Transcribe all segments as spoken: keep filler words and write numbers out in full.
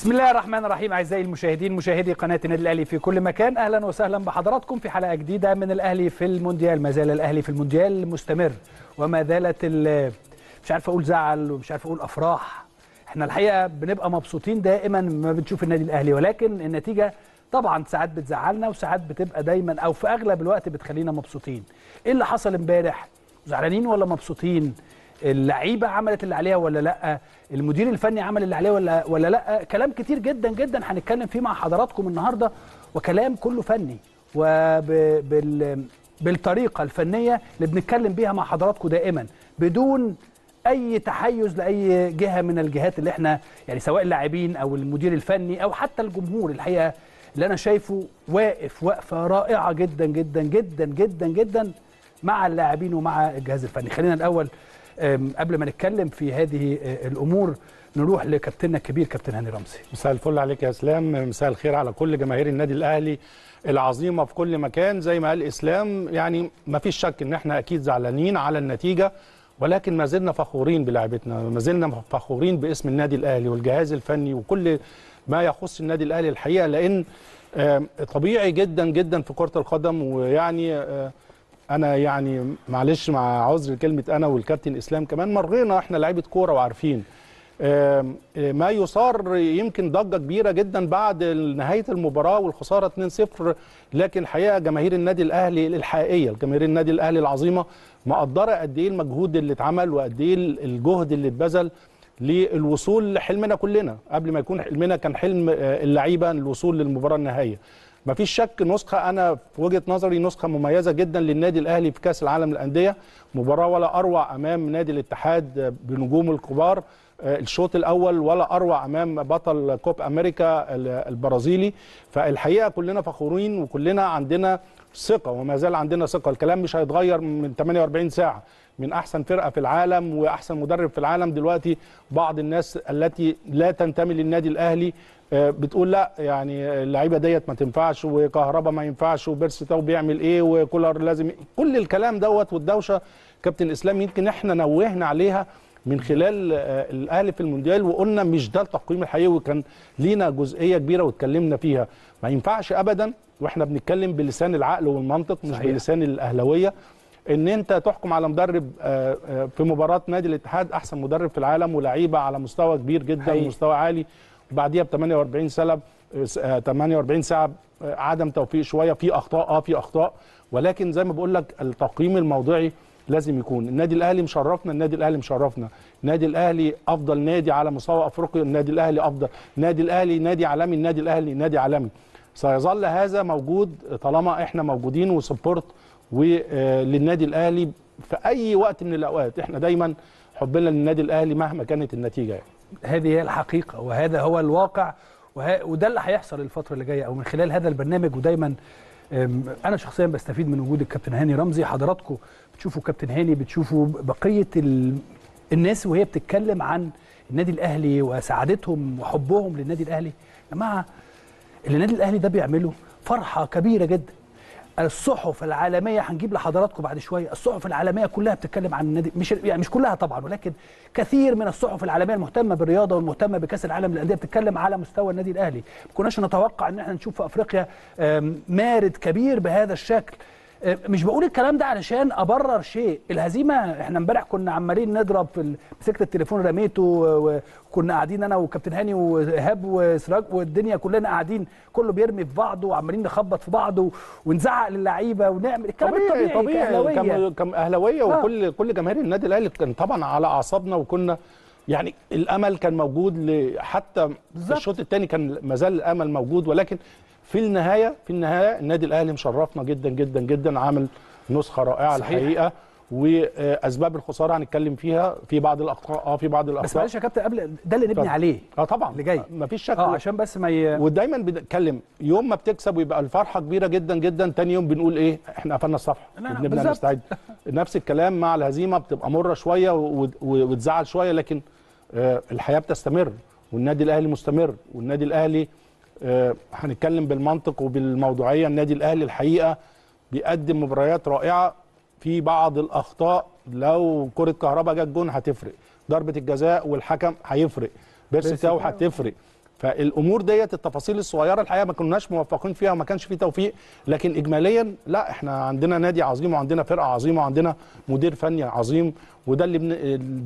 بسم الله الرحمن الرحيم. أعزائي المشاهدين مشاهدي قناة النادي الأهلي في كل مكان، أهلا وسهلا بحضراتكم في حلقة جديدة من الأهلي في المونديال. ما زال الأهلي في المونديال مستمر، وما زالت مش عارف أقول زعل ومش عارف أقول أفراح. احنا الحقيقة بنبقى مبسوطين دائما ما بنشوف النادي الأهلي، ولكن النتيجة طبعا ساعات بتزعلنا وساعات بتبقى دايما أو في أغلب الوقت بتخلينا مبسوطين. إيه اللي حصل امبارح؟ زعلانين ولا مبسوطين؟ اللعيبه عملت اللي عليها ولا لا؟ المدير الفني عمل اللي عليه ولا ولا لا؟ كلام كتير جدا جدا هنتكلم فيه مع حضراتكم النهارده، وكلام كله فني وبال بالطريقه الفنيه اللي بنتكلم بيها مع حضراتكم دائما، بدون اي تحيز لاي جهه من الجهات اللي احنا يعني سواء اللاعبين او المدير الفني او حتى الجمهور. الحقيقه اللي انا شايفه واقف وقفه رائعه جدا جدا جدا جدا جدا مع اللاعبين ومع الجهاز الفني. خلينا الاول قبل ما نتكلم في هذه الامور نروح لكابتننا الكبير كابتن هاني رمزي. مساء الفل عليك يا اسلام، مساء الخير على كل جماهير النادي الاهلي العظيمه في كل مكان. زي ما قال اسلام، يعني ما فيش شك ان احنا اكيد زعلانين على النتيجه، ولكن ما زلنا فخورين بلاعبتنا، ما زلنا فخورين باسم النادي الاهلي والجهاز الفني وكل ما يخص النادي الاهلي الحقيقه، لان طبيعي جدا جدا في كره القدم. ويعني أنا يعني معلش مع عذر كلمة أنا والكابتن إسلام كمان مرينا إحنا لعيبة كورة وعارفين ما يصار. يمكن ضجة كبيرة جدا بعد نهاية المباراة والخسارة اتنين صفر، لكن حقيقة جماهير النادي الأهلي الحقيقية، جماهير النادي الأهلي العظيمة مقدرة قد إيه المجهود اللي اتعمل وقد إيه الجهد اللي اتبذل للوصول لحلمنا كلنا. قبل ما يكون حلمنا كان حلم اللعيبة الوصول للمباراة النهائية. مفيش شك نسخة، أنا في وجهة نظري نسخة مميزة جدا للنادي الأهلي في كأس العالم للأندية، مباراة ولا أروع أمام نادي الاتحاد بنجومه الكبار الشوط الأول، ولا أروع أمام بطل كوب أمريكا البرازيلي. فالحقيقة كلنا فخورين وكلنا عندنا ثقة وما زال عندنا ثقة. الكلام مش هيتغير من تمنية وأربعين ساعة، من أحسن فرقة في العالم وأحسن مدرب في العالم دلوقتي. بعض الناس التي لا تنتمي للنادي الأهلي بتقول لا يعني اللعيبه ديت ما تنفعش، وكهربا ما ينفعش، وبيرسي تاو بيعمل ايه، وكولر لازم، كل الكلام دوت والدوشه كابتن اسلام يمكن احنا نوهنا عليها من خلال الاهلي في المونديال، وقلنا مش ده التقييم الحقيقي، وكان لينا جزئيه كبيره واتكلمنا فيها. ما ينفعش ابدا واحنا بنتكلم بلسان العقل والمنطق مش صحيح. بلسان الاهلاويه ان انت تحكم على مدرب في مباراه نادي الاتحاد احسن مدرب في العالم ولاعيبه على مستوى كبير جدا ومستوى عالي، بعديها ب تمنية وأربعين ساعه عدم توفيق شويه، في اخطاء اه في اخطاء، ولكن زي ما بقول لك التقييم الموضوعي لازم يكون. النادي الاهلي مشرفنا، النادي الاهلي مشرفنا، النادي الاهلي افضل نادي على مستوى افريقيا، النادي الاهلي افضل، النادي الاهلي نادي عالمي، النادي الاهلي نادي عالمي. سيظل هذا موجود طالما احنا موجودين وسبورت وللنادي الاهلي في اي وقت من الاوقات. احنا دايما حبنا للنادي الاهلي مهما كانت النتيجه، يعني هذه هي الحقيقة وهذا هو الواقع، وه... وده اللي هيحصل الفترة اللي جاية أو من خلال هذا البرنامج. ودايما أنا شخصيا بستفيد من وجود الكابتن هاني رمزي. حضراتكم بتشوفوا كابتن هاني، بتشوفوا بقية ال... الناس وهي بتتكلم عن النادي الأهلي وسعادتهم وحبهم للنادي الأهلي. يا جماعة اللي النادي الأهلي ده بيعمله فرحة كبيرة جدا. الصحف العالميه هنجيب لحضراتكم بعد شويه، الصحف العالميه كلها بتتكلم عن النادي، مش يعني مش كلها طبعا، ولكن كثير من الصحف العالميه المهتمه بالرياضه والمهتمه بكاس العالم للانديه بتتكلم على مستوى النادي الاهلي. ما كناش نتوقع ان احنا نشوف في افريقيا مارد كبير بهذا الشكل. مش بقول الكلام ده علشان ابرر شيء، الهزيمه احنا امبارح كنا عمالين نضرب في مسكت التليفون رميته، وكنا قاعدين انا وكابتن هاني وايهاب وسراج والدنيا كلنا قاعدين كله بيرمي في بعضه وعمالين نخبط في بعضه ونزعق للعيبه ونعمل الكلام الطبيعي طبيعي كاهلاويه كاهلاويه وكل آه. كل جماهير النادي الاهلي كان طبعا على اعصابنا، وكنا يعني الامل كان موجود حتى في الشوط الثاني كان ما زال الامل موجود، ولكن في النهايه في النهايه النادي الاهلي مشرفنا جدا جدا جدا، عامل نسخه رائعه صحيح. الحقيقه. واسباب الخساره هنتكلم فيها، في بعض الاخطاء اه في بعض الاخطاء بس معلش يا كابتن قبل ده اللي نبني عليه اه طبعا اللي جاي مفيش شك اه عشان بس ما ي... ودايما بنتكلم يوم ما بتكسب ويبقى الفرحه كبيره جدا جدا، ثاني يوم بنقول ايه احنا قفلنا الصفحه وبنبدا نستعد. نفس الكلام مع الهزيمه، بتبقى مره شويه وتزعل شويه، لكن آه الحياه بتستمر والنادي الاهلي مستمر، والنادي الاهلي أه هنتكلم بالمنطق وبالموضوعيه. النادي الاهلي الحقيقه بيقدم مباريات رائعه، في بعض الاخطاء لو كره كهربا جت جون هتفرق، ضربه الجزاء والحكم هيفرق، بيرسي تاو هتفرق، فالامور ديت التفاصيل الصغيره الحقيقه ما كناش موفقين فيها وما كانش في توفيق، لكن اجماليا لا احنا عندنا نادي عظيم وعندنا فرقه عظيمه وعندنا مدير فني عظيم، وده اللي بن...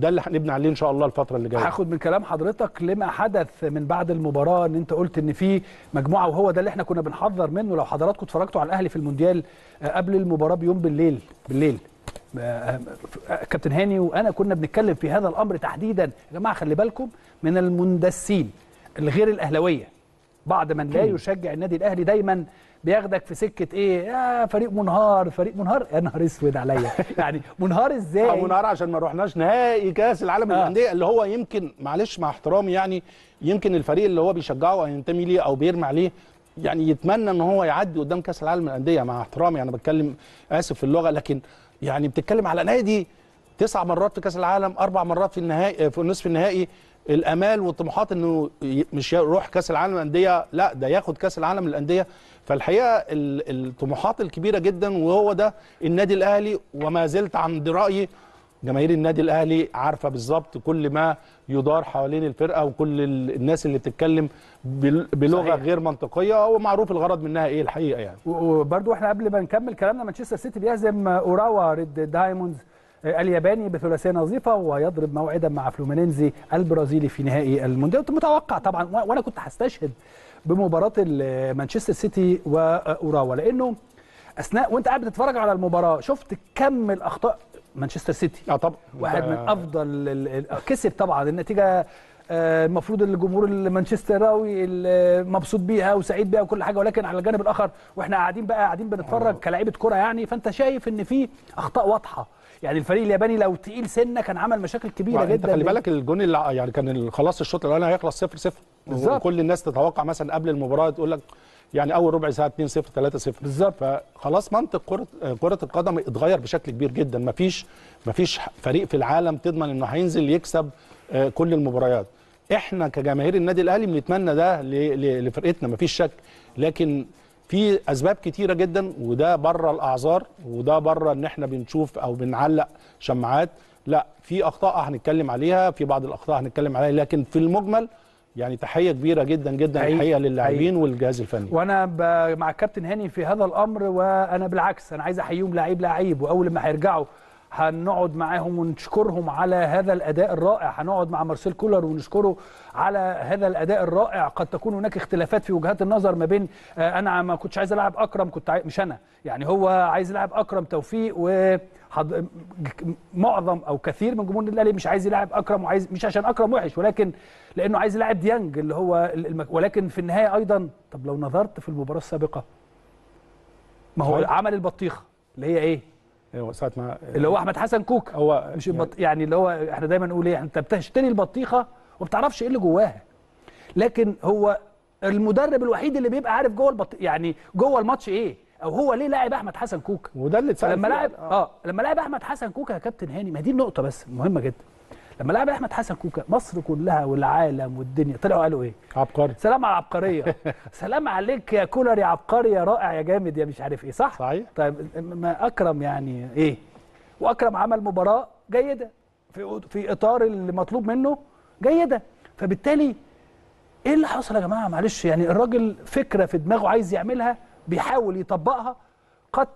ده اللي هنبني عليه ان شاء الله الفتره اللي جايه. هاخد من كلام حضرتك لما حدث من بعد المباراه، ان انت قلت ان في مجموعه، وهو ده اللي احنا كنا بنحذر منه. لو حضراتكم اتفرجتوا على الاهلي في المونديال قبل المباراه بيوم بالليل بالليل كابتن هاني وانا كنا بنتكلم في هذا الامر تحديدا. يا جماعه خلي بالكم من المندسين الغير الاهلاويه، بعض من لا يشجع النادي الاهلي دايما بياخدك في سكه ايه، يا فريق منهار فريق منهار، يا نهار اسود عليا يعني منهار ازاي؟ او منهار عشان ما روحناش نهائي كاس العالم آه. للانديه، اللي هو يمكن معلش مع احترامي يعني يمكن الفريق اللي هو بيشجعه او ينتمي ليه او بيرمي عليه يعني يتمنى ان هو يعدي قدام كاس العالم للانديه، مع احترامي انا بتكلم اسف في اللغه، لكن يعني بتتكلم على نادي تسع مرات في كاس العالم، اربع مرات في النهائي في نصف النهائي. الامال والطموحات انه مش يروح كاس العالم للانديه، لا ده ياخد كاس العالم للانديه. فالحقيقه الطموحات الكبيره جدا، وهو ده النادي الاهلي. وما زلت عند رايي جماهير النادي الاهلي عارفه بالظبط كل ما يدار حوالين الفرقه، وكل الناس اللي بتتكلم بلغه صحيح. غير منطقيه، ومعروف الغرض منها ايه الحقيقه يعني. وبرده احنا قبل ما نكمل كلامنا، مانشستر سيتي بيهزم اوراوا ريد دايموندز الياباني بثلاثيه نظيفه، ويضرب موعدا مع فلومينينزي البرازيلي في نهائي المونديال. متوقع طبعا، وانا كنت هستشهد بمباراه مانشستر سيتي واوراوا، لانه اثناء وانت قاعد بتتفرج على المباراه شفت كم الاخطاء مانشستر سيتي. اه طبعا واحد من افضل، كسب طبعا النتيجه، المفروض الجمهور المانشستراوي مبسوط بيها وسعيد بيها وكل حاجه، ولكن على الجانب الاخر واحنا قاعدين بقى قاعدين بنتفرج كلاعيبه كوره يعني، فانت شايف ان في اخطاء واضحه يعني. الفريق الياباني لو تقيل سنه كان عمل مشاكل كبيره جدا. انت خلي بالك الجون اللي يعني كان خلاص الشوط الاولاني هيخلص صفر صفر بالظبط، وكل الناس تتوقع مثلا قبل المباراه تقول لك يعني اول ربع ساعه اتنين صفر تلاتة صفر بالظبط. فخلاص منطق كره كره القدم اتغير بشكل كبير جدا، مفيش مفيش فريق في العالم تضمن انه هينزل يكسب كل المباريات. احنا كجماهير النادي الاهلي بنتمنى ده لفرقتنا مفيش شك، لكن في اسباب كتيره جدا، وده بره الاعذار وده بره ان احنا بنشوف او بنعلق شماعات. لا، في اخطاء هنتكلم عليها، في بعض الاخطاء هنتكلم عليها، لكن في المجمل يعني تحيه كبيره جدا جدا الحقيقه للاعبين والجهاز الفني. وانا مع الكابتن هاني في هذا الامر، وانا بالعكس انا عايز احييهم لعيب لعيب، واول ما هيرجعوا هنقعد معاهم ونشكرهم على هذا الاداء الرائع. هنقعد مع مارسيل كولر ونشكره على هذا الاداء الرائع. قد تكون هناك اختلافات في وجهات النظر ما بين آه انا ما كنتش عايز العب اكرم، كنت عايز مش انا يعني هو عايز يلعب اكرم توفيق، ومعظم او كثير من جمهور النادي الاهلي مش عايز يلعب اكرم، وعايز مش عشان اكرم وحش، ولكن لانه عايز يلعب ديانج اللي هو المك... ولكن في النهايه ايضا. طب لو نظرت في المباراه السابقه، ما هو عمل البطيخه اللي هي ايه ساعة ما اللي هو احمد حسن كوكا، هو مش يعني, البط... يعني اللي هو احنا دايما نقول ايه، انت بتشتري البطيخه وما بتعرفش ايه اللي جواها، لكن هو المدرب الوحيد اللي بيبقى عارف جوه البط... يعني جوه الماتش ايه، او هو ليه لاعب احمد حسن كوكا. وده اللي اتسال لما لاعب اه, آه. لما لاعب احمد حسن كوكا يا كابتن هاني، ما دي النقطه بس مهمه جدا. لما لاعب احمد حسن كوكا مصر كلها والعالم والدنيا طلعوا قالوا ايه؟ عبقري، سلام على العبقريه سلام عليك يا كولر يا عبقري يا رائع يا جامد يا مش عارف ايه، صح؟ صحيح. طيب ما اكرم يعني ايه؟ واكرم عمل مباراه جيده في في اطار اللي مطلوب منه جيده، فبالتالي ايه اللي حصل يا جماعه؟ معلش يعني الراجل فكره في دماغه عايز يعملها، بيحاول يطبقها، قد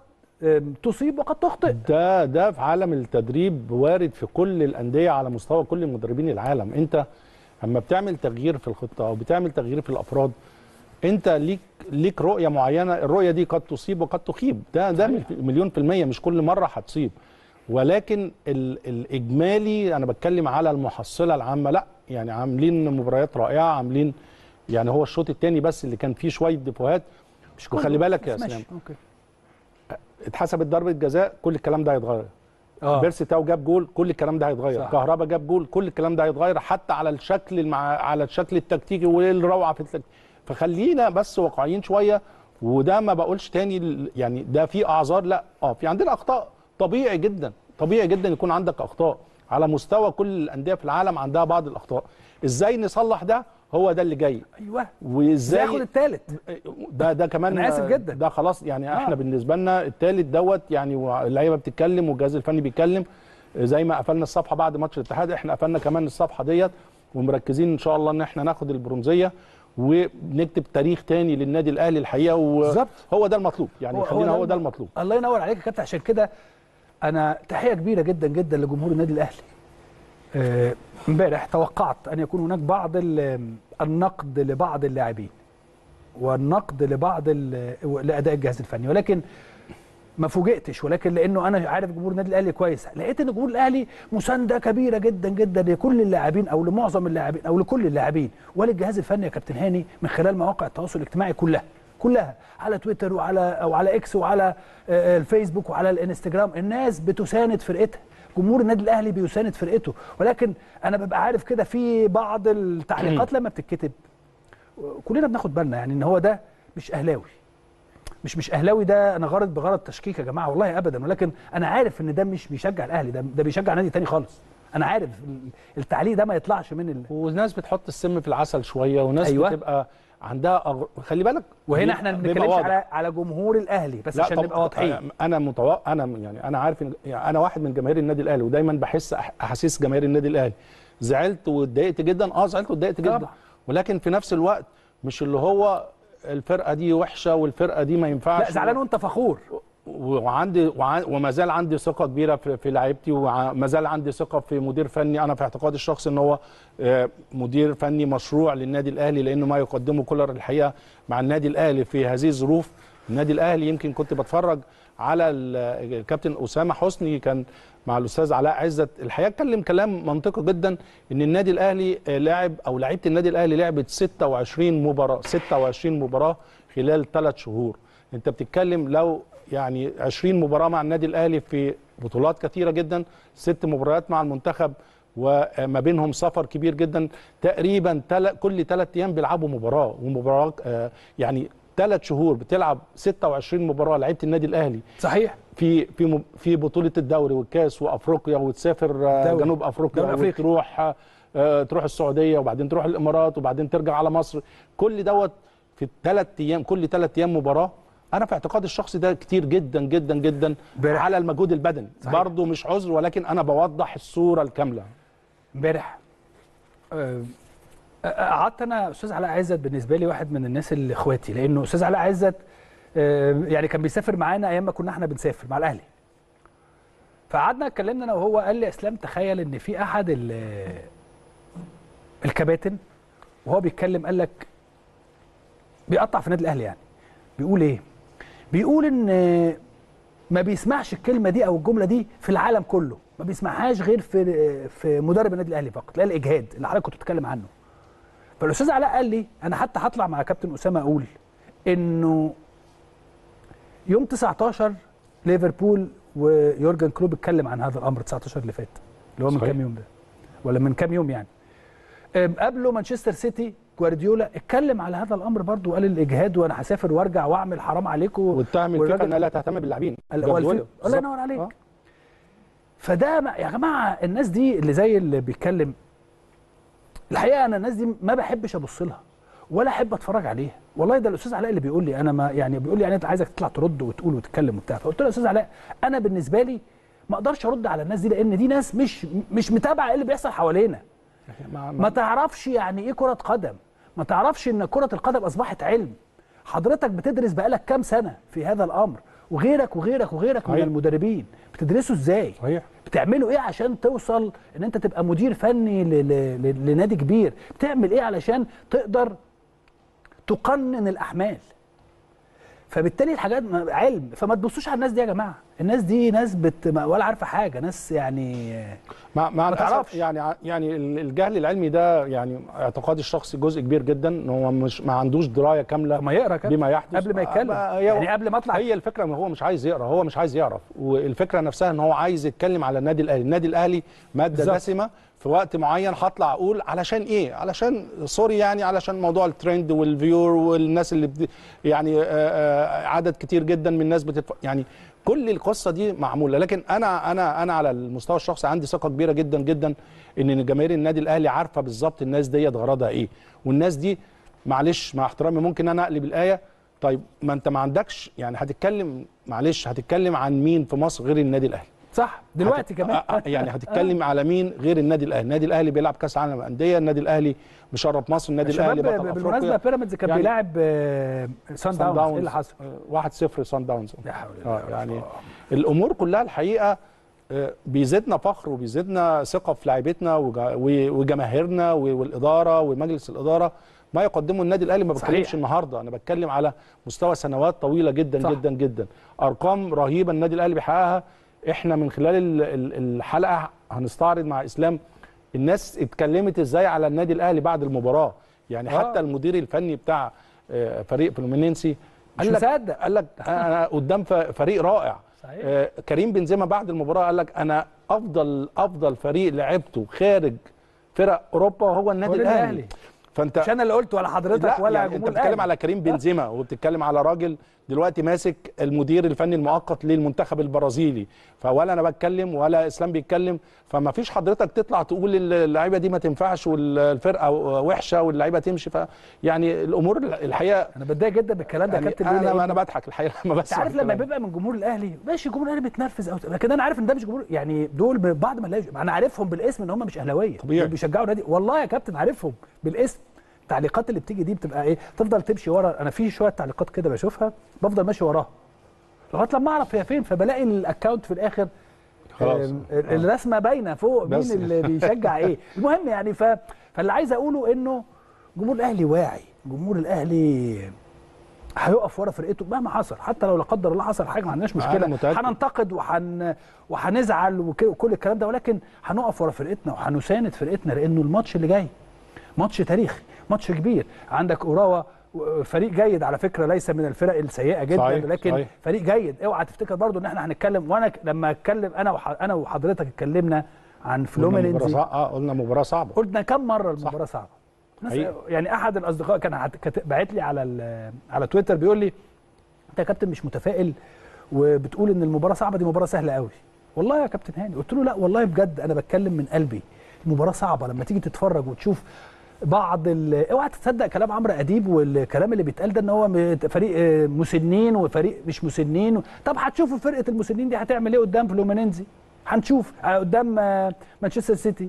تصيب وقد تخطئ. ده ده في عالم التدريب وارد في كل الانديه على مستوى كل مدربين العالم. انت اما بتعمل تغيير في الخطه او بتعمل تغيير في الافراد، انت ليك ليك رؤيه معينه، الرؤيه دي قد تصيب وقد تخيب، ده ده مليون في الميه، مش كل مره هتصيب، ولكن الاجمالي انا بتكلم على المحصله العامه. لا يعني عاملين مباريات رائعه، عاملين يعني هو الشوط الثاني بس اللي كان فيه شويه ديفوهات، مش وخلي بالك يا اسلام اتحسبت ضربه جزاء، كل الكلام ده هيتغير. اه بيرسي تاو جاب جول، كل الكلام ده هيتغير. كهربا جاب جول، كل الكلام ده هيتغير، حتى على الشكل المع... على الشكل التكتيكي والروعه في التكتيك. فخلينا بس واقعيين شويه، وده ما بقولش تاني يعني ده في اعذار، لا اه في عندنا اخطاء، طبيعي جدا طبيعي جدا يكون عندك اخطاء، على مستوى كل الانديه في العالم عندها بعض الاخطاء. ازاي نصلح ده؟ هو ده اللي جاي. ايوه وازاي ياخد الثالث ده ده كمان انا اسف جدا، ده خلاص يعني آه. احنا بالنسبه لنا الثالث دوت يعني، واللعيبه بتتكلم والجهاز الفني بيتكلم، زي ما قفلنا الصفحه بعد ماتش الاتحاد احنا قفلنا كمان الصفحه ديت، ومركزين ان شاء الله ان احنا ناخد البرونزيه ونكتب تاريخ تاني للنادي الاهلي الحقيقه. وهو ده المطلوب يعني، خلينا هو ده المطلوب. الله ينور عليك يا كابتن. عشان كده انا تحيه كبيره جدا جدا لجمهور النادي الاهلي. امبارح أه توقعت ان يكون هناك بعض النقد لبعض اللاعبين والنقد لبعض لاداء الجهاز الفني، ولكن ما فوجئتش. ولكن لانه انا عارف جمهور النادي الاهلي كويس، لقيت ان جمهور الاهلي مسانده كبيره جدا جدا لكل اللاعبين او لمعظم اللاعبين او لكل اللاعبين وللجهاز الفني يا كابتن هاني، من خلال مواقع التواصل الاجتماعي كلها كلها على تويتر وعلى او على اكس وعلى الفيسبوك وعلى الانستجرام. الناس بتساند فرقتها، جمهور النادي الاهلي بيساند فرقته. ولكن انا ببقى عارف كده في بعض التعليقات لما بتتكتب كلنا بناخد بالنا يعني ان هو ده مش اهلاوي، مش مش اهلاوي. ده انا غرض بغرض تشكيك يا جماعه والله ابدا، ولكن انا عارف ان ده مش بيشجع الاهلي، ده ده بيشجع نادي تاني خالص. انا عارف التعليق ده ما يطلعش من ال... وناس بتحط السم في العسل شويه، وناس أيوة. بتبقى عندها أغ... خلي بالك. وهنا احنا ما بنتكلمش على على جمهور الاهلي بس عشان نبقى واضحين. انا متو... انا يعني انا عارف ان انا واحد من جماهير النادي الاهلي، ودايما بحس احاسيس جماهير النادي الاهلي. زعلت واتضايقت جدا، اه زعلت واتضايقت جدا طبعا. ولكن في نفس الوقت مش اللي هو الفرقه دي وحشه والفرقه دي ما ينفعش، لا زعلان وانت فخور. وعندي وع... وما زال عندي ثقه كبيره في, في لعيبتي، وما زال عندي ثقه في مدير فني. انا في اعتقادي الشخصي ان هو مدير فني مشروع للنادي الاهلي، لانه ما يقدمه كولر الحقيقه مع النادي الاهلي في هذه الظروف. النادي الاهلي يمكن كنت بتفرج على الكابتن اسامه حسني كان مع الاستاذ علاء عزت، الحقيقه اتكلم كلام منطقي جدا ان النادي الاهلي لاعب او لعيبه النادي الاهلي لعبت ستة وعشرين مباراه ستة وعشرين مباراه خلال ثلاث شهور. انت بتتكلم لو يعني عشرين مباراه مع النادي الاهلي في بطولات كثيره جدا، ست مباريات مع المنتخب وما بينهم سفر كبير جدا، تقريبا كل ثلاث ايام بيلعبوا مباراه ومباراه. يعني ثلاث شهور بتلعب ستة وعشرين مباراه لعيبه النادي الاهلي صحيح في في في بطوله الدوري والكاس وافريقيا، وتسافر دوري. جنوب افريقيا وتروح تروح السعوديه وبعدين تروح الامارات وبعدين ترجع على مصر. كل دوت في الثلاث ايام، كل ثلاث ايام مباراه. انا في اعتقادي الشخصي ده كتير جدا جدا جدا بارح. على المجهود البدني برضه مش عذر، ولكن انا بوضح الصوره الكامله. امبارح قعدت انا استاذ علاء عزت بالنسبه لي واحد من الناس اللي اخواتي، لانه استاذ علاء عزت يعني كان بيسافر معانا ايام ما كنا احنا بنسافر مع الاهلي. فقعدنا اتكلمنا انا وهو، قال لي اسلام تخيل ان في احد الكباتن وهو بيتكلم قال لك بيقطع في النادي الاهلي، يعني بيقول ايه؟ بيقول ان ما بيسمعش الكلمه دي او الجمله دي في العالم كله، ما بيسمعهاش غير في في مدرب النادي الاهلي فقط، لا الاجهاد اللي حضرتك كنت بتتكلم عنه. فالاستاذ علاء قال لي انا حتى هطلع مع كابتن اسامه اقول انه يوم تسعتاشر ليفربول ويورجن كلوب اتكلم عن هذا الامر تسعتاشر اللي فات، اللي هو من كام يوم ده ولا من كام يوم يعني. قبله مانشستر سيتي جوارديولا اتكلم على هذا الامر برضه وقال الاجهاد وانا هسافر وارجع واعمل حرام عليكم، واتهم الفكره انها لا تهتم باللاعبين. الله ينور عليك. آه. فده يا جماعه الناس دي اللي زي اللي بيتكلم، الحقيقه انا الناس دي ما بحبش ابص لها ولا احب اتفرج عليها والله. ده الاستاذ علاء اللي بيقول لي انا ما يعني بيقول لي يعني انت عايزك تطلع ترد وتقول وتتكلم وبتاع. فقلت له يا استاذ علاء انا بالنسبه لي ما اقدرش ارد على الناس دي، لان دي ناس مش مش متابعه ايه اللي بيحصل حوالينا، ما تعرفش يعني ايه كرة قدم، ما تعرفش ان كرة القدم اصبحت علم. حضرتك بتدرس بقالك كام سنة في هذا الامر، وغيرك وغيرك وغيرك من المدربين بتدرسوا ازاي؟ صحيح. بتعملوا ايه عشان توصل ان انت تبقى مدير فني لنادي كبير؟ بتعمل ايه علشان تقدر تقنن الاحمال؟ فبالتالي الحاجات علم. فما تبصوش على الناس دي يا جماعه، الناس دي ناس بت ولا عارفه حاجه، ناس يعني ما ما تعرفش يعني. يعني الجهل العلمي ده يعني اعتقادي الشخصي جزء كبير جدا ان هو مش ما عندوش درايه كامله ما يقرا بما يحدث قبل ما يتكلم. يعني قبل ما اطلع هي الفكره ان هو مش عايز يقرا، هو مش عايز يعرف، والفكره نفسها ان هو عايز يتكلم على النادي الاهلي. النادي الاهلي ماده دسمه في وقت معين، هطلع اقول علشان ايه؟ علشان سوري يعني علشان موضوع الترند والفيور والناس اللي بد... يعني عدد كتير جدا من الناس بتتف... يعني كل القصه دي معموله. لكن انا انا انا على المستوى الشخصي عندي ثقه كبيره جدا جدا ان جماهير النادي الاهلي عارفه بالظبط الناس ديت غرضها ايه، والناس دي معلش مع احترامي ممكن انا اقلب الايه. طيب ما انت ما عندكش يعني هتتكلم معلش هتتكلم عن مين في مصر غير النادي الاهلي؟ صح دلوقتي هت... كمان يعني هتتكلم على مين غير النادي الاهلي؟ النادي الاهلي بيلعب كاس عالم انديه، النادي الاهلي مشرف مصر، النادي الاهلي بطل افريقيا. بالمناسبه بيراميدز كان يعني بيلاعب سان داونز، ايه اللي حصل؟ واحد صفر سان داونز. يعني الامور كلها الحقيقه بيزيدنا فخر وبيزيدنا ثقه في لاعيبتنا وجماهيرنا والاداره ومجلس الاداره. ما يقدمه النادي الاهلي ما بتكلمش النهارده، انا بتكلم على مستوى سنوات طويله جدا صح. جدا جدا ارقام رهيبه النادي الاهلي بيحققها. احنا من خلال الحلقه هنستعرض مع اسلام الناس اتكلمت ازاي على النادي الاهلي بعد المباراه، يعني آه. حتى المدير الفني بتاع فريق فلومينينسي قال لك قال لك انا قدام فريق رائع صحيح. آه كريم بنزيما بعد المباراه قال لك انا افضل افضل فريق لعبته خارج فرق اوروبا هو النادي الاهلي, الأهلي. فانت مش انا اللي قلت ولا حضرتك ولا يعني انت بتتكلم على كريم بنزيما وبتتكلم على راجل دلوقتي ماسك المدير الفني المؤقت للمنتخب البرازيلي، فولا انا بتكلم ولا اسلام بيتكلم، فما فيش حضرتك تطلع تقول اللعيبه دي ما تنفعش والفرقه وحشه واللعيبه تمشي. فيعني الامور الحقيقه انا بتضايق جدا بالكلام ده يا كابتن. انا انا, أنا بضحك الحقيقه لما بس انت عارف لما بيبقى من جمهور الاهلي ماشي، جمهور الاهلي بيتنرفز او لكن انا عارف ان ده مش جمهور، يعني دول بعد ما الاقي انا عارفهم بالاسم ان هم مش اهلاويه بيشجعوا نادي، والله يا كابتن عارفهم بالاسم. التعليقات اللي بتيجي دي بتبقى ايه؟ تفضل تمشي ورا. انا في شويه تعليقات كده بشوفها بفضل ماشي وراها لغايه لما اعرف هي فين، فبلاقي الاكونت في الاخر خلاص الرسمه باينه فوق مين اللي بيشجع ايه. المهم يعني ف... فاللي عايز اقوله انه جمهور الاهلي واعي، جمهور الاهلي هيقف ورا فرقته مهما حصل، حتى لو لا قدر الله حصل حاجه ما عندناش مشكله، هننتقد وحن... وهنزعل وكل الكلام ده، ولكن هنقف ورا فرقتنا وهنساند فرقتنا لانه الماتش اللي جاي ماتش تاريخي، ماتش كبير. عندك اوراوا فريق جيد على فكره، ليس من الفرق السيئه جدا صحيح. لكن صحيح. فريق جيد. اوعى تفتكر برضو ان احنا هنتكلم، وانا لما اتكلم انا انا وحضرتك اتكلمنا عن فلومينينزي اه قلنا مباراه صعبه، قلنا كم مره المباراه صعبه. يعني احد الاصدقاء كان باعت لي على على تويتر بيقول لي انت يا كابتن مش متفائل وبتقول ان المباراه صعبه، دي مباراه سهله قوي. والله يا كابتن هاني قلت له لا والله بجد انا بتكلم من قلبي، المباراه صعبه. لما تيجي تتفرج وتشوف بعض ال... اوعى تصدق كلام عمرو اديب والكلام اللي بيتقال ده ان هو فريق مسنين وفريق مش مسنين و... طب هتشوفوا فرقه المسنين دي هتعمل ايه قدام فلومينينزي، هنشوف قدام مانشستر سيتي.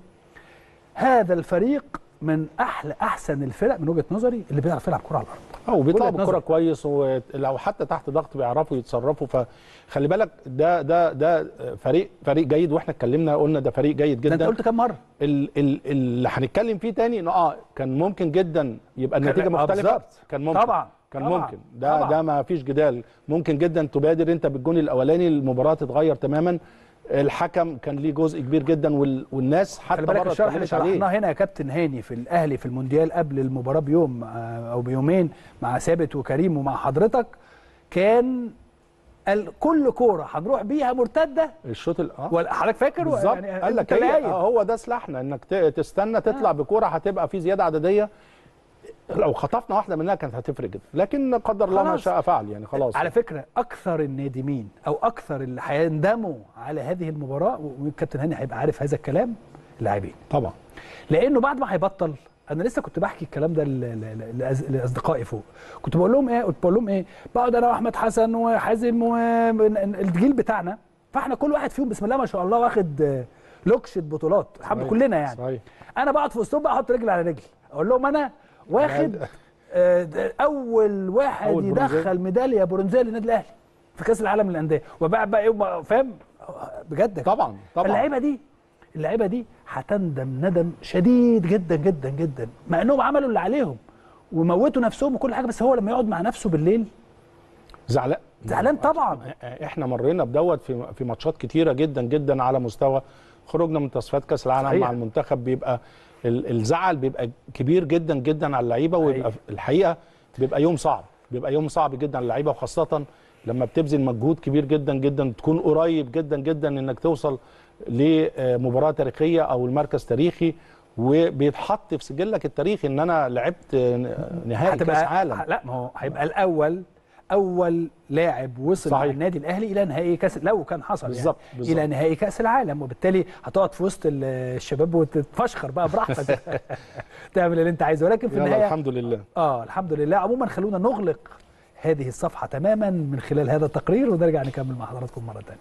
هذا الفريق من احلى احسن الفرق من وجهه نظري اللي بيعرف يلعب كره على الارض او بيلعب كره كويس، ولو حتى تحت ضغط بيعرفوا يتصرفوا. فخلي بالك ده ده ده فريق فريق جيد، واحنا اتكلمنا قلنا ده فريق جيد جدا. انت قلت كام مره اللي هنتكلم فيه تاني انه اه كان ممكن جدا يبقى النتيجه مختلفه، كان ممكن طبعا كان طبعا ممكن ده طبعا. ده ما فيش جدال، ممكن جدا تبادر انت بالجون الاولاني المباراه تتغير تماما. الحكم كان ليه جزء كبير جدا والناس حتى بره اتكلمت عليه. احنا هنا يا كابتن هاني في الاهلي في المونديال قبل المباراه بيوم او بيومين مع ثابت وكريم ومع حضرتك كان كل كوره هنروح بيها مرتده الشوط اه حضرتك فاكر يعني قال لك هو ده سلاحنا انك تستنى تطلع آه. بكوره هتبقى في زياده عدديه، لو خطفنا واحده منها كانت هتفرق جدا، لكن قدر الله ما شاء فعل. يعني خلاص على فكره اكثر النادمين او اكثر اللي هيندموا على هذه المباراه، والكابتن هاني هيبقى عارف هذا الكلام، اللاعبين طبعا، لانه بعد ما هيبطل. انا لسه كنت بحكي الكلام ده لاصدقائي فوق، كنت بقول لهم ايه، كنت بقول لهم ايه بقعد انا واحمد حسن وحازم والجيل بتاعنا، فاحنا كل واحد فيهم بسم الله ما شاء الله واخد لوكشه بطولات الحمد لله كلنا يعني صحيح. انا بقعد في وسطهم بقى احط رجل على رجل اقول لهم انا واخد اول واحد أول يدخل ميداليه برونزيه للنادي الاهلي في كاس العالم للانديه، وبعد بقى ايه فاهم بجد طبعا طبعا. اللعيبه دي اللعيبه دي هتندم ندم شديد جدا جدا جدا، مع انهم عملوا اللي عليهم وموتوا نفسهم وكل حاجه، بس هو لما يقعد مع نفسه بالليل زعلان زعلان طبعا. احنا مرينا بدوت في في ماتشات كتيره جدا جدا على مستوى خروجنا من تصفيات كاس العالم صحيح. مع المنتخب بيبقى الزعل بيبقى كبير جدا جدا على اللعيبه، ويبقى الحقيقه بيبقى يوم صعب، بيبقى يوم صعب جدا على اللعيبه، وخاصه لما بتبذل مجهود كبير جدا جدا، تكون قريب جدا جدا انك توصل لمباراه تاريخيه او المركز تاريخي وبيتحط في سجلك التاريخي ان انا لعبت نهائي كاس عالم. لا ما هو هيبقى الاول اول لاعب وصل مع النادي الاهلي الى نهائي كاس، لو كان حصل بالزبط يعني بالزبط. الى نهائي كاس العالم، وبالتالي هتقعد في وسط الشباب وتتفشخر بقى براحتك تعمل اللي انت عايزه، ولكن في النهايه الحمد لله اه الحمد لله. عموما خلونا نغلق هذه الصفحه تماما من خلال هذا التقرير ونرجع نكمل مع حضراتكم مره ثانيه.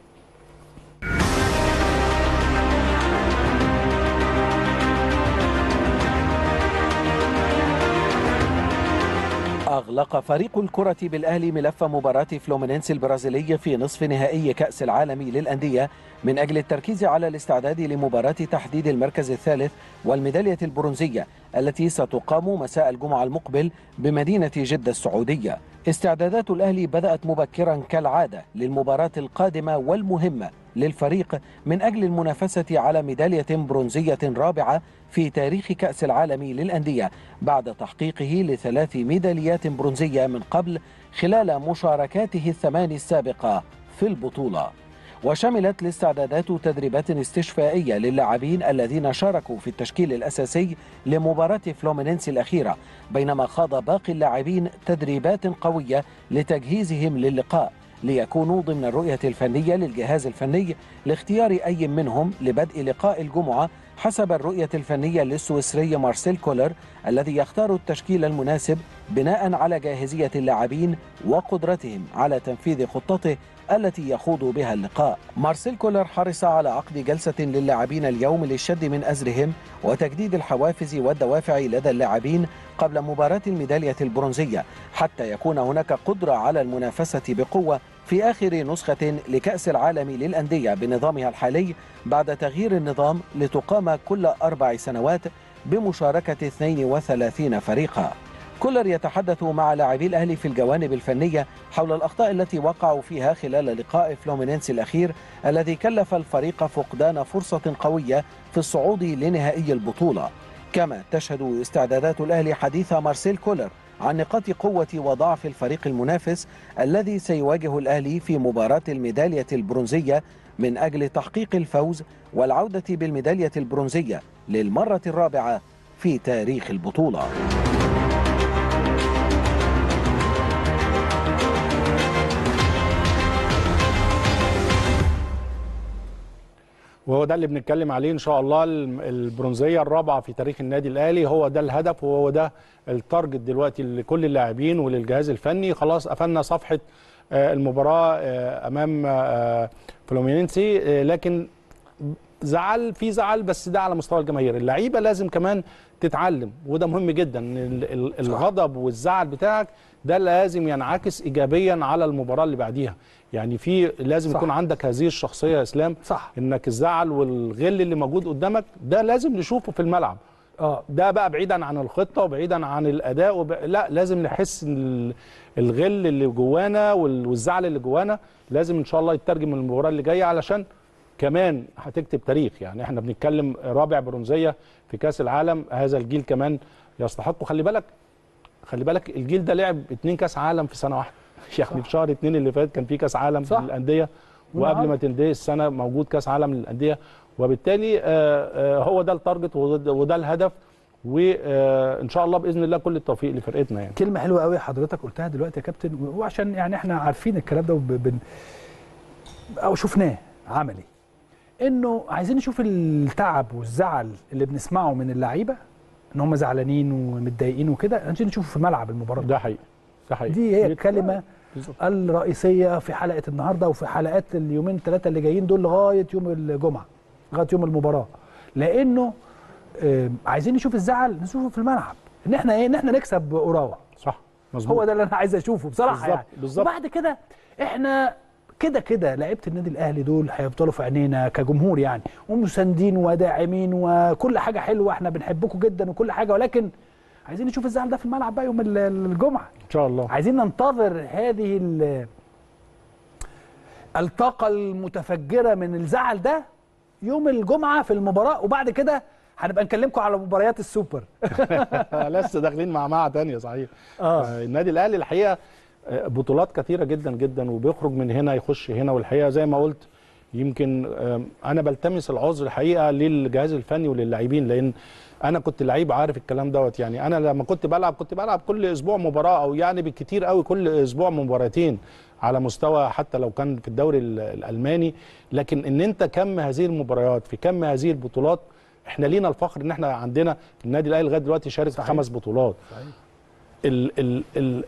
أغلق فريق الكرة بالأهلي ملف مباراة فلومينينسي البرازيلي في نصف نهائي كأس العالم للأندية من أجل التركيز على الاستعداد لمباراة تحديد المركز الثالث والميدالية البرونزية التي ستقام مساء الجمعة المقبل بمدينة جدة السعودية. استعدادات الأهلي بدأت مبكرا كالعادة للمباراة القادمة والمهمة للفريق من أجل المنافسة على ميدالية برونزية رابعة في تاريخ كأس العالم للأندية بعد تحقيقه لثلاث ميداليات برونزية من قبل خلال مشاركاته الثمان السابقة في البطولة. وشملت الاستعدادات تدريبات استشفائية للاعبين الذين شاركوا في التشكيل الأساسي لمباراة فلومينينسي الأخيرة، بينما خاض باقي اللاعبين تدريبات قوية لتجهيزهم للقاء ليكونوا ضمن الرؤية الفنية للجهاز الفني لاختيار أي منهم لبدء لقاء الجمعة حسب الرؤية الفنية للسويسري مارسيل كولر الذي يختار التشكيل المناسب بناء على جاهزية اللاعبين وقدرتهم على تنفيذ خطته التي يخوض بها اللقاء. مارسيل كولر حرص على عقد جلسة للاعبين اليوم للشد من أزرهم وتجديد الحوافز والدوافع لدى اللاعبين قبل مباراة الميدالية البرونزية حتى يكون هناك قدرة على المنافسة بقوة في آخر نسخة لكأس العالم للأندية بنظامها الحالي بعد تغيير النظام لتقام كل أربع سنوات بمشاركة اثنين وثلاثين فريقا. كولر يتحدث مع لاعبي الأهلي في الجوانب الفنية حول الأخطاء التي وقعوا فيها خلال لقاء فلومينينسي الأخير الذي كلف الفريق فقدان فرصة قوية في الصعود لنهائي البطولة. كما تشهد استعدادات الأهلي حديث مارسيل كولر عن نقاط قوة وضعف الفريق المنافس الذي سيواجه الأهلي في مباراة الميدالية البرونزية من أجل تحقيق الفوز والعودة بالميدالية البرونزية للمرة الرابعة في تاريخ البطولة. وهو ده اللي بنتكلم عليه إن شاء الله، البرونزية الرابعة في تاريخ النادي الأهلي، هو ده الهدف وهو ده التارجت دلوقتي لكل اللاعبين وللجهاز الفني. خلاص قفلنا صفحة المباراة أمام فلومينينسي، لكن زعل في زعل بس ده على مستوى الجماهير. اللعيبة لازم كمان تتعلم وده مهم جدا، الغضب والزعل بتاعك ده لازم ينعكس ايجابيا على المباراه اللي بعديها. يعني في لازم صح. يكون عندك هذه الشخصيه يا اسلام، صح، انك الزعل والغل اللي موجود قدامك ده لازم نشوفه في الملعب. اه ده بقى بعيدا عن الخطه وبعيدا عن الاداء وب... لا لازم نحس الغل اللي جوانا والزعل اللي جوانا لازم ان شاء الله يترجم المباراه اللي جايه، علشان كمان هتكتب تاريخ. يعني احنا بنتكلم رابع برونزيه في كاس العالم، هذا الجيل كمان يستحقه. خلي بالك خلي بالك الجيل ده لعب اتنين كاس عالم في سنه واحده، يعني في شهر اتنين اللي فات كان في كاس عالم للانديه، وقبل ما تنتهي السنه موجود كاس عالم للانديه، وبالتالي هو ده التارجت وده الهدف، وان شاء الله باذن الله كل التوفيق لفرقتنا. يعني كلمه حلوه قوي حضرتك قلتها دلوقتي يا كابتن، وعشان يعني احنا عارفين الكلام ده وبن... او شفناه عملي، انه عايزين نشوف التعب والزعل اللي بنسمعه من اللعيبه ان هم زعلانين ومتضايقين وكده، عايزين نشوفه في الملعب المباراه. ده حقيقي ده حقيقي، دي هي الكلمه الرئيسيه في حلقه النهارده وفي حلقات اليومين الثلاثه اللي جايين دول لغايه يوم الجمعه، لغايه يوم المباراه، لانه عايزين نشوف الزعل نشوفه في الملعب، ان احنا ايه، ان احنا نكسب اوراوا. صح مظبوط، هو ده اللي انا عايز اشوفه بصراحه. بالزبط. يعني بالزبط. وبعد كده احنا كده كده لعيبه النادي الاهلي دول هيفضلوا في عينينا كجمهور يعني، ومساندين وداعمين وكل حاجه حلوه، احنا بنحبكم جدا وكل حاجه، ولكن عايزين نشوف الزعل ده في الملعب بقى يوم الجمعه ان شاء الله. عايزين ننتظر هذه الطاقه المتفجره من الزعل ده يوم الجمعه في المباراه، وبعد كده هنبقى نكلمكم على مباريات السوبر. لسه داخلين مع معه ثانيه صحيح. آه. النادي الاهلي الحقيقه بطولات كثيرة جدا جدا، وبيخرج من هنا يخش هنا، والحقيقة زي ما قلت يمكن أنا بلتمس العذر الحقيقة للجهاز الفني وللاعبين، لأن أنا كنت لعيب عارف الكلام دوت. يعني أنا لما كنت بلعب كنت بلعب كل أسبوع مباراة، أو يعني بالكتير قوي كل أسبوع مباراتين على مستوى حتى لو كان في الدوري الألماني، لكن إن أنت كم هذه المباريات في كم هذه البطولات، إحنا لينا الفخر إن إحنا عندنا النادي الأهلي لغاية دلوقتي شارك في خمس بطولات. صحيح.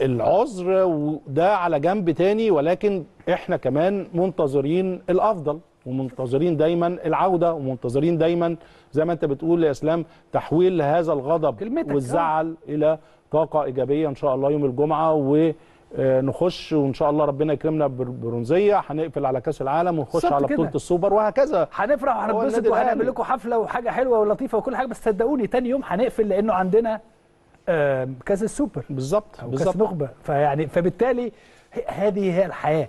العذر وده على جنب تاني، ولكن احنا كمان منتظرين الافضل. ومنتظرين دايما العوده، ومنتظرين دايما زي ما انت بتقول يا اسلام تحويل هذا الغضب والزعل الى طاقه ايجابيه ان شاء الله يوم الجمعه، ونخش وان شاء الله ربنا يكرمنا بالبرونزيه، هنقفل على كاس العالم ونخش على بطوله السوبر وهكذا، هنفرح وهنبسط وهنعمل لكم حفله وحاجه حلوه ولطيفه وكل حاجه، بس صدقوني تاني يوم هنقفل لانه عندنا كاس السوبر بالظبط بالظبط نخبه، فيعني فبالتالي هذه هي الحياه.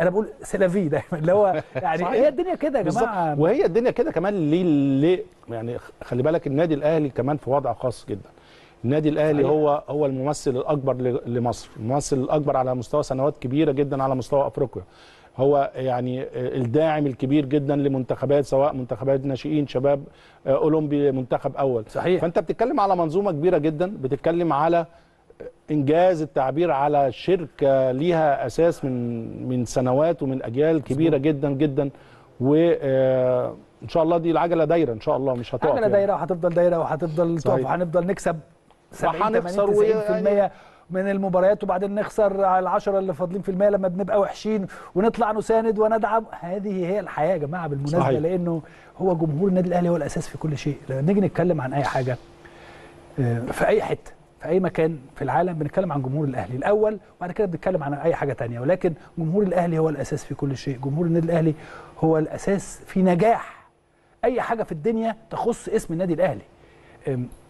انا بقول سلافي دايما اللي هو يعني صحيح. هي الدنيا كده يا جماعه، وهي الدنيا كده كمان ليه ليه يعني خلي بالك النادي الاهلي كمان في وضع خاص جدا. النادي الاهلي صحيح. هو هو الممثل الاكبر لمصر، الممثل الاكبر على مستوى سنوات كبيره جدا على مستوى افريقيا، هو يعني الداعم الكبير جدا لمنتخبات سواء منتخبات ناشئين شباب اولمبي منتخب اول صحيح. فانت بتتكلم على منظومه كبيره جدا، بتتكلم على انجاز التعبير على شركه ليها اساس من من سنوات ومن اجيال كبيره جدا جدا، وان شاء الله دي العجله دايره ان شاء الله مش هتقف، العجله يعني. دايره وهتفضل دايره وهتفضل تقف وهنفضل نكسب سبعين تمانين تسعين في المية من المباريات، وبعدين نخسر على العشرة اللي فاضلين في المية لما بنبقى وحشين ونطلع نساند وندعم. هذه هي الحياه يا جماعه بالمناسبه صحيح. لانه هو جمهور النادي الاهلي هو الاساس في كل شيء. لما نيجي نتكلم عن اي حاجه في اي حته في اي مكان في العالم بنتكلم عن جمهور الاهلي الاول، وبعد كده بنتكلم عن اي حاجه تانية، ولكن جمهور الاهلي هو الاساس في كل شيء. جمهور النادي الاهلي هو الاساس في نجاح اي حاجه في الدنيا تخص اسم النادي الاهلي.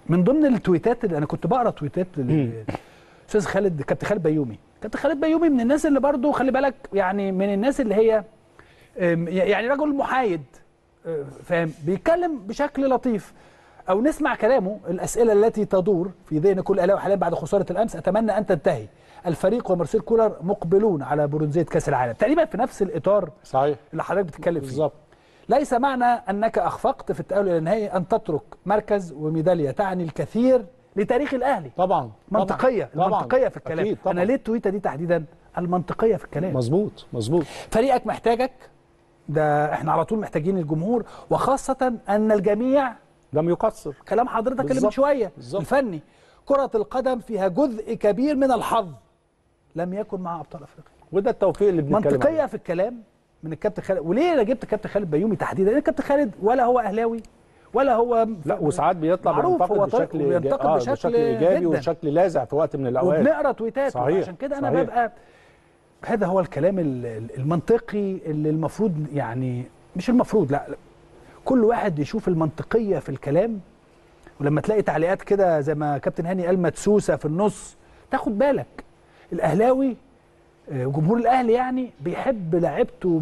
من ضمن التويتات اللي انا كنت بقرا تويتات الاستاذ خالد كابتن خالد بيومي كابتن خالد بيومي من الناس اللي برضه خلي بالك يعني من الناس اللي هي يعني رجل محايد فاهم، بيتكلم بشكل لطيف أو نسمع كلامه. الأسئلة التي تدور في ذهن كل أهلاوي حاليا بعد خسارة الأمس: أتمنى أن تنتهي، الفريق ومارسيل كولر مقبلون على برونزية كأس العالم. تقريبا في نفس الإطار صحيح اللي حضرتك بتتكلم فيه بالظبط. ليس معنى أنك أخفقت في التأهل إلى النهائي أن تترك مركز وميدالية تعني الكثير لتاريخ الأهلي. طبعا منطقية طبعًا. المنطقية في الكلام أكيد طبعًا. أنا ليه التويتة دي تحديدا؟ المنطقية في الكلام مظبوط مظبوط. فريقك محتاجك، ده احنا على طول محتاجين الجمهور، وخاصة أن الجميع لم يقصر. كلام حضرتك اللي من شويه بالزبط. الفني كرة القدم فيها جزء كبير من الحظ لم يكن مع ابطال افريقيا، وده التوفيق اللي بنتكلم عنه. منطقيه في الكلام من الكابتن خالد. وليه انا جبت الكابتن خالد بيومي تحديدا؟ لان الكابتن خالد ولا هو اهلاوي ولا هو لا، وساعات بيطلع بينتقد بشكل بينتقد آه بشكل ايجابي وبشكل لاذع في وقت من الاوقات، وبنقرا تويتاته. عشان كده انا صحيح. ببقى هذا هو الكلام المنطقي اللي المفروض يعني مش المفروض لا كل واحد يشوف المنطقية في الكلام. ولما تلاقي تعليقات كده زي ما كابتن هاني قال مدسوسة في النص تاخد بالك. الأهلاوي وجمهور الأهلي يعني بيحب لعبته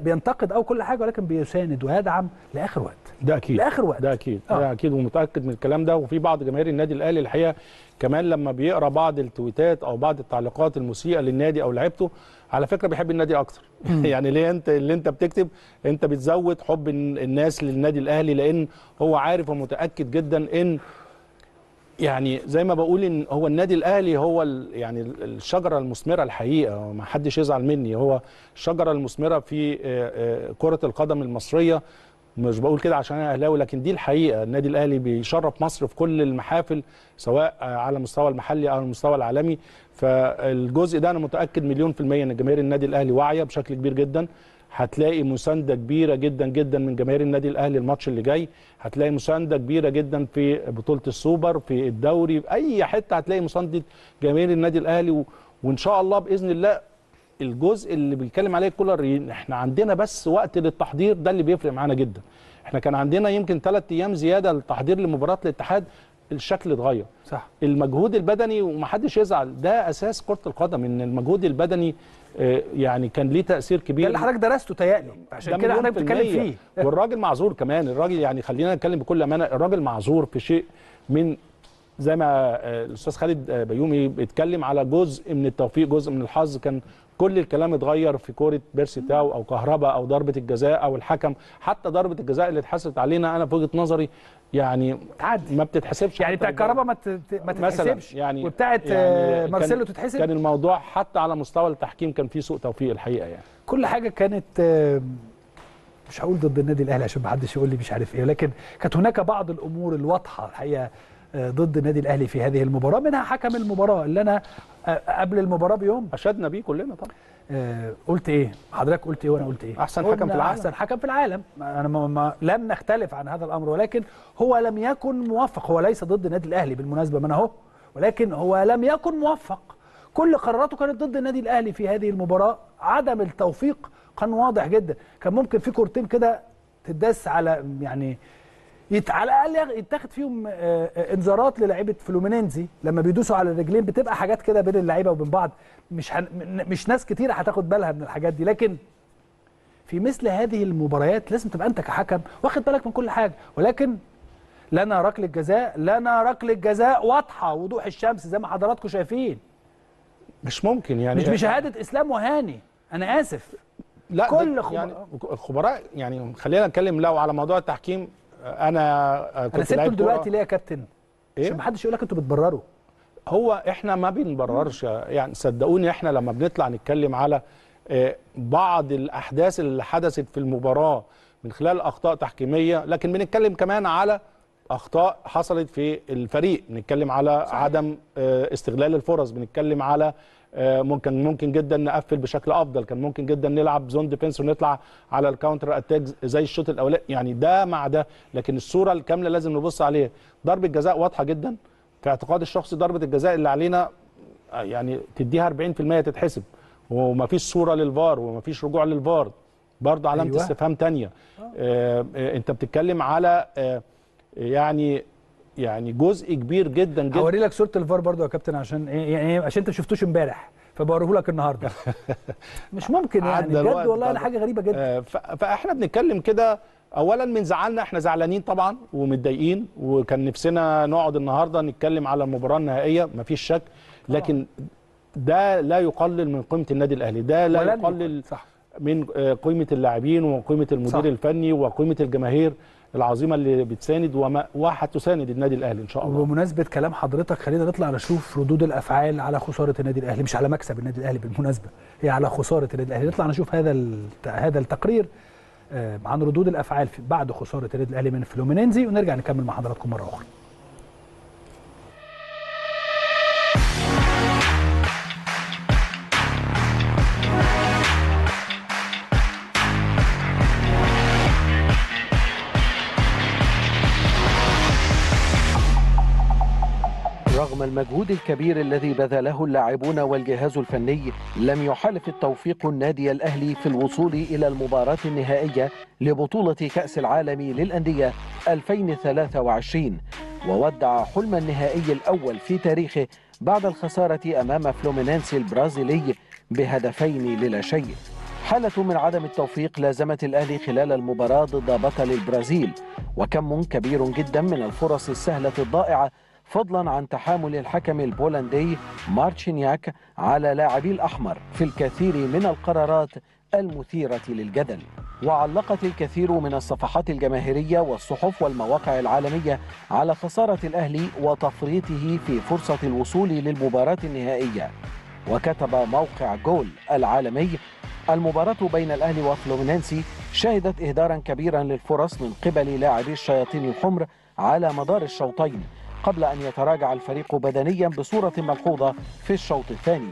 بينتقد أو كل حاجة، ولكن بيساند ويدعم لآخر وقت. ده أكيد لآخر وقت ده أكيد آه. ده أكيد ومتأكد من الكلام ده. وفي بعض جماهير النادي الأهلي الحقيقة كمان لما بيقرأ بعض التويتات أو بعض التعليقات المسيئة للنادي أو لعبته على فكرة بيحب النادي أكتر يعني ليه أنت اللي أنت بتكتب أنت بتزود حب الناس للنادي الأهلي، لأن هو عارف ومتأكد جدا إن يعني زي ما بقول إن هو النادي الأهلي هو يعني الشجرة المثمرة الحقيقة، ما حدش يزعل مني، هو الشجرة المثمرة في كرة القدم المصرية. مش بقول كده عشان انا اهلاوي، لكن دي الحقيقه. النادي الاهلي بيشرف مصر في كل المحافل سواء على المستوى المحلي او المستوى العالمي، فالجزء ده انا متاكد مليون في الميه ان جماهير النادي الاهلي واعيه بشكل كبير جدا. هتلاقي مسانده كبيره جدا جدا من جماهير النادي الاهلي الماتش اللي جاي، هتلاقي مسانده كبيره جدا في بطوله السوبر في الدوري في اي حته، هتلاقي مسانده جماهير النادي الاهلي و... وان شاء الله باذن الله الجزء اللي بيتكلم عليه كولر احنا عندنا بس وقت للتحضير، ده اللي بيفرق معانا جدا. احنا كان عندنا يمكن ثلاث ايام زياده للتحضير لمباراه الاتحاد، الشكل اتغير صح. المجهود البدني ومحدش يزعل، ده اساس كره القدم ان المجهود البدني اه يعني كان ليه تاثير كبير. ده اللي حضرتك درسته تهيألي عشان كده احنا بنتكلم فيه. والراجل معذور كمان، الراجل يعني خلينا نتكلم بكل امانه، الراجل معذور في شيء من زي ما الاستاذ خالد بيومي بيتكلم على جزء من التوفيق جزء من الحظ. كان كل الكلام اتغير في كوره بيرسي تاو او كهرباء او ضربه الجزاء او الحكم، حتى ضربه الجزاء اللي اتحسبت علينا انا في وجهه نظري يعني تعدي ما بتتحسبش، يعني بتاع الكهرباء ما تتحسبش يعني وبتاعه يعني مارسيلو تتحسب. كان الموضوع حتى على مستوى التحكيم كان فيه سوء توفيق الحقيقه، يعني كل حاجه كانت مش هقول ضد النادي الاهلي عشان ما حدش يقول لي مش عارف ايه، ولكن كانت هناك بعض الامور الواضحه الحقيقه ضد النادي الاهلي في هذه المباراه، منها حكم المباراه اللي انا قبل المباراه بيوم اشدنا بيه كلنا طبعا. آه قلت ايه حضرتك؟ قلت ايه وانا قلت ايه؟ احسن حكم في العالم، احسن حكم في العالم. انا ما ما لم نختلف عن هذا الامر، ولكن هو لم يكن موفق. هو ليس ضد النادي الاهلي بالمناسبه، ما انا اهو، ولكن هو لم يكن موفق. كل قراراته كانت ضد النادي الاهلي في هذه المباراه. عدم التوفيق كان واضح جدا، كان ممكن في كورتين كده تداس على يعني يت... على الاقل يتاخد فيهم آه انذارات للاعيبه فلومينينزي لما بيدوسوا على الرجلين، بتبقى حاجات كده بين اللعيبه وبين بعض، مش هن... مش ناس كتيره هتاخد بالها من الحاجات دي. لكن في مثل هذه المباريات لازم تبقى انت كحكم واخد بالك من كل حاجه. ولكن لنا ركله جزاء، لنا ركله جزاء واضحه وضوح الشمس زي ما حضراتكم شايفين. مش ممكن يعني مش بشهاده اسلام وهاني، انا اسف. لا كل خبراء يعني الخبراء يعني خلينا نتكلم لو على موضوع التحكيم. انا كنت انا سبته دلوقتي ليه يا كابتن؟ إيه؟ عشان ما حدش يقول لك انتوا بتبرروا. هو احنا ما بنبررش يعني، صدقوني احنا لما بنطلع نتكلم على بعض الاحداث اللي حدثت في المباراه من خلال اخطاء تحكيميه، لكن بنتكلم كمان على اخطاء حصلت في الفريق، بنتكلم على صحيح. عدم استغلال الفرص، بنتكلم على ممكن ممكن جدا نقفل بشكل افضل، كان ممكن جدا نلعب زون ديفنس ونطلع على الكاونتر اتاك زي الشوط الاولاني، يعني ده مع ده، لكن الصوره الكامله لازم نبص عليها. ضربه جزاء واضحه جدا في اعتقاد الشخصي، ضربه الجزاء اللي علينا يعني تديها أربعين بالمية تتحسب، ومفيش صوره للفار ومفيش رجوع للفار، برضه علامه أيوة. استفهام ثانيه. آه آه انت بتتكلم على آه يعني يعني جزء كبير جدا جدا. هوري لك صوره الفار برضو يا كابتن، عشان يعني عشان انت ما شفتوش امبارح فبوريه لك النهارده. مش ممكن يعني بجد والله، انا حاجه غريبه جدا. فاحنا بنتكلم كده، اولا من زعلنا، احنا زعلانين طبعا ومتضايقين، وكان نفسنا نقعد النهارده نتكلم على المباراه النهائيه مفيش شك، لكن ده لا يقلل من قيمه النادي الاهلي، ده لا يقلل صح. من قيمه اللاعبين وقيمه المدير صح. الفني وقيمه الجماهير العظيمه اللي بتساند وما وهتساند النادي الاهلي ان شاء الله. وبمناسبه كلام حضرتك خلينا نطلع نشوف ردود الافعال على خساره النادي الاهلي، مش على مكسب النادي الاهلي بالمناسبه، هي على خساره النادي الاهلي. نطلع نشوف هذا هذا التقرير عن ردود الافعال بعد خساره النادي الاهلي من فلومينينزي، ونرجع نكمل مع حضراتكم مره اخرى. رغم المجهود الكبير الذي بذله اللاعبون والجهاز الفني، لم يحالف التوفيق النادي الأهلي في الوصول إلى المباراة النهائية لبطولة كأس العالم للأندية ألفين وثلاثة وعشرين، وودع حلم النهائي الأول في تاريخه بعد الخسارة أمام فلومينينسي البرازيلي بهدفين للا شيء. حالة من عدم التوفيق لازمت الأهلي خلال المباراة ضد بطل البرازيل، وكم كبير جدا من الفرص السهلة الضائعة، فضلا عن تحامل الحكم البولندي مارتشينياك على لاعبي الأحمر في الكثير من القرارات المثيرة للجدل. وعلقت الكثير من الصفحات الجماهيرية والصحف والمواقع العالمية على خسارة الأهلي وتفريطه في فرصة الوصول للمباراة النهائية. وكتب موقع جول العالمي: المباراة بين الأهلي وفلومينينسي شهدت إهدارا كبيرا للفرص من قبل لاعبي الشياطين الحمر على مدار الشوطين، قبل أن يتراجع الفريق بدنيا بصورة ملحوظة في الشوط الثاني.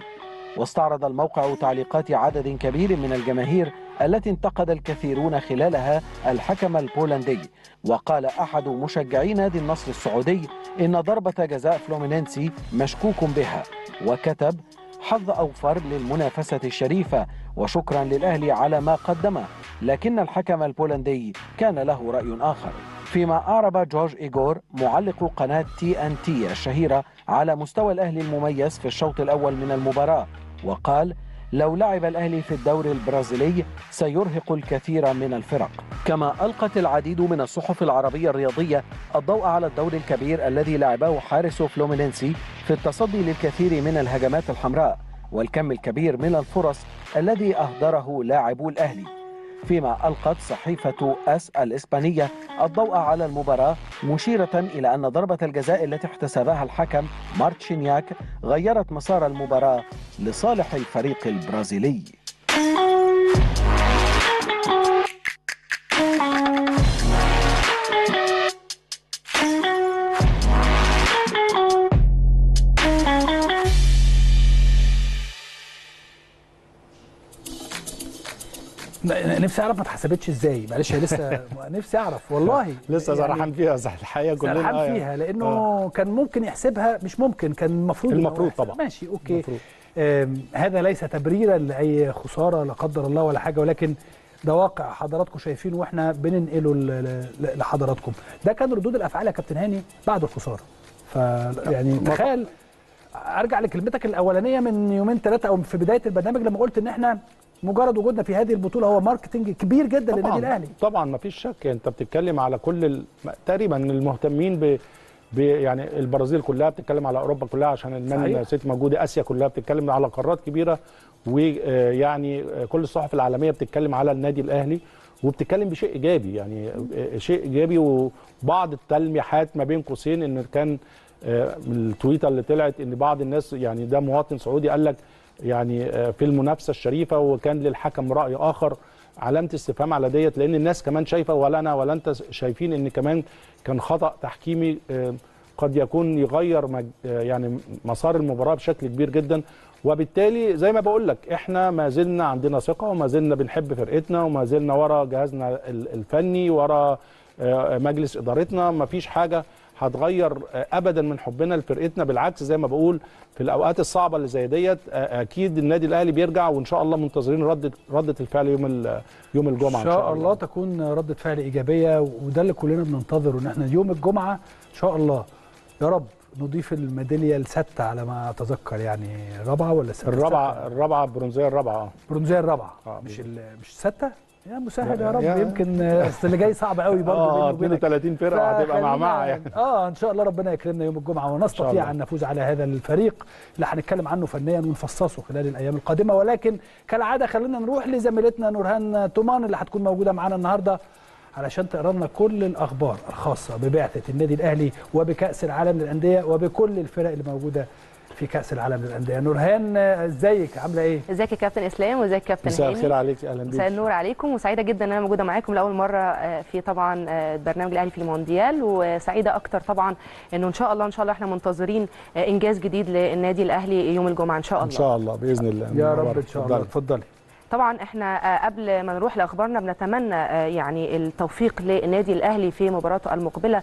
واستعرض الموقع تعليقات عدد كبير من الجماهير التي انتقد الكثيرون خلالها الحكم البولندي. وقال أحد مشجعي نادي النصر السعودي إن ضربة جزاء فلومينينسي مشكوك بها، وكتب: حظ أوفر للمنافسة الشريفة، وشكرا للأهلي على ما قدمه، لكن الحكم البولندي كان له رأي آخر. فيما أعرب جورج إيجور معلق قناة تي أن تي الشهيرة على مستوى الأهلي المميز في الشوط الأول من المباراة، وقال: لو لعب الأهلي في الدوري البرازيلي سيرهق الكثير من الفرق. كما ألقت العديد من الصحف العربية الرياضية الضوء على الدور الكبير الذي لعبه حارس فلومينينسي في التصدي للكثير من الهجمات الحمراء، والكم الكبير من الفرص الذي أهدره لاعبو الأهلي. فيما ألقت صحيفة أس الإسبانية الضوء على المباراة، مشيرة إلى أن ضربة الجزاء التي احتسبها الحكم مارتشينياك غيرت مسار المباراة لصالح الفريق البرازيلي. نفسي اعرف ما اتحسبتش ازاي، معلش لسه نفسي اعرف والله. لسه سرحان يعني فيها الحقيقه كلنا سرحان فيها لانه آه. كان ممكن يحسبها، مش ممكن، كان المفروض المفروض طبعا ماشي اوكي المفروض. هذا ليس تبريرا لاي خساره لا قدر الله ولا حاجه، ولكن ده واقع حضراتكم شايفينه واحنا بننقله لحضراتكم. ده كان ردود الافعال يا كابتن هاني بعد الخساره. ف يعني تخيل، ارجع لكلمتك الاولانيه من يومين ثلاثه او في بدايه البرنامج لما قلت ان احنا مجرد وجودنا في هذه البطوله هو ماركتنج كبير جدا للنادي الاهلي. طبعا ما فيش شك، انت بتتكلم على كل تقريبا المهتمين ب يعني البرازيل كلها بتتكلم، على اوروبا كلها عشان المان سيتي موجوده، اسيا كلها بتتكلم، على قارات كبيره، ويعني كل الصحف العالميه بتتكلم على النادي الاهلي وبتتكلم بشيء ايجابي، يعني شيء ايجابي. وبعض التلميحات ما بين قوسين ان كان التويته اللي طلعت ان بعض الناس يعني ده مواطن سعودي قال لك يعني في المنافسه الشريفه وكان للحكم راي اخر، علامه استفهام على ديت، لان الناس كمان شايفه ولا انا ولا انت شايفين ان كمان كان خطا تحكيمي قد يكون يغير يعني مسار المباراه بشكل كبير جدا. وبالتالي زي ما بقول لك احنا ما زلنا عندنا ثقه وما زلنا بنحب فرقتنا وما زلنا ورا جهازنا الفني ورا مجلس ادارتنا، ما فيش حاجه هتغير ابدا من حبنا لفرقتنا. بالعكس زي ما بقول في الاوقات الصعبه اللي زي ديت اكيد النادي الاهلي بيرجع، وان شاء الله منتظرين رده رده الفعل يوم يوم الجمعه ان شاء الله. ان شاء الله تكون رده فعل ايجابيه، وده اللي كلنا بننتظره ان احنا يوم الجمعه ان شاء الله يا رب نضيف الميداليه السادسه على ما اتذكر، يعني رابعه ولا سادسه؟ الرابعه الرابعه البرونزيه الرابعه البرونزيه الرابعه آه مش مش السادسه يا مسهل يا رب. يمكن اصل اللي جاي صعب قوي برضه اه اثنين وثلاثين فرقه هتبقى معمعه يعني اه ان شاء الله ربنا يكرمنا يوم الجمعه ونستطيع ان نفوز على هذا الفريق اللي هنتكلم عنه فنيا ونفصصه خلال الايام القادمه. ولكن كالعاده خلينا نروح لزميلتنا نورهان تومان اللي هتكون موجوده معانا النهارده علشان تقرا لنا كل الاخبار الخاصه ببعثه النادي الاهلي وبكاس العالم للانديه وبكل الفرق اللي موجوده في كأس العالم للأندية. نورهان ازيك عاملة إيه؟ ازيك يا كابتن إسلام وازيك كابتن هاني؟ مساء الخير عليك، أهلا بيك. مساء النور عليكم، وسعيدة جدا إن أنا موجودة معاكم لأول مرة في طبعا برنامج الأهلي في المونديال، وسعيدة أكتر طبعا إنه إن شاء الله إن شاء الله إحنا منتظرين إنجاز جديد للنادي الأهلي يوم الجمعة إن شاء الله. إن شاء الله بإذن الله يا رب إن شاء الله. اتفضلي. طبعا احنا قبل ما نروح لاخبارنا بنتمنى يعني التوفيق للنادي الاهلي في مباراته المقبله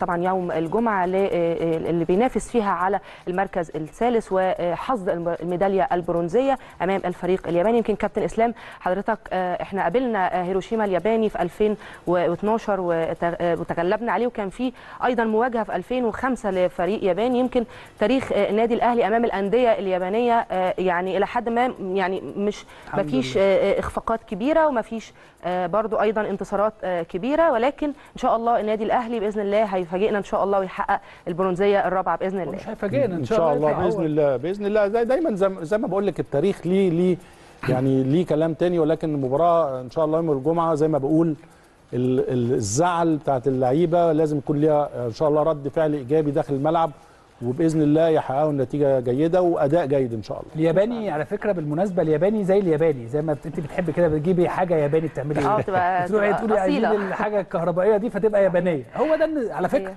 طبعا يوم الجمعه اللي بينافس فيها على المركز الثالث وحصد الميداليه البرونزيه امام الفريق الياباني. يمكن كابتن اسلام حضرتك احنا قابلنا هيروشيما الياباني في ألفين واثناشر وتغلبنا عليه، وكان في ايضا مواجهه في ألفين وخمسة لفريق ياباني. يمكن تاريخ النادي الاهلي امام الانديه اليابانيه يعني الى حد ما يعني مش ما فيش اخفاقات كبيره وما فيش برضو ايضا انتصارات كبيره، ولكن ان شاء الله النادي الاهلي باذن الله هيفاجئنا ان شاء الله ويحقق البرونزيه الرابعه باذن الله. مش هيفاجئنا ان شاء الله باذن الله باذن الله زي دايما زي, زي ما بقول لك التاريخ ليه ليه يعني ليه كلام تاني، ولكن المباراه ان شاء الله يوم الجمعه زي ما بقول الزعل بتاعت اللعيبه لازم يكون ليها ان شاء الله رد فعل ايجابي داخل الملعب، وباذن الله يحققوا نتيجه جيده واداء جيد ان شاء الله. الياباني على فكره بالمناسبه الياباني زي الياباني زي ما انت بتحب كده بتجيبي حاجه ياباني بتعملي ايه؟ اه تبقى تروحي تقولي عايزين الحاجه الكهربائيه دي فتبقى يابانيه، هو ده على فكره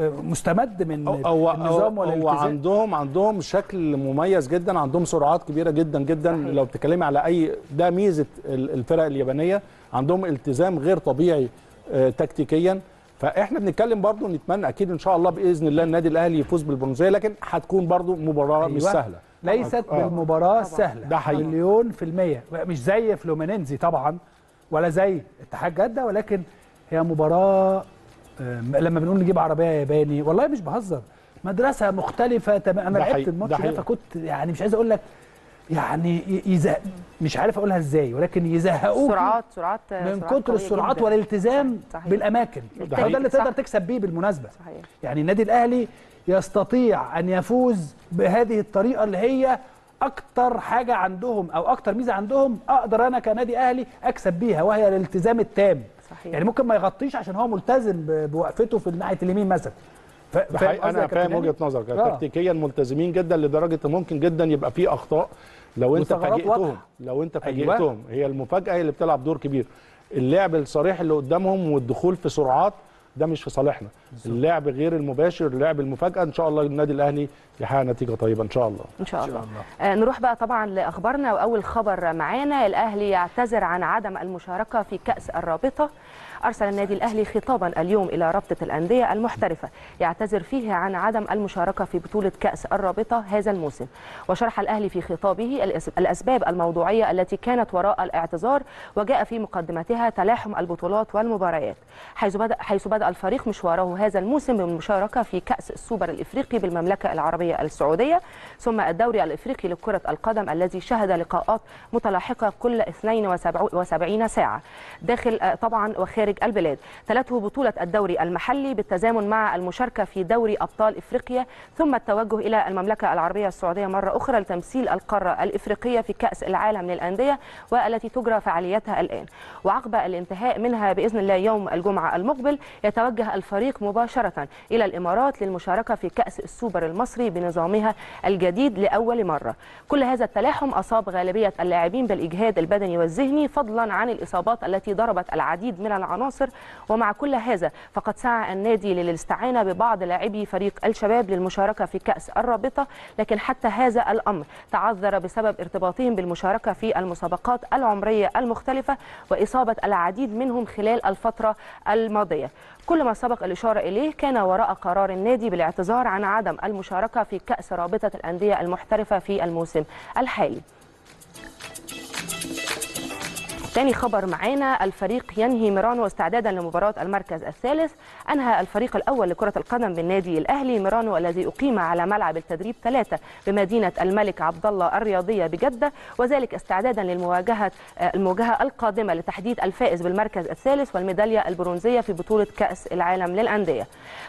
مستمد من أو أو النظام ولا الالتزام. عندهم عندهم شكل مميز جدا، عندهم سرعات كبيره جدا جدا صحيح. لو بتتكلمي على اي ده ميزه الفرق اليابانيه، عندهم التزام غير طبيعي تكتيكيا. فاحنا بنتكلم برضو نتمنى اكيد ان شاء الله باذن الله النادي الاهلي يفوز بالبرونزيه، لكن هتكون برضو مباراه أيوة. مش سهله، ليست آه. بالمباراه السهله ده حقيقي مليون في الميه، مش زي فلومينينزي طبعا ولا زي اتحاد جده، ولكن هي مباراه لما بنقول نجيب عربيه ياباني والله مش بهزر، مدرسه مختلفه تماما. انا لعبت الماتش ده فكنت يعني مش عايز اقول لك يعني يزهق، مش عارف اقولها ازاي، ولكن يزهقوك سرعات سرعات من كتر السرعات والالتزام بالاماكن. ده اللي تقدر تكسب بيه بالمناسبه صحيح. يعني النادي الاهلي يستطيع ان يفوز بهذه الطريقه اللي هي اكتر حاجه عندهم او اكتر ميزه عندهم اقدر انا كنادي اهلي اكسب بيها، وهي الالتزام التام صحيح. يعني ممكن ما يغطيش عشان هو ملتزم بوقفته في الناحيه اليمين مثلا. انا فاهم وجهه نظرك تكتيكيا ملتزمين جدا لدرجه ممكن جدا يبقى في اخطاء لو انت فاجئتهم لو انت فاجئتهم أيوة. هي المفاجاه هي اللي بتلعب دور كبير، اللعب الصريح اللي قدامهم والدخول في سرعات ده مش في صالحنا. اللعب غير المباشر، اللعب المفاجاه. ان شاء الله النادي الاهلي يحقق نتيجه طيبه ان شاء الله. ان شاء الله, إن شاء الله. آه نروح بقى طبعا لاخبارنا، واول خبر معانا الاهلي يعتذر عن عدم المشاركه في كاس الرابطه. أرسل النادي الأهلي خطابا اليوم إلى رابطة الأندية المحترفة يعتذر فيه عن عدم المشاركة في بطولة كأس الرابطة هذا الموسم. وشرح الأهلي في خطابه الأسباب الموضوعية التي كانت وراء الاعتذار، وجاء في مقدمتها تلاحم البطولات والمباريات، حيث بدأ, حيث بدأ الفريق مشواره هذا الموسم بالمشاركة في كأس السوبر الإفريقي بالمملكة العربية السعودية، ثم الدوري الإفريقي لكرة القدم الذي شهد لقاءات متلاحقة كل اثنين وسبعين ساعة داخل طبعا وخارج البلاد. تلته بطولة الدوري المحلي بالتزامن مع المشاركة في دوري أبطال إفريقيا، ثم التوجه إلى المملكة العربية السعودية مرة أخرى لتمثيل القارة الإفريقية في كأس العالم للأندية والتي تجرى فعاليتها الآن. وعقب الانتهاء منها بإذن الله يوم الجمعة المقبل يتوجه الفريق مباشرة إلى الإمارات للمشاركة في كأس السوبر المصري بنظامها الجديد لأول مرة. كل هذا التلاحم أصاب غالبية اللاعبين بالإجهاد البدني والذهني، فضلا عن الإصابات التي ضربت العديد من عناصر. ومع كل هذا فقد سعى النادي للاستعانة ببعض لاعبي فريق الشباب للمشاركة في كأس الرابطة، لكن حتى هذا الأمر تعذر بسبب ارتباطهم بالمشاركة في المسابقات العمرية المختلفة وإصابة العديد منهم خلال الفترة الماضية. كل ما سبق الإشارة إليه كان وراء قرار النادي بالاعتذار عن عدم المشاركة في كأس رابطة الأندية المحترفة في الموسم الحالي. تاني خبر معانا، الفريق ينهي ميرانو استعدادا لمباراة المركز الثالث. أنهى الفريق الأول لكرة القدم بالنادي الأهلي ميرانو الذي أقيم على ملعب التدريب ثلاثة بمدينة الملك عبد الله الرياضية بجدة، وذلك استعدادا للمواجهة المواجهة القادمة لتحديد الفائز بالمركز الثالث والميدالية البرونزية في بطولة كأس العالم للأندية.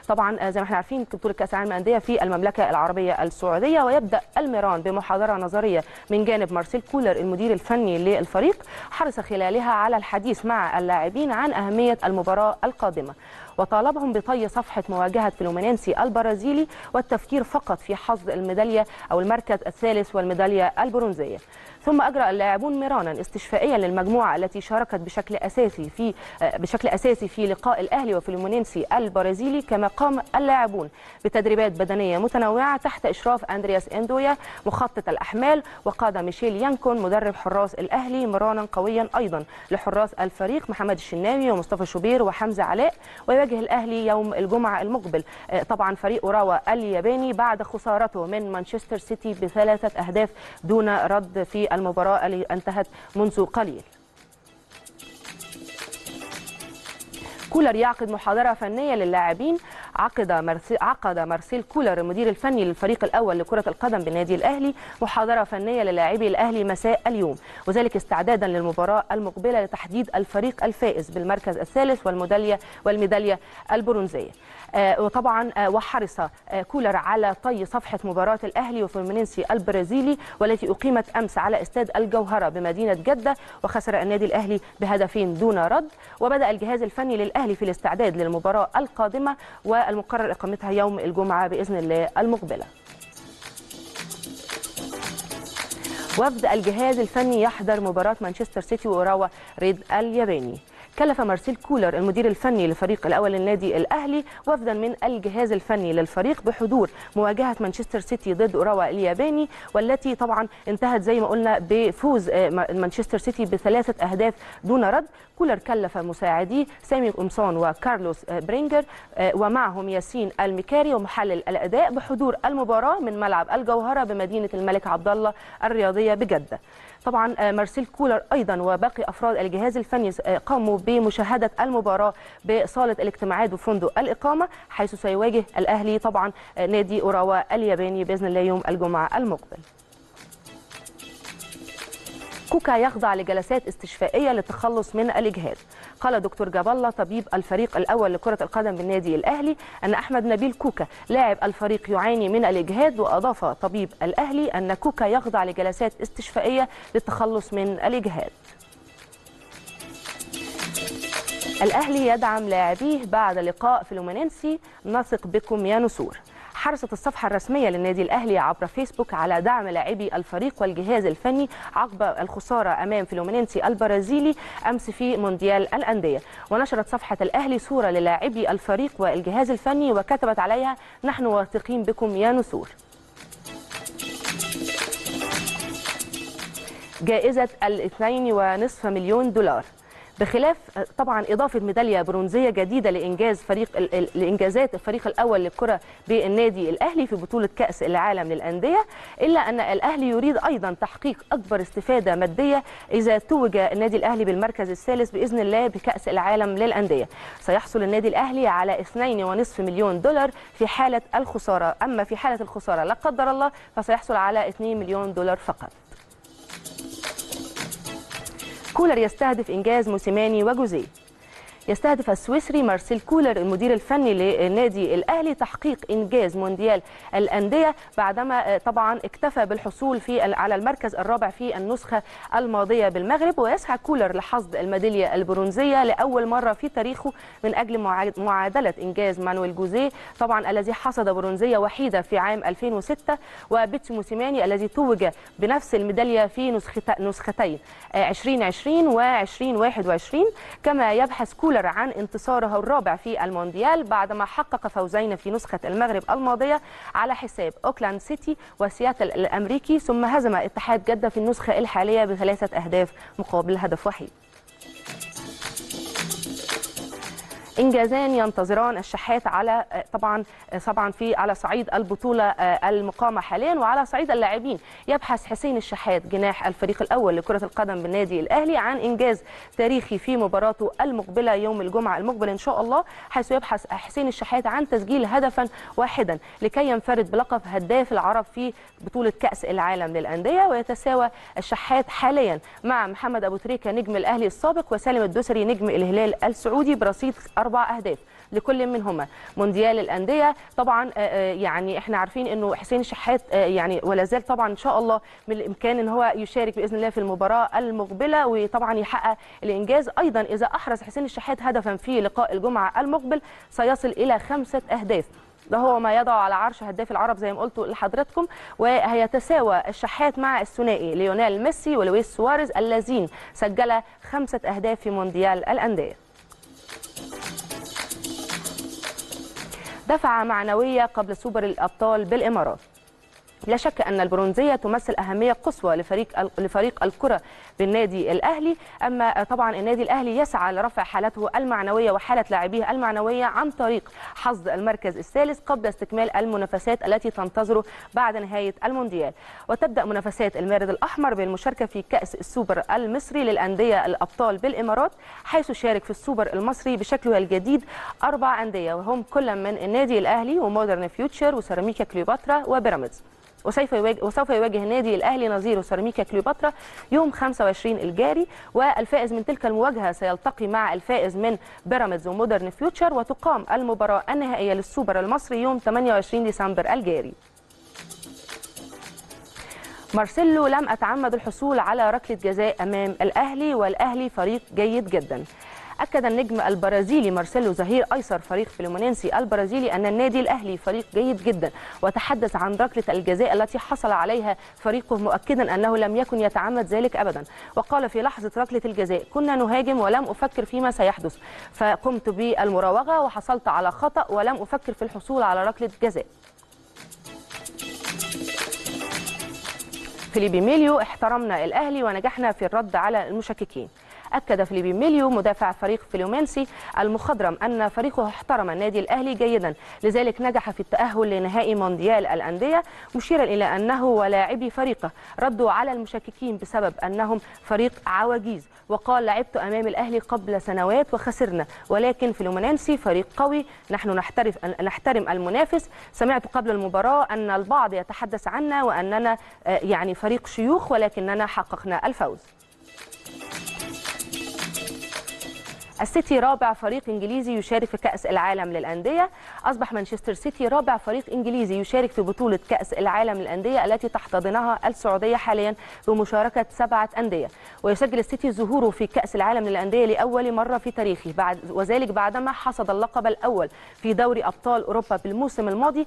طبعا زي ما احنا عارفين بطولة كأس العالم للأندية في المملكة العربية السعودية، ويبدأ الميران بمحاضرة نظرية من جانب مارسيل كولر المدير الفني للفريق، حرص خلالها على الحديث مع اللاعبين عن أهمية المباراة القادمة، وطالبهم بطي صفحة مواجهة فلومينينسي البرازيلي والتفكير فقط في حصد الميدالية أو المركز الثالث والميدالية البرونزية. ثم أجرى اللاعبون ميرانا استشفائيا للمجموعة التي شاركت بشكل أساسي في بشكل أساسي في لقاء الأهلي وفلومينينسي البرازيلي، كما قام اللاعبون بتدريبات بدنية متنوعة تحت إشراف أندرياس إندويا مخطط الأحمال، وقاد ميشيل يانكون مدرب حراس الأهلي ميرانا قويا أيضا لحراس الفريق محمد الشناوي ومصطفى شوبير وحمزة علاء. ويواجه الأهلي يوم الجمعة المقبل طبعا فريق أوراوا الياباني بعد خسارته من مانشستر سيتي بثلاثة أهداف دون رد في المباراة اللي انتهت منذ قليل. كولر يعقد محاضرة فنية للاعبين. عقد مارسيل كولر المدير الفني للفريق الأول لكرة القدم بالنادي الأهلي محاضرة فنية للاعبي الأهلي مساء اليوم، وذلك استعدادا للمباراة المقبلة لتحديد الفريق الفائز بالمركز الثالث والميدالية والميدالية البرونزية. آه وطبعا آه وحرص آه كولر على طي صفحة مباراة الأهلي وفلومينينسي البرازيلي والتي أقيمت أمس على استاد الجوهرة بمدينة جدة، وخسر النادي الأهلي بهدفين دون رد. وبدأ الجهاز الفني للأهلي في الاستعداد للمباراة القادمة والمقرر إقامتها يوم الجمعة بإذن الله المقبلة. وفد الجهاز الفني يحضر مباراة مانشستر سيتي وأوراوا ريد الياباني. كلف مارسيل كولر المدير الفني للفريق الأول النادي الأهلي وفدا من الجهاز الفني للفريق بحضور مواجهة مانشستر سيتي ضد أوراوا الياباني، والتي طبعا انتهت زي ما قلنا بفوز مانشستر سيتي بثلاثة أهداف دون رد. كولر كلف مساعديه سامي قمصان وكارلوس برينجر ومعهم ياسين المكاري ومحلل الأداء بحضور المباراة من ملعب الجوهرة بمدينة الملك عبد الله الرياضية بجدة. طبعا مارسيل كولر أيضا وباقي أفراد الجهاز الفني قاموا بمشاهدة المباراة بصالة الاجتماعات وفندق الإقامة، حيث سيواجه الأهلي طبعا نادي أوراوا الياباني بإذن الله يوم الجمعة المقبل. كوكا يخضع لجلسات استشفائية للتخلص من الإجهاد. قال دكتور جابالة طبيب الفريق الأول لكرة القدم بالنادي الأهلي أن أحمد نبيل كوكا لاعب الفريق يعاني من الإجهاد، وأضاف طبيب الأهلي أن كوكا يخضع لجلسات استشفائية للتخلص من الإجهاد. الأهلي يدعم لاعبيه بعد لقاء فلومينينسي، نثق بكم يا نسور. حرصت الصفحة الرسمية للنادي الأهلي عبر فيسبوك على دعم لاعبي الفريق والجهاز الفني عقب الخسارة أمام فلومينينسي البرازيلي أمس في مونديال الأندية. ونشرت صفحة الأهلي صورة للاعبي الفريق والجهاز الفني وكتبت عليها: نحن واثقين بكم يا نسور. جائزة الاثنين ونصف مليون دولار، بخلاف طبعا إضافة ميدالية برونزية جديدة لإنجاز فريق لإنجازات الفريق الأول للكرة بالنادي الأهلي في بطولة كأس العالم للأندية، إلا أن الأهلي يريد أيضا تحقيق أكبر استفادة مادية إذا توج النادي الأهلي بالمركز الثالث بإذن الله بكأس العالم للأندية. سيحصل النادي الأهلي على اثنين ونصف مليون دولار في حالة الخسارة، أما في حالة الخسارة لا قدر الله فسيحصل على اثنين مليون دولار فقط. كولر يستهدف إنجاز موسيماني وجوزيه. يستهدف السويسري مارسيل كولر المدير الفني للنادي الأهلي تحقيق إنجاز مونديال الأندية بعدما طبعا اكتفى بالحصول في على المركز الرابع في النسخة الماضية بالمغرب. ويسعى كولر لحصد الميدالية البرونزية لأول مرة في تاريخه من أجل معادلة إنجاز مانويل جوزيه طبعا الذي حصد برونزية وحيدة في عام ألفين وستة، وبيتسو موسيماني الذي توج بنفس الميدالية في نسختين ألفين وعشرين وألفين وواحد وعشرين. كما يبحث كولر عن انتصاره الرابع في المونديال بعدما حقق فوزين في نسخة المغرب الماضية على حساب أوكلاند سيتي وسياتل الأمريكي، ثم هزم اتحاد جدة في النسخة الحالية بثلاثة أهداف مقابل هدف وحيد. إنجازان ينتظران الشحات على طبعا طبعا في على صعيد البطولة المقامة حاليا. وعلى صعيد اللاعبين، يبحث حسين الشحات جناح الفريق الأول لكرة القدم بالنادي الأهلي عن إنجاز تاريخي في مباراته المقبلة يوم الجمعة المقبل إن شاء الله، حيث يبحث حسين الشحات عن تسجيل هدفا واحدا لكي ينفرد بلقب هداف العرب في بطولة كأس العالم للأندية. ويتساوى الشحات حاليا مع محمد أبو تريكة نجم الأهلي السابق وسالم الدوسري نجم الهلال السعودي برصيد أربع أهداف لكل منهما. مونديال الأندية طبعا يعني احنا عارفين انه حسين الشحات يعني ولا زال طبعا ان شاء الله من الامكان ان هو يشارك باذن الله في المباراة المقبلة وطبعا يحقق الانجاز. ايضا اذا احرز حسين الشحات هدفا في لقاء الجمعة المقبل سيصل الى خمسة أهداف، ده هو ما يضع على عرش هداف العرب زي ما قلت لحضراتكم. وهيتساوى الشحات مع الثنائي ليونيل ميسي ولويس سواريز الذين سجلا خمسة أهداف في مونديال الأندية. دفعة معنوية قبل سوبر الأبطال بالإمارات. لا شك أن البرونزية تمثل أهمية قصوى لفريق لفريق الكرة بالنادي الأهلي، أما طبعا النادي الأهلي يسعى لرفع حالته المعنوية وحالة لاعبيه المعنوية عن طريق حصد المركز الثالث قبل استكمال المنافسات التي تنتظره بعد نهاية المونديال. وتبدأ منافسات المارد الأحمر بالمشاركة في كأس السوبر المصري للأندية الأبطال بالإمارات، حيث شارك في السوبر المصري بشكله الجديد أربع أندية وهم كل من النادي الأهلي ومودرن فيوتشر وسيراميكا كليوباترا وبيراميدز. وسوف يواجه وسوف يواجه النادي الأهلي نظيره سيراميكا كليوباترا يوم خمسة وعشرين الجاري، والفائز من تلك المواجهة سيلتقي مع الفائز من بيراميدز ومودرن فيوتشر، وتقام المباراة النهائية للسوبر المصري يوم ثمانية وعشرين ديسمبر الجاري. مارسيلو لم أتعمد الحصول على ركلة جزاء أمام الأهلي، والأهلي فريق جيد جدا. أكد النجم البرازيلي مارسيلو ظهير أيسر فريق فلومينينسي البرازيلي أن النادي الأهلي فريق جيد جدا، وتحدث عن ركلة الجزاء التي حصل عليها فريقه مؤكدا أنه لم يكن يتعمد ذلك أبدا، وقال: في لحظة ركلة الجزاء كنا نهاجم ولم أفكر فيما سيحدث، فقمت بالمراوغة وحصلت على خطأ ولم أفكر في الحصول على ركلة جزاء. فيليبي ميليو: احترمنا الأهلي ونجحنا في الرد على المشككين. أكد فيليبي ميليو مدافع فريق فلومينسي المخضرم أن فريقه احترم النادي الأهلي جيدا، لذلك نجح في التأهل لنهائي مونديال الأندية، مشيرا إلى أنه ولاعبي فريقه ردوا على المشككين بسبب أنهم فريق عواجيز، وقال: لعبت أمام الأهلي قبل سنوات وخسرنا، ولكن فلومينسي فريق قوي، نحن نحترف نحترم المنافس. سمعت قبل المباراة أن البعض يتحدث عنا وأننا يعني فريق شيوخ، ولكننا حققنا الفوز. السيتي رابع فريق انجليزي يشارك في كأس العالم للأندية. اصبح مانشستر سيتي رابع فريق انجليزي يشارك في بطولة كأس العالم للأندية التي تحتضنها السعودية حاليا بمشاركة سبعة أندية، ويسجل السيتي ظهوره في كأس العالم للأندية لأول مرة في تاريخه، بعد وذلك بعدما حصد اللقب الأول في دوري أبطال أوروبا بالموسم الماضي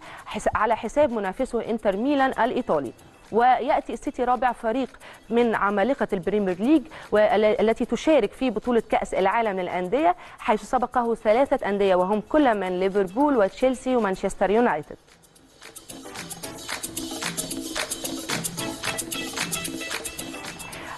على حساب منافسه انتر ميلان الإيطالي. ويأتي السيتي رابع فريق من عمالقة البريمير ليج والتي تشارك في بطولة كأس العالم للأندية، حيث سبقه ثلاثة أندية وهم كل من ليفربول وتشيلسي ومانشستر يونايتد.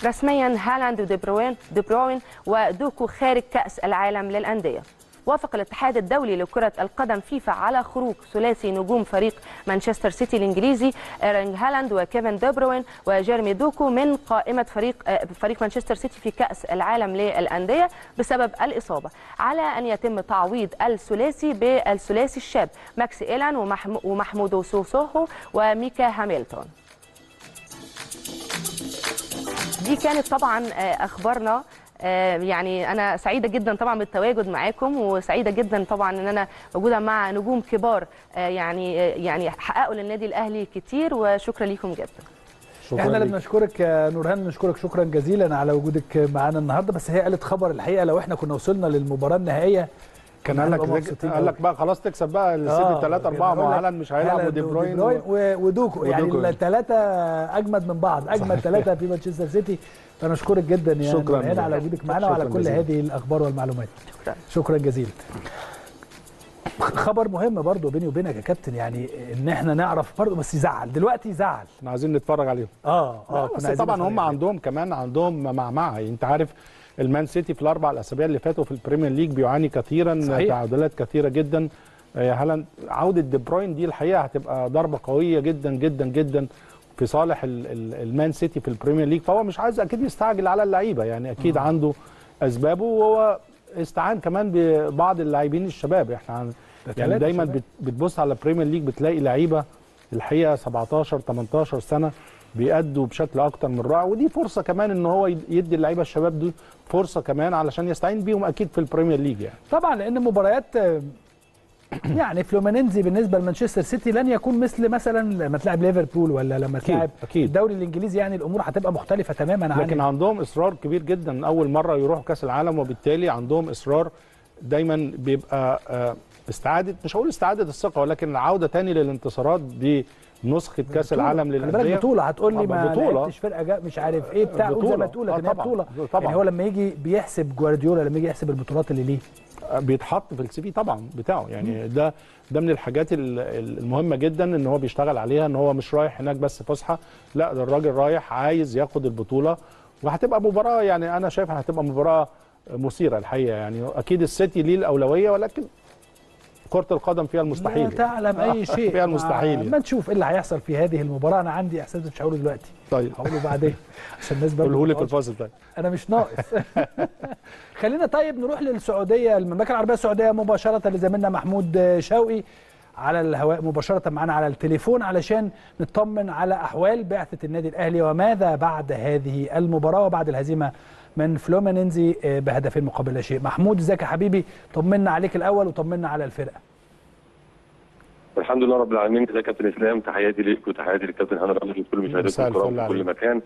رسميا هالاند ودي بروين دي بروين ودوكو خارج كأس العالم للأندية. وافق الاتحاد الدولي لكرة القدم فيفا على خروج ثلاثي نجوم فريق مانشستر سيتي الانجليزي ايرلينج هالاند وكيفن دي بروين وجيرمي دوكو من قائمة فريق فريق مانشستر سيتي في كأس العالم للأندية بسبب الإصابة، على أن يتم تعويض الثلاثي بالثلاثي الشاب ماكس إيلان ومحمودو سوسوهو وميكا هاميلتون. دي كانت طبعا أخبارنا، يعني أنا سعيدة جدا طبعا بالتواجد معاكم، وسعيدة جدا طبعا إن أنا موجودة مع نجوم كبار يعني يعني حققوا للنادي الأهلي كتير، وشكرا ليكم جدا. شكرا احنا اللي بنشكرك يا نورهان، بنشكرك شكرا جزيلا على وجودك معانا النهارده. بس هي قالت خبر الحقيقة لو احنا كنا وصلنا للمباراة النهائية كان قال لك قال لك بقى خلاص تكسب بقى السيتي ثلاثة أربعة مع هالاند مش هيلعب ودي بروين ودوكو، يعني الثلاثة أجمد من بعض، أجمد ثلاثة في مانشستر سيتي. فأنا أشكرك جدا يا نورهان على وجودك معانا وعلى كل جزيلا. هذه الأخبار والمعلومات شكرا, شكرا جزيلا. خبر مهم برضو بيني وبينك يا كابتن، يعني ان احنا نعرف برضو بس يزعل دلوقتي يزعل، احنا عايزين نتفرج عليهم. اه اه بس طبعا هم عندهم كمان عندهم معمعة، انت عارف المان سيتي في الاربع الاسابيع اللي فاتوا في البريمير ليج بيعاني كثيرا، صحيح. تعادلات كثيره جدا. هالاند عوده دي بروين دي الحقيقه هتبقى ضربه قويه جدا جدا جدا في صالح المان سيتي في البريمير ليج، فهو مش عايز اكيد يستعجل على اللعيبه، يعني اكيد م. عنده اسبابه، وهو استعان كمان ببعض اللاعبين الشباب. احنا يعني دايما شباب. بتبص على البريمير ليج بتلاقي لعيبه الحقيقه سبعتاشر تمنتاشر سنه بيأدوا بشكل اكتر من رائع، ودي فرصه كمان ان هو يدي اللعيبه الشباب دي فرصه كمان علشان يستعين بيهم اكيد في البريمير ليج. يعني طبعا لان مباريات يعني فلومينينزي بالنسبه لمانشستر سيتي لن يكون مثل مثلا لما تلعب ليفربول ولا لما تلعب الدوري الانجليزي، يعني الامور هتبقى مختلفه تماما عنه. لكن عندهم اصرار كبير جدا، اول مره يروحوا كاس العالم وبالتالي عندهم اصرار دايما بيبقى استعاده، مش هقول استعاده الثقه ولكن العوده تاني للانتصارات دي نسخه كاس العالم للانديه. بطوله هتقول لي ما لعبتش فرقه مش عارف ايه بتاع زي ما تقول، لكن هي بطوله يعني هو لما يجي بيحسب جوارديولا لما يجي يحسب البطولات اللي ليه بيتحط في السي في طبعا بتاعه، يعني ده ده من الحاجات المهمه جدا ان هو بيشتغل عليها، ان هو مش رايح هناك بس فسحه، لا ده الراجل رايح عايز ياخد البطوله، وهتبقى مباراه يعني انا شايفها هتبقى مباراه مثيره الحقيقه، يعني اكيد السيتي ليه الاولويه ولكن كرة القدم فيها المستحيل. لا تعلم أي شيء فيها المستحيل. ما نشوف إيه اللي هيحصل في هذه المباراة، أنا عندي إحساس مش هقوله دلوقتي. طيب هقوله بعدين عشان الناس بقى قوله لي في الفاصل. طيب أنا مش ناقص. خلينا طيب نروح للسعودية، المملكة العربية السعودية مباشرة لزميلنا محمود شوقي على الهواء مباشرة معنا على التليفون علشان نطمن على أحوال بعثة النادي الأهلي وماذا بعد هذه المباراة وبعد الهزيمة من فلومينينزي بهدفين مقابل لا شيء. محمود ازيك يا حبيبي، طمنا عليك الاول وطمنا على الفرقه. الحمد لله رب العالمين، ازيك يا كابتن اسلام، تحياتي ليك وتحياتي للكابتن هاني رمزي وكل مشاهداتكم الكرام في كل مكان.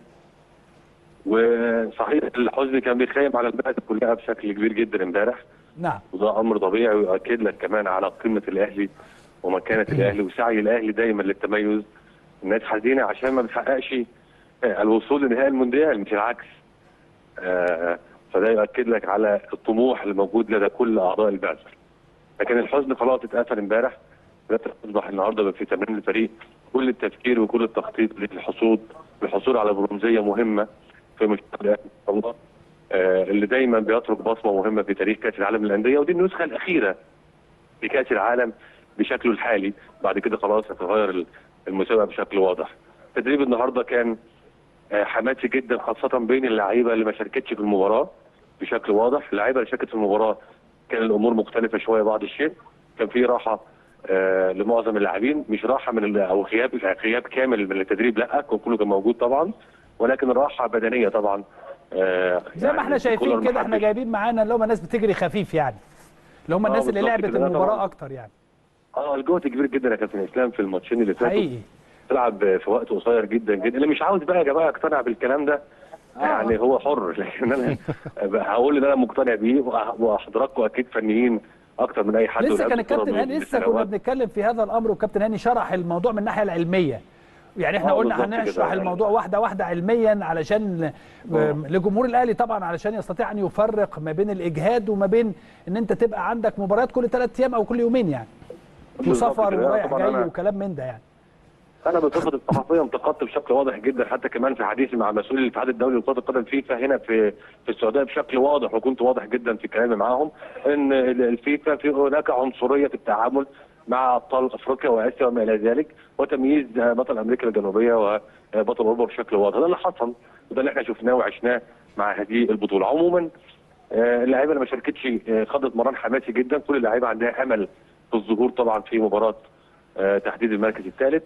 وصحيح الحزن كان بيخيم على البعثه كلها بشكل كبير جدا امبارح، نعم، وده امر طبيعي ويؤكد لك كمان على قيمه الاهلي ومكانه الاهلي وسعي الاهلي دايما للتميز. الناس حزينه عشان ما بتحققش الوصول لنهائي المونديال مش العكس، آه فده يؤكد لك على الطموح اللي موجود لدى كل اعضاء البعثه. لكن الحزن خلاص اتقفل امبارح، بدات تصبح النهارده في تمرين الفريق كل التفكير وكل التخطيط للحصول للحصول على برونزيه مهمه في مشروع الاهلي آه اللي دايما بيترك بصمه مهمه في تاريخ كاس العالم للانديه، ودي النسخه الاخيره لكاس العالم بشكله الحالي، بعد كده خلاص هتتغير المسابقه بشكل واضح. تدريب النهارده كان حماسي جدا خاصة بين اللعيبة اللي ما شاركتش في المباراة بشكل واضح، اللعيبة اللي شاركت في المباراة كان الأمور مختلفة شوية بعض الشيء، كان في راحة آه لمعظم اللاعبين، مش راحة من أو غياب غياب كامل من التدريب، لا كله كان موجود طبعا، ولكن راحة بدنية طبعا آه زي يعني ما احنا شايفين كده، احنا جايبين معانا اللي هم الناس بتجري خفيف، يعني اللي هم الناس آه اللي لعبت المباراه اكتر يعني. اه الجهد كبير جدا يا كابتن اسلام في الماتشين اللي فاتوا، حقيقي تلعب في وقت قصير جدا جدا. اللي مش عاوز بقى يا جماعه يقتنع بالكلام ده آه. يعني هو حر، لكن انا هقول ان انا مقتنع بيه، وحضراتكم اكيد فنيين اكتر من اي حد. لسه كان الكابتن هاني لسه كنا بنتكلم في هذا الامر، والكابتن هاني شرح الموضوع من الناحيه العلميه. يعني احنا قلنا هنشرح الموضوع واحده واحده علميا علشان لجمهور الاهلي طبعا، علشان يستطيع ان يفرق ما بين الاجهاد وما بين ان انت تبقى عندك مباريات كل ثلاث ايام او كل يومين، يعني وسفر ورايح جاي وكلام من ده. يعني انا بصفتي الصحفيه انتقدت بشكل واضح جدا، حتى كمان في حديثي مع مسؤول الاتحاد الدولي لكره القدم فيفا هنا في في السعوديه بشكل واضح، وكنت واضح جدا في كلامي معاهم ان الفيفا في هناك عنصريه في التعامل مع ابطال افريقيا واسيا وما الى ذلك، وتمييز بطل امريكا الجنوبيه وبطل اوروبا بشكل واضح. ده اللي حصل، وده اللي احنا شفناه وعشناه مع هذه البطوله. عموما اللعيبه اللي ما شاركتش خضت مران حماسي جدا، كل اللعيبه عندها امل في الظهور طبعا في مباراه تحديد المركز الثالث.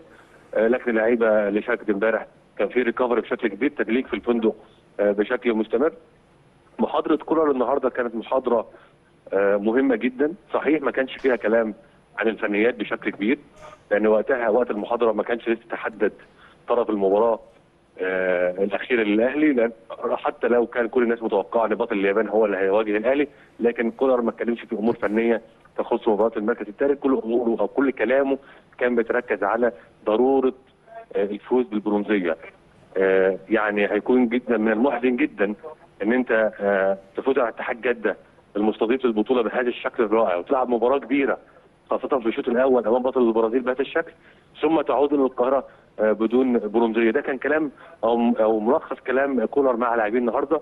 لكن اللعيبه اللي شاركت امبارح كان في ريكفري بشكل كبير، تدليك في الفندق بشكل مستمر. محاضره كولر النهارده كانت محاضره مهمه جدا، صحيح ما كانش فيها كلام عن الفنيات بشكل كبير، لان وقتها وقت المحاضره ما كانش لسه تحدد طرف المباراه آه الاخيره للاهلي، لان حتى لو كان كل الناس متوقعه ان بطل اليابان هو اللي هيواجه الاهلي، لكن كولر ما اتكلمش في امور فنيه تخص مباراه المركز الثالث. كل اموره او كل كلامه كان بيتركز على ضروره آه الفوز بالبرونزيه. آه يعني هيكون جدا من المحزن جدا ان انت آه تفوز على اتحاد جده المستضيف للبطوله بهذا الشكل الرائع، وتلعب مباراه كبيره خاصة في الشوط الأول أمام بطل البرازيل بهذا الشكل، ثم تعود إلى القاهرة بدون برونزية. ده كان كلام أو أو ملخص كلام كولر مع لاعبين النهارده.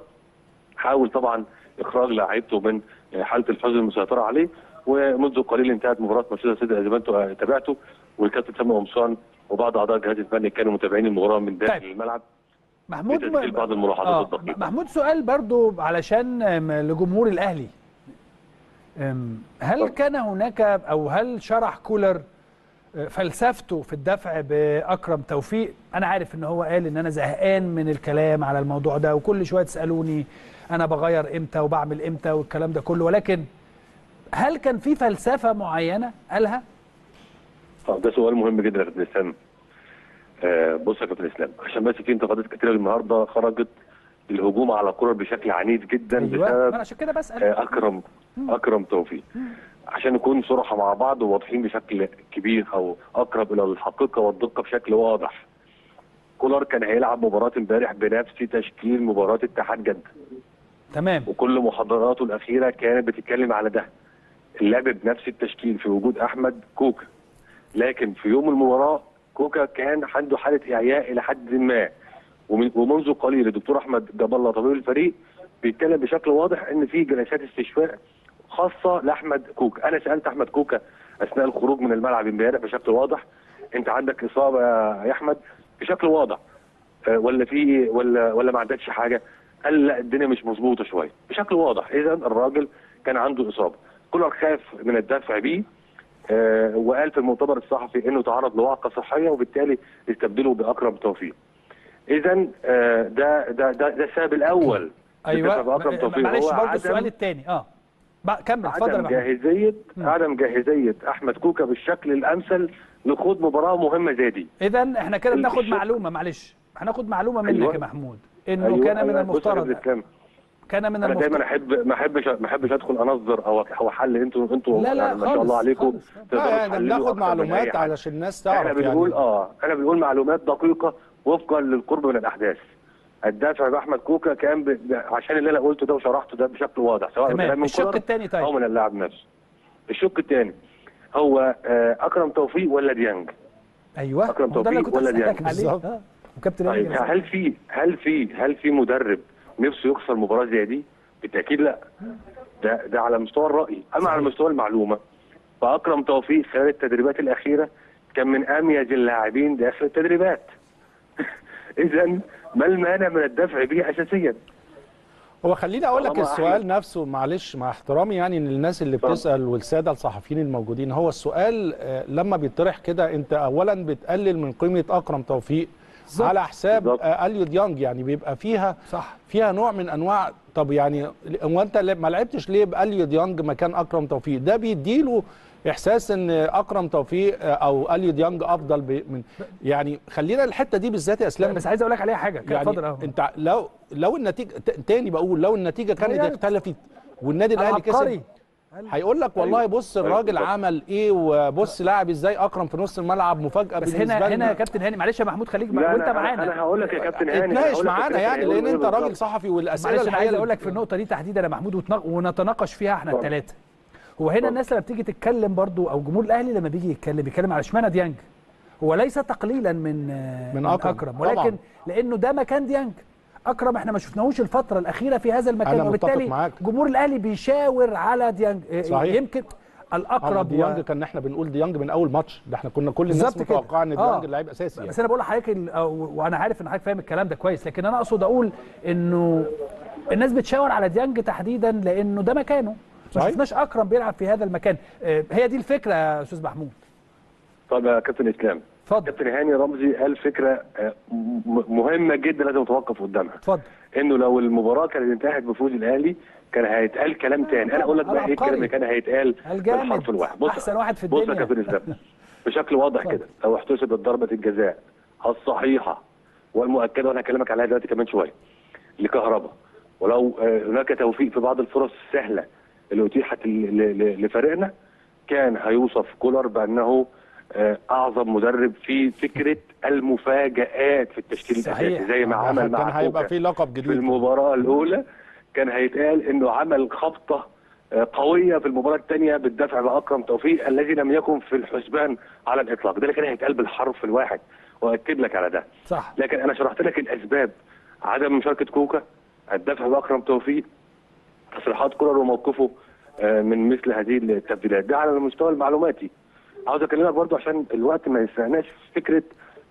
حاول طبعا إخراج لاعيبته من حالة الحزن المسيطرة عليه، ومنذ قليل انتهت مباراة ماتشات السيد أزمانتو تابعته، والكابتن سامي قمصان وبعض أعضاء الجهاز الفني كانوا متابعين المباراة من داخل طيب. الملعب. محمود م... بعض الملاحظات الدقيقة. محمود سؤال برضو علشان لجمهور الأهلي، هل كان هناك أو هل شرح كولر فلسفته في الدفع بأكرم توفيق؟ أنا عارف إن هو قال إن أنا زهقان من الكلام على الموضوع ده، وكل شوية تسألوني أنا بغير إمتى وبعمل إمتى والكلام ده كله، ولكن هل كان في فلسفة معينة قالها؟ طب ده سؤال مهم جدا يا كابتن إسلام. بص يا كابتن إسلام، عشان بس في انتقادات كتيرة النهارده خرجت الهجوم على كولر بشكل عنيف جدا أيوة. بسبب عشان كده بسأل أكرم أكرم توفيق، عشان نكون صراحة مع بعض وواضحين بشكل كبير أو أقرب إلى الحقيقة والدقة بشكل واضح. كولر كان هيلعب مباراة امبارح بنفس تشكيل مباراة اتحاد جدة. تمام. وكل محاضراته الأخيرة كانت بتتكلم على ده. اللعب بنفس التشكيل في وجود أحمد كوكا. لكن في يوم المباراة كوكا كان عنده حالة إعياء إلى حد ما. ومنذ قليل الدكتور أحمد جاب الله طبيب الفريق بيتكلم بشكل واضح إن في جلسات استشفاء خاصة لأحمد كوكا. أنا سألت أحمد كوكا أثناء الخروج من الملعب امبارح بشكل واضح، أنت عندك إصابة يا أحمد بشكل واضح ولا في ولا ولا ما عندكش حاجة؟ قال لا الدنيا مش مظبوطة شوية بشكل واضح. إذا الراجل كان عنده إصابة. كولر خاف من الدفع بيه، وقال في المؤتمر الصحفي إنه تعرض لوعقة صحية وبالتالي استبدله بأكرم توفيق. إذا ده ده ده ده السبب الأول. أيوه أكرم توفيق. معلش برضه السؤال الثاني أه كمل اتفضل. عدم جاهزية عدم جاهزية أحمد كوكا بالشكل الأمثل لخوض مباراة مهمة زي دي. إذا احنا كده بناخد معلومة، معلش هناخد معلومة منك أيوة. يا محمود إنه أيوة. كان من المفترض كان من أنا المفترض. دايما أحب ما أحبش ما أحبش أدخل أنظر أو أو أحل أنتوا أنتوا لا لا ما شاء الله عليكم تقدروا تحللوا. احنا بناخد معلومات علشان الناس تعرف. احنا بنقول يعني. أه احنا بنقول معلومات دقيقة وفقا للقرب من الأحداث. الدافع بأحمد كوكا كان ب... عشان اللي انا قلته ده وشرحته ده بشكل واضح، سواء كان من الشق الثاني طيب او من اللاعب نفسه. الشق الثاني هو اكرم توفيق ولا ديانج؟ ايوه اكرم توفيق ولا ديانج بالظبط. وكابتن طيب هل في هل في هل في مدرب نفسه يخسر مباراه زي دي؟ بالتاكيد لا. ده ده على مستوى الراي، اما على مستوى المعلومه فاكرم توفيق خلال التدريبات الاخيره كان من اميز اللاعبين داخل التدريبات. اذا ما المانع من الدفع بيه اساسيا؟ هو خليني اقول لك السؤال أحمد. نفسه معلش مع احترامي يعني للناس اللي بتسال والساده الصحفيين الموجودين، هو السؤال لما بيطرح كده انت اولا بتقلل من قيمه اكرم توفيق على حساب اليود يونج، يعني بيبقى فيها صح فيها نوع من انواع. طب يعني هو انت ما لعبتش ليه باليود يونج مكان اكرم توفيق؟ ده بيديله احساس ان اكرم توفيق او اليود يونج افضل من، يعني خلينا الحته دي بالذات يا اسلام. بس عايز اقول لك عليها حاجه، اتفضل. يعني انت لو لو النتيجه تاني بقول لو النتيجه كانت يعني اختلفت والنادي الاهلي كسب، هيقول لك والله بص الراجل عمل ايه وبص لاعب ازاي اكرم في نص الملعب مفاجاه. بس هنا هنا يا كابتن هاني، معلش يا محمود خليك وانت معانا، انا هقول لك يا كابتن هاني اتناقش معانا يعني لان انت راجل صحفي والاسئله اللي عايز اقول لك في النقطه دي تحديدا يا محمود ونتناقش فيها احنا الثلاثه. هو هنا الناس لما بتيجي تتكلم برضو او جمهور الاهلي لما بيجي يتكلم بيتكلم على اشمعنى ديانج، هو ليس تقليلا من من اكرم ولكن طبعا. لانه ده مكان ديانج. اكرم احنا ما شفناهوش الفتره الاخيره في هذا المكان، وبالتالي جمهور الاهلي بيشاور على ديانج. صحيح. يمكن الاقرب ديانج و... كان احنا بنقول ديانج من اول ماتش، ده احنا كنا كل الناس متوقعه ان ديانج آه. اللعيب اساسي يعني. بس انا بقول لحضرتك ال... وانا عارف ان حضرتك فاهم الكلام ده كويس، لكن انا اقصد اقول انه الناس بتشاور على ديانج تحديدا لانه ده مكانه. ما شفناش اكرم بيلعب في هذا المكان، هي دي الفكره يا استاذ محمود. طب يا كابتن اسلام اتفضل. كابتن هاني رمزي قال فكره مهمه جدا لازم نتوقف قدامها. اتفضل. انه لو المباراه كانت انتهت بفوز الاهلي كان هيتقال كلام تاني. انا اقول لك بقى ايه الكلام اللي كان هيتقال بالحرف الواحد. بص احسن واحد في الدنيا. بص يا كابتن اسلام بشكل واضح كده، لو احتسبت ضربه الجزاء الصحيحه والمؤكده وانا هكلمك عليها دلوقتي كمان شويه لكهربا، ولو هناك توفيق في بعض الفرص السهله اللي اتيحت لفريقنا، كان هيوصف كولر بانه اعظم مدرب في فكره المفاجآت في التشكيل الاساسي زي ما عمل مع كان هيبقى في لقب جديد في المباراه الاولى، كان هيتقال انه عمل خبطه قويه في المباراه الثانيه بالدفع باكرم توفيق الذي لم يكن في الحسبان على الاطلاق. ده اللي كان هيتقال بالحرف الواحد واكد لك على ده. صح. لكن انا شرحت لك الاسباب، عدم مشاركه كوكا، الدفع باكرم توفيق، تصريحات كولر وموقفه من مثل هذه التبديلات. ده على المستوى المعلوماتي. عاوز اكلمك برضه عشان الوقت ما يسعناش في فكره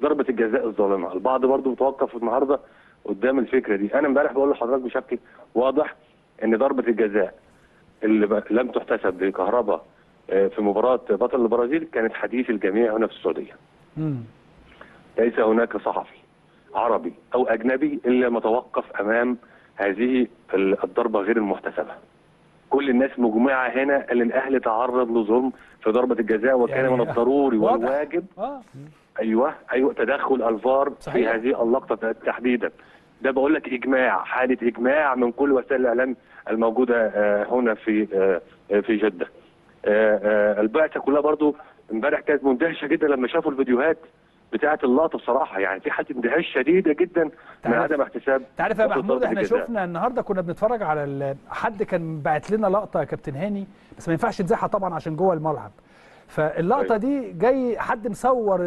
ضربه الجزاء الظالمه، البعض برضه متوقف النهارده قدام الفكره دي. انا امبارح بقول لحضرتك بشكل واضح ان ضربه الجزاء اللي لم تحتسب لكهرباء في مباراه بطل البرازيل كانت حديث الجميع هنا في السعوديه. امم ليس هناك صحفي عربي او اجنبي الا متوقف امام هذه الضربه غير المحتسبه. كل الناس مجمعه هنا ان الاهلي تعرض لظلم في ضربه الجزاء، وكان يعني من الضروري والواجب آه. ايوه ايوه تدخل الفار في هذه اللقطه تحديدا. ده بقول لك اجماع، حاله اجماع من كل وسائل الاعلام الموجوده هنا في في جده. البعثه كلها برضو امبارح كانت مندهشه جدا لما شافوا الفيديوهات بتاعه اللقطه. بصراحه يعني في حاله اندهاش شديده جدا من عدم احتساب. تعرف يا محمود احنا الجزاء. شفنا النهارده كنا بنتفرج على حد كان باعت لنا لقطه يا كابتن هاني، بس ما ينفعش تذاعها طبعا عشان جوه الملعب. فاللقطه دي جاي حد مصور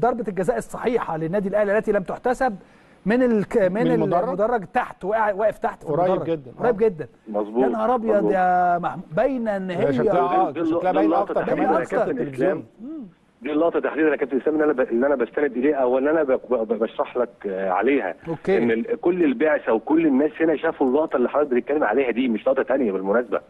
ضربه الجزاء الصحيحه للنادي الاهلي التي لم تحتسب من الك... من, من المدرج, المدرج تحت، واقف تحت قريب جدا قريب جدا. مظبوط. يا نهار ابيض يا محمود، باينه ان هي شكلها باين اكتر كمان يا كابتن اسلام. دي اللقطه تحديدا يا كابتن اسلام اللي انا بستند اليها او اللي انا بشرح لك عليها. أوكي. ان كل البعثه وكل الناس هنا شافوا اللقطه اللي حضرتك بتتكلم عليها دي، مش لقطه ثانيه بالمناسبه.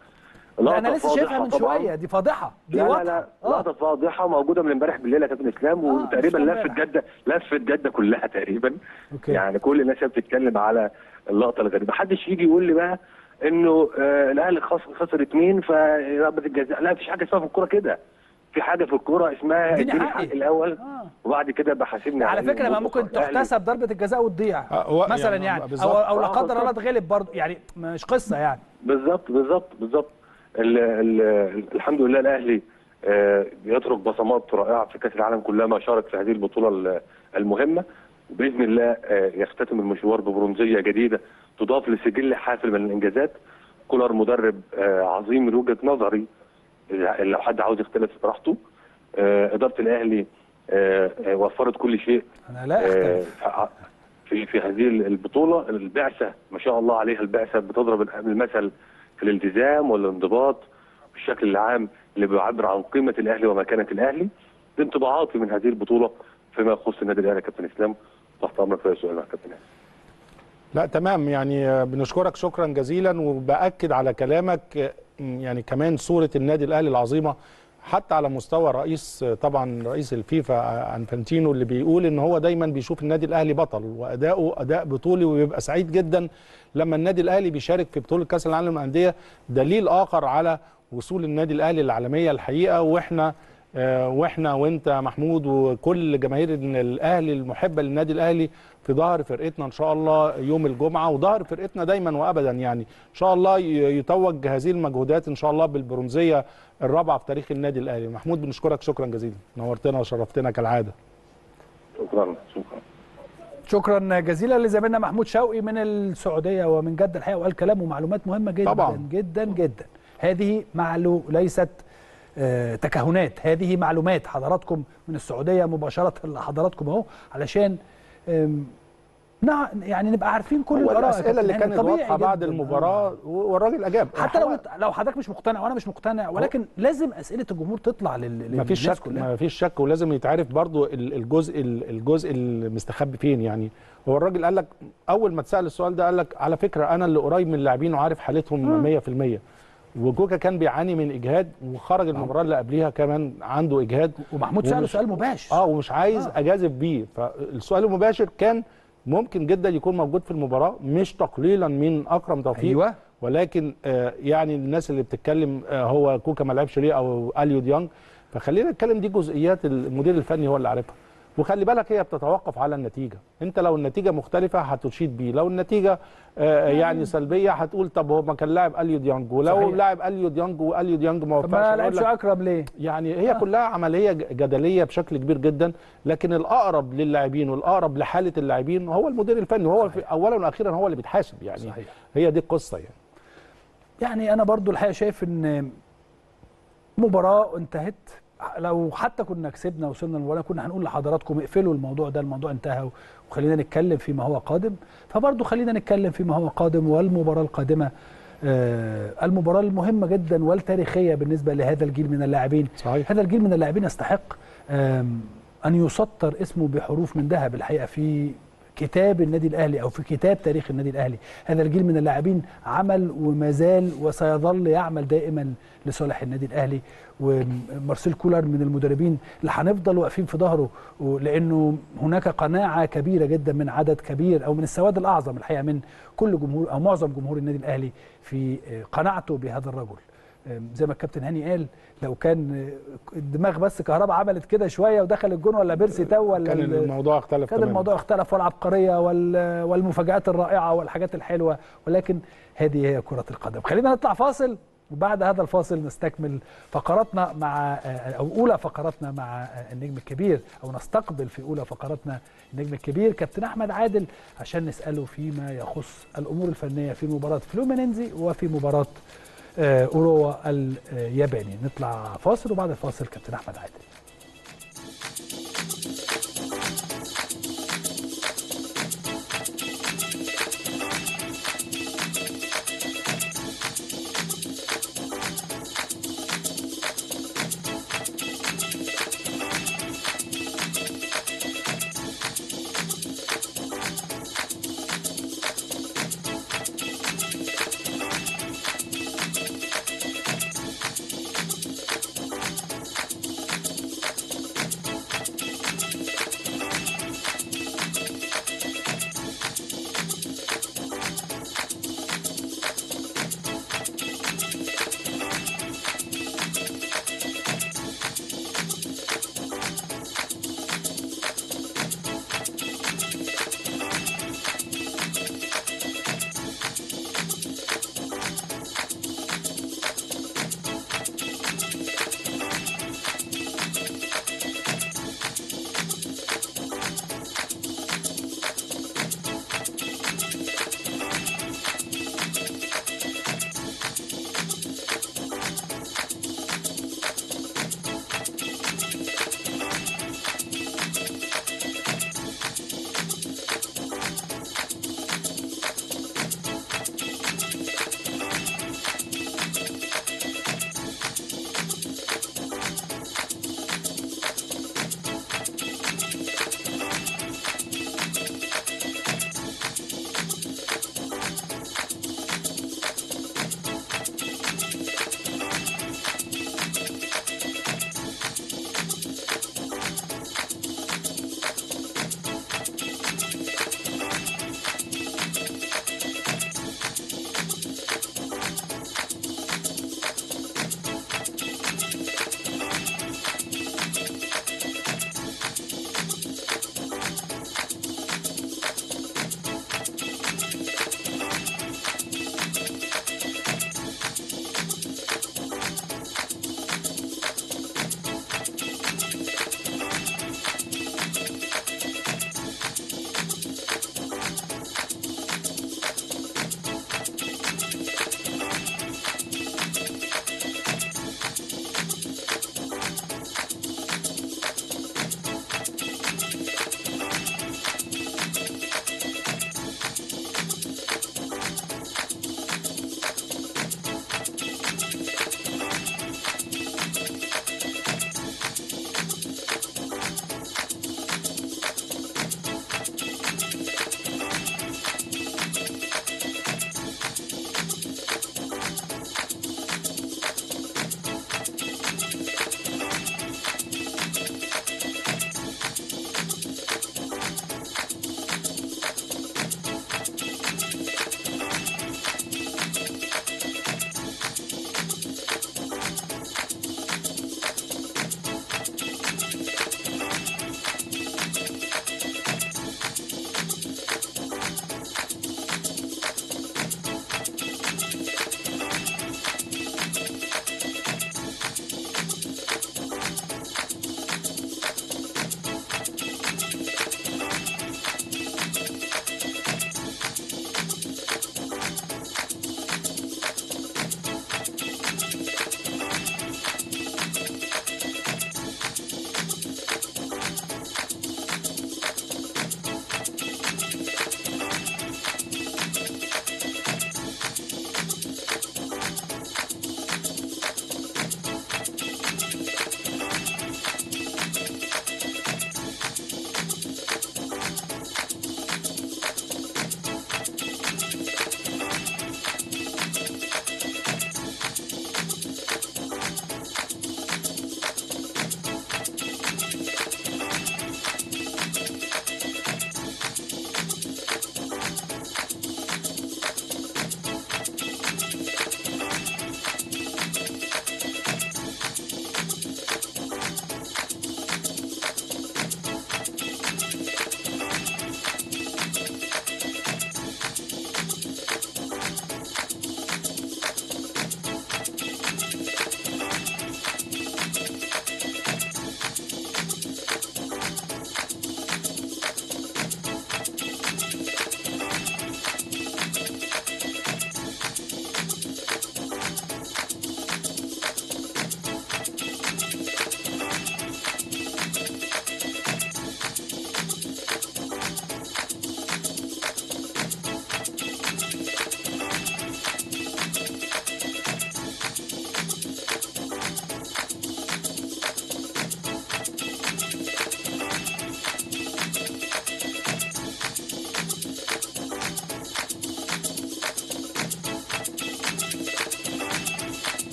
لا انا لسه شايفها من شويه، دي فاضحه، دي لا واضحه. لا لا لقطه فاضحه موجوده من امبارح بالليل يا كابتن اسلام، وتقريبا لفت جده لفت جده كلها تقريبا. أوكي. يعني كل الناس بتتكلم على اللقطه الغريبه. محدش يجي يقول لي بقى انه آه الاهلي خسر اتنين فضربه الجزاء، لا مفيش حاجه اسمها في الكوره كده. في حاجه في الكوره اسمها اديني حقي الاول آه. وبعد كده بحاسبني على فكره. ما ممكن تحتسب ضربه الجزاء وتضيع آه مثلا يعني, يعني. او او لا قدر الله غلب برضه يعني، مش قصه يعني. بالظبط بالظبط بالظبط. الحمد لله الاهلي آه بيترك بصمات رائعه في كاس العالم كلها ما شارك في هذه البطوله المهمه، وباذن الله آه يختتم المشوار ببرونزيه جديده تضاف لسجل حافل من الانجازات. كولر مدرب آه عظيم من وجهه نظري، لو حد عاوز يختلف براحته. اداره الاهلي وفرت كل شيء انا لا اختلف في في هذه البطوله. البعثه ما شاء الله عليها، البعثه بتضرب المثل في الالتزام والانضباط والشكل العام اللي بيعبر عن قيمه الاهلي ومكانه الاهلي. دي انطباعاتي من هذه البطوله فيما يخص النادي الاهلي. كابتن اسلام تحت امرك في سؤال مع كابتن. لا تمام، يعني بنشكرك شكرا جزيلا، وباكد على كلامك يعني كمان صورة النادي الأهلي العظيمة حتى على مستوى رئيس طبعا رئيس الفيفا انفانتينو اللي بيقول ان هو دايما بيشوف النادي الاهلي بطل واداؤه اداء بطولي، وبيبقى سعيد جدا لما النادي الاهلي بيشارك في بطوله كاس العالم للانديه. دليل اخر على وصول النادي الاهلي العالميه الحقيقه. واحنا واحنا وانت محمود وكل جماهير الاهلي المحبه للنادي الاهلي في ظهر فرقتنا ان شاء الله يوم الجمعه، وظهر فرقتنا دايما وابدا. يعني ان شاء الله يتوج هذه المجهودات ان شاء الله بالبرونزيه الرابعه في تاريخ النادي الاهلي. محمود بنشكرك شكرا جزيلا، نورتنا وشرفتنا كالعاده. شكرا شكرا شكرا جزيلا لزميلنا محمود شوقي من السعوديه ومن جده الحقيقه، وقال كلام ومعلومات مهمه جدا طبعاً. جدا جدا. هذه معلو ليست تكهنات، هذه معلومات حضراتكم من السعوديه مباشره لحضراتكم اهو، علشان نع... يعني نبقى عارفين كل الاراء. الاسئله اللي كانت واضحه بعد المباراه والراجل اجاب، حتى لو لو حضرتك مش مقتنع وانا مش مقتنع، ولكن لازم اسئله الجمهور تطلع لل مفيش شك مفيش شك، ولازم يتعرف برضو الجزء الجزء المستخبي فين. يعني هو الراجل قال لك اول ما اتسال السؤال ده قال لك على فكره انا اللي قريب من اللاعبين وعارف حالتهم مية في المية، وجوكا كان بيعاني من اجهاد وخرج المباراه اللي قبلها كمان عنده اجهاد، ومحمود ساله سؤال مباشر اه ومش عايز آه. اجازف بيه. فالسؤال المباشر كان ممكن جدا يكون موجود في المباراه، مش تقليلا من اكرم توفيق أيوة. ولكن آه يعني الناس اللي بتتكلم آه هو كوكا ما لعبش ليه او اليو ديانج، فخلينا نتكلم دي جزئيات المدير الفني هو اللي عارفها. وخلي بالك هي بتتوقف على النتيجه، انت لو النتيجه مختلفه هتشيد بيه، لو النتيجه آه يعني سلبيه هتقول طب هو ما كان لاعب اليو ديانج، ولو لاعب اليو ديانج واليو ديانج ما وفقش ما لعبش اكرم ليه؟ يعني هي آه. كلها عمليه جدليه بشكل كبير جدا، لكن الاقرب للاعبين والاقرب لحاله اللاعبين هو المدير الفني، وهو اولا واخيرا هو اللي بيتحاسب. يعني صحيح. هي دي القصه. يعني يعني انا برضو الحقيقه شايف ان مباراه انتهت، لو حتى كنا كسبنا وصلنا المباراه كنا هنقول لحضراتكم اقفلوا الموضوع ده، الموضوع انتهى وخلينا نتكلم فيما هو قادم. فبرضه خلينا نتكلم فيما هو قادم، والمباراه القادمه آه المباراه المهمه جدا والتاريخيه بالنسبه لهذا الجيل من اللاعبين. هذا الجيل من اللاعبين يستحق آه ان يسطر اسمه بحروف من ذهب الحقيقه في كتاب النادي الاهلي او في كتاب تاريخ النادي الاهلي. هذا الجيل من اللاعبين عمل ومازال وسيظل يعمل دائما لصالح النادي الاهلي، ومارسيل كولر من المدربين اللي هنفضل واقفين في ظهره، لانه هناك قناعه كبيره جدا من عدد كبير او من السواد الاعظم الحقيقه من كل جمهور او معظم جمهور النادي الاهلي في قناعته بهذا الرجل. زي ما الكابتن هاني قال، لو كان الدماغ بس كهرباء عملت كده شويه ودخل الجون ولا بيرسي تو ولا كان الموضوع اختلف كان تمام. الموضوع اختلف، والعبقريه والمفاجآت الرائعه والحاجات الحلوه، ولكن هذه هي كره القدم. خلينا نطلع فاصل، وبعد هذا الفاصل نستكمل فقراتنا مع او اولى فقراتنا مع النجم الكبير، او نستقبل في اولى فقراتنا النجم الكبير كابتن احمد عادل عشان نساله فيما يخص الامور الفنيه في مباراه فلومينينزي وفي مباراه أوروا الياباني. نطلع فاصل وبعد الفاصل كابتن أحمد عادل.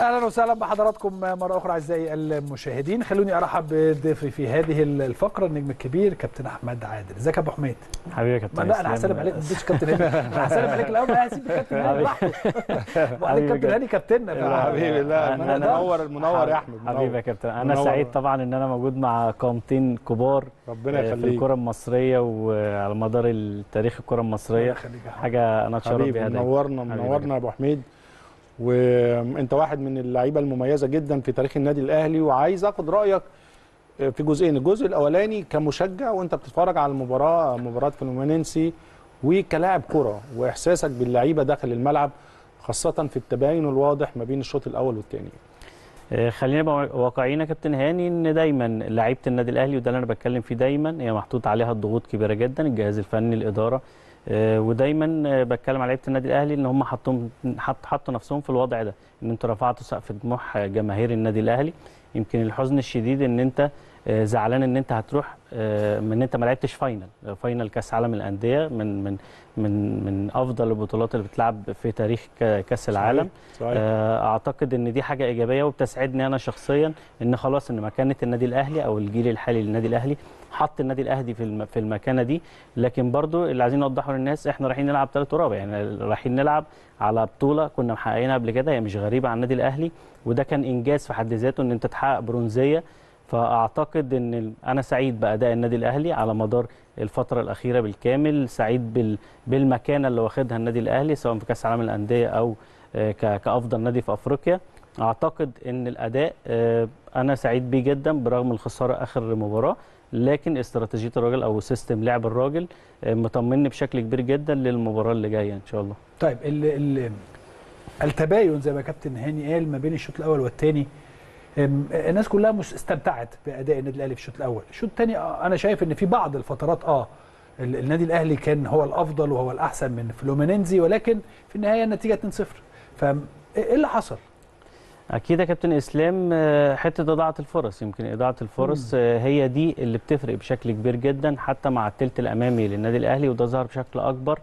اهلا وسهلا بحضراتكم مره اخرى اعزائي المشاهدين. خلوني ارحب بضيفي في هذه الفقره النجم الكبير كابتن احمد عادل. ازيك يا ابو حميد؟ حبيبي يا كابتن. لا انا هسلم عليك، ما تديش كابتن هاني، انا هسلم عليك الاول، انا هسيب الكابتن هاني براحته. وعليك كابتن هاني كابتننا يا حبيبي. لا انا منور منور يا احمد. حبيبي يا كابتن، انا سعيد طبعا ان انا موجود مع قامتين كبار ربنا يخليك في الكره المصريه وعلى مدار التاريخ الكره المصريه. حاجه انا اتشرف بيها. منورنا منورنا يا ابو حميد، وانت واحد من اللعيبه المميزه جدا في تاريخ النادي الاهلي، وعايز اخد رايك في جزئين. الجزء الاولاني كمشجع وانت بتتفرج على المباراه، مباراه فلومينينسي، وكلاعب كره واحساسك باللعيبه داخل الملعب، خاصه في التباين الواضح ما بين الشوط الاول والثاني. خلينا نبقى واقعيين يا كابتن هاني، ان دايما لعيبه النادي الاهلي، وده اللي انا بتكلم فيه، دايما هي محطوط عليها الضغوط كبيره جدا، الجهاز الفني، الاداره، ودايما بتكلم على لعيبه النادي الاهلي ان هم حطوا حطوا نفسهم في الوضع ده، ان انتوا رفعتوا سقف طموح جماهير النادي الاهلي. يمكن الحزن الشديد ان انت زعلان ان انت هتروح، ان انت ما لعبتش فاينل فاينل كاس عالم الانديه، من من من من افضل البطولات اللي بتلعب في تاريخ كاس العالم. صحيح. اعتقد ان دي حاجه ايجابيه وبتسعدني انا شخصيا، ان خلاص ان مكانه النادي الاهلي او الجيل الحالي للنادي الاهلي حط النادي الاهلي في في المكانه دي. لكن برضو اللي عايزين نوضحه للناس، احنا رايحين نلعب ثلاث ورابع، يعني رايحين نلعب على بطوله كنا محققينها قبل كده، هي مش غريبه عن النادي الاهلي، وده كان انجاز في حد ذاته ان انت تحقق برونزيه. فاعتقد ان انا سعيد باداء النادي الاهلي على مدار الفتره الاخيره بالكامل، سعيد بالمكانه اللي واخدها النادي الاهلي سواء في كاس عالم الانديه او كافضل نادي في افريقيا. اعتقد ان الاداء انا سعيد بيه جدا برغم الخساره اخر مباراه، لكن استراتيجيه الراجل او سيستم لعب الراجل مطمني بشكل كبير جدا للمباراه اللي جايه ان شاء الله. طيب ال التباين زي ما كابتن هاني قال ما بين الشوط الاول والثاني، الناس كلها مش استمتعت باداء النادي الاهلي في الشوط الاول. الشوط الثاني انا شايف ان في بعض الفترات اه النادي الاهلي كان هو الافضل وهو الاحسن من فلومينينزي، ولكن في النهايه النتيجه اتنين صفر. فايه اللي حصل؟ اكيد يا كابتن اسلام، حته اضاعه الفرص. يمكن اضاعه الفرص هي دي اللي بتفرق بشكل كبير جدا حتى مع الثلث الامامي للنادي الاهلي، وده ظهر بشكل اكبر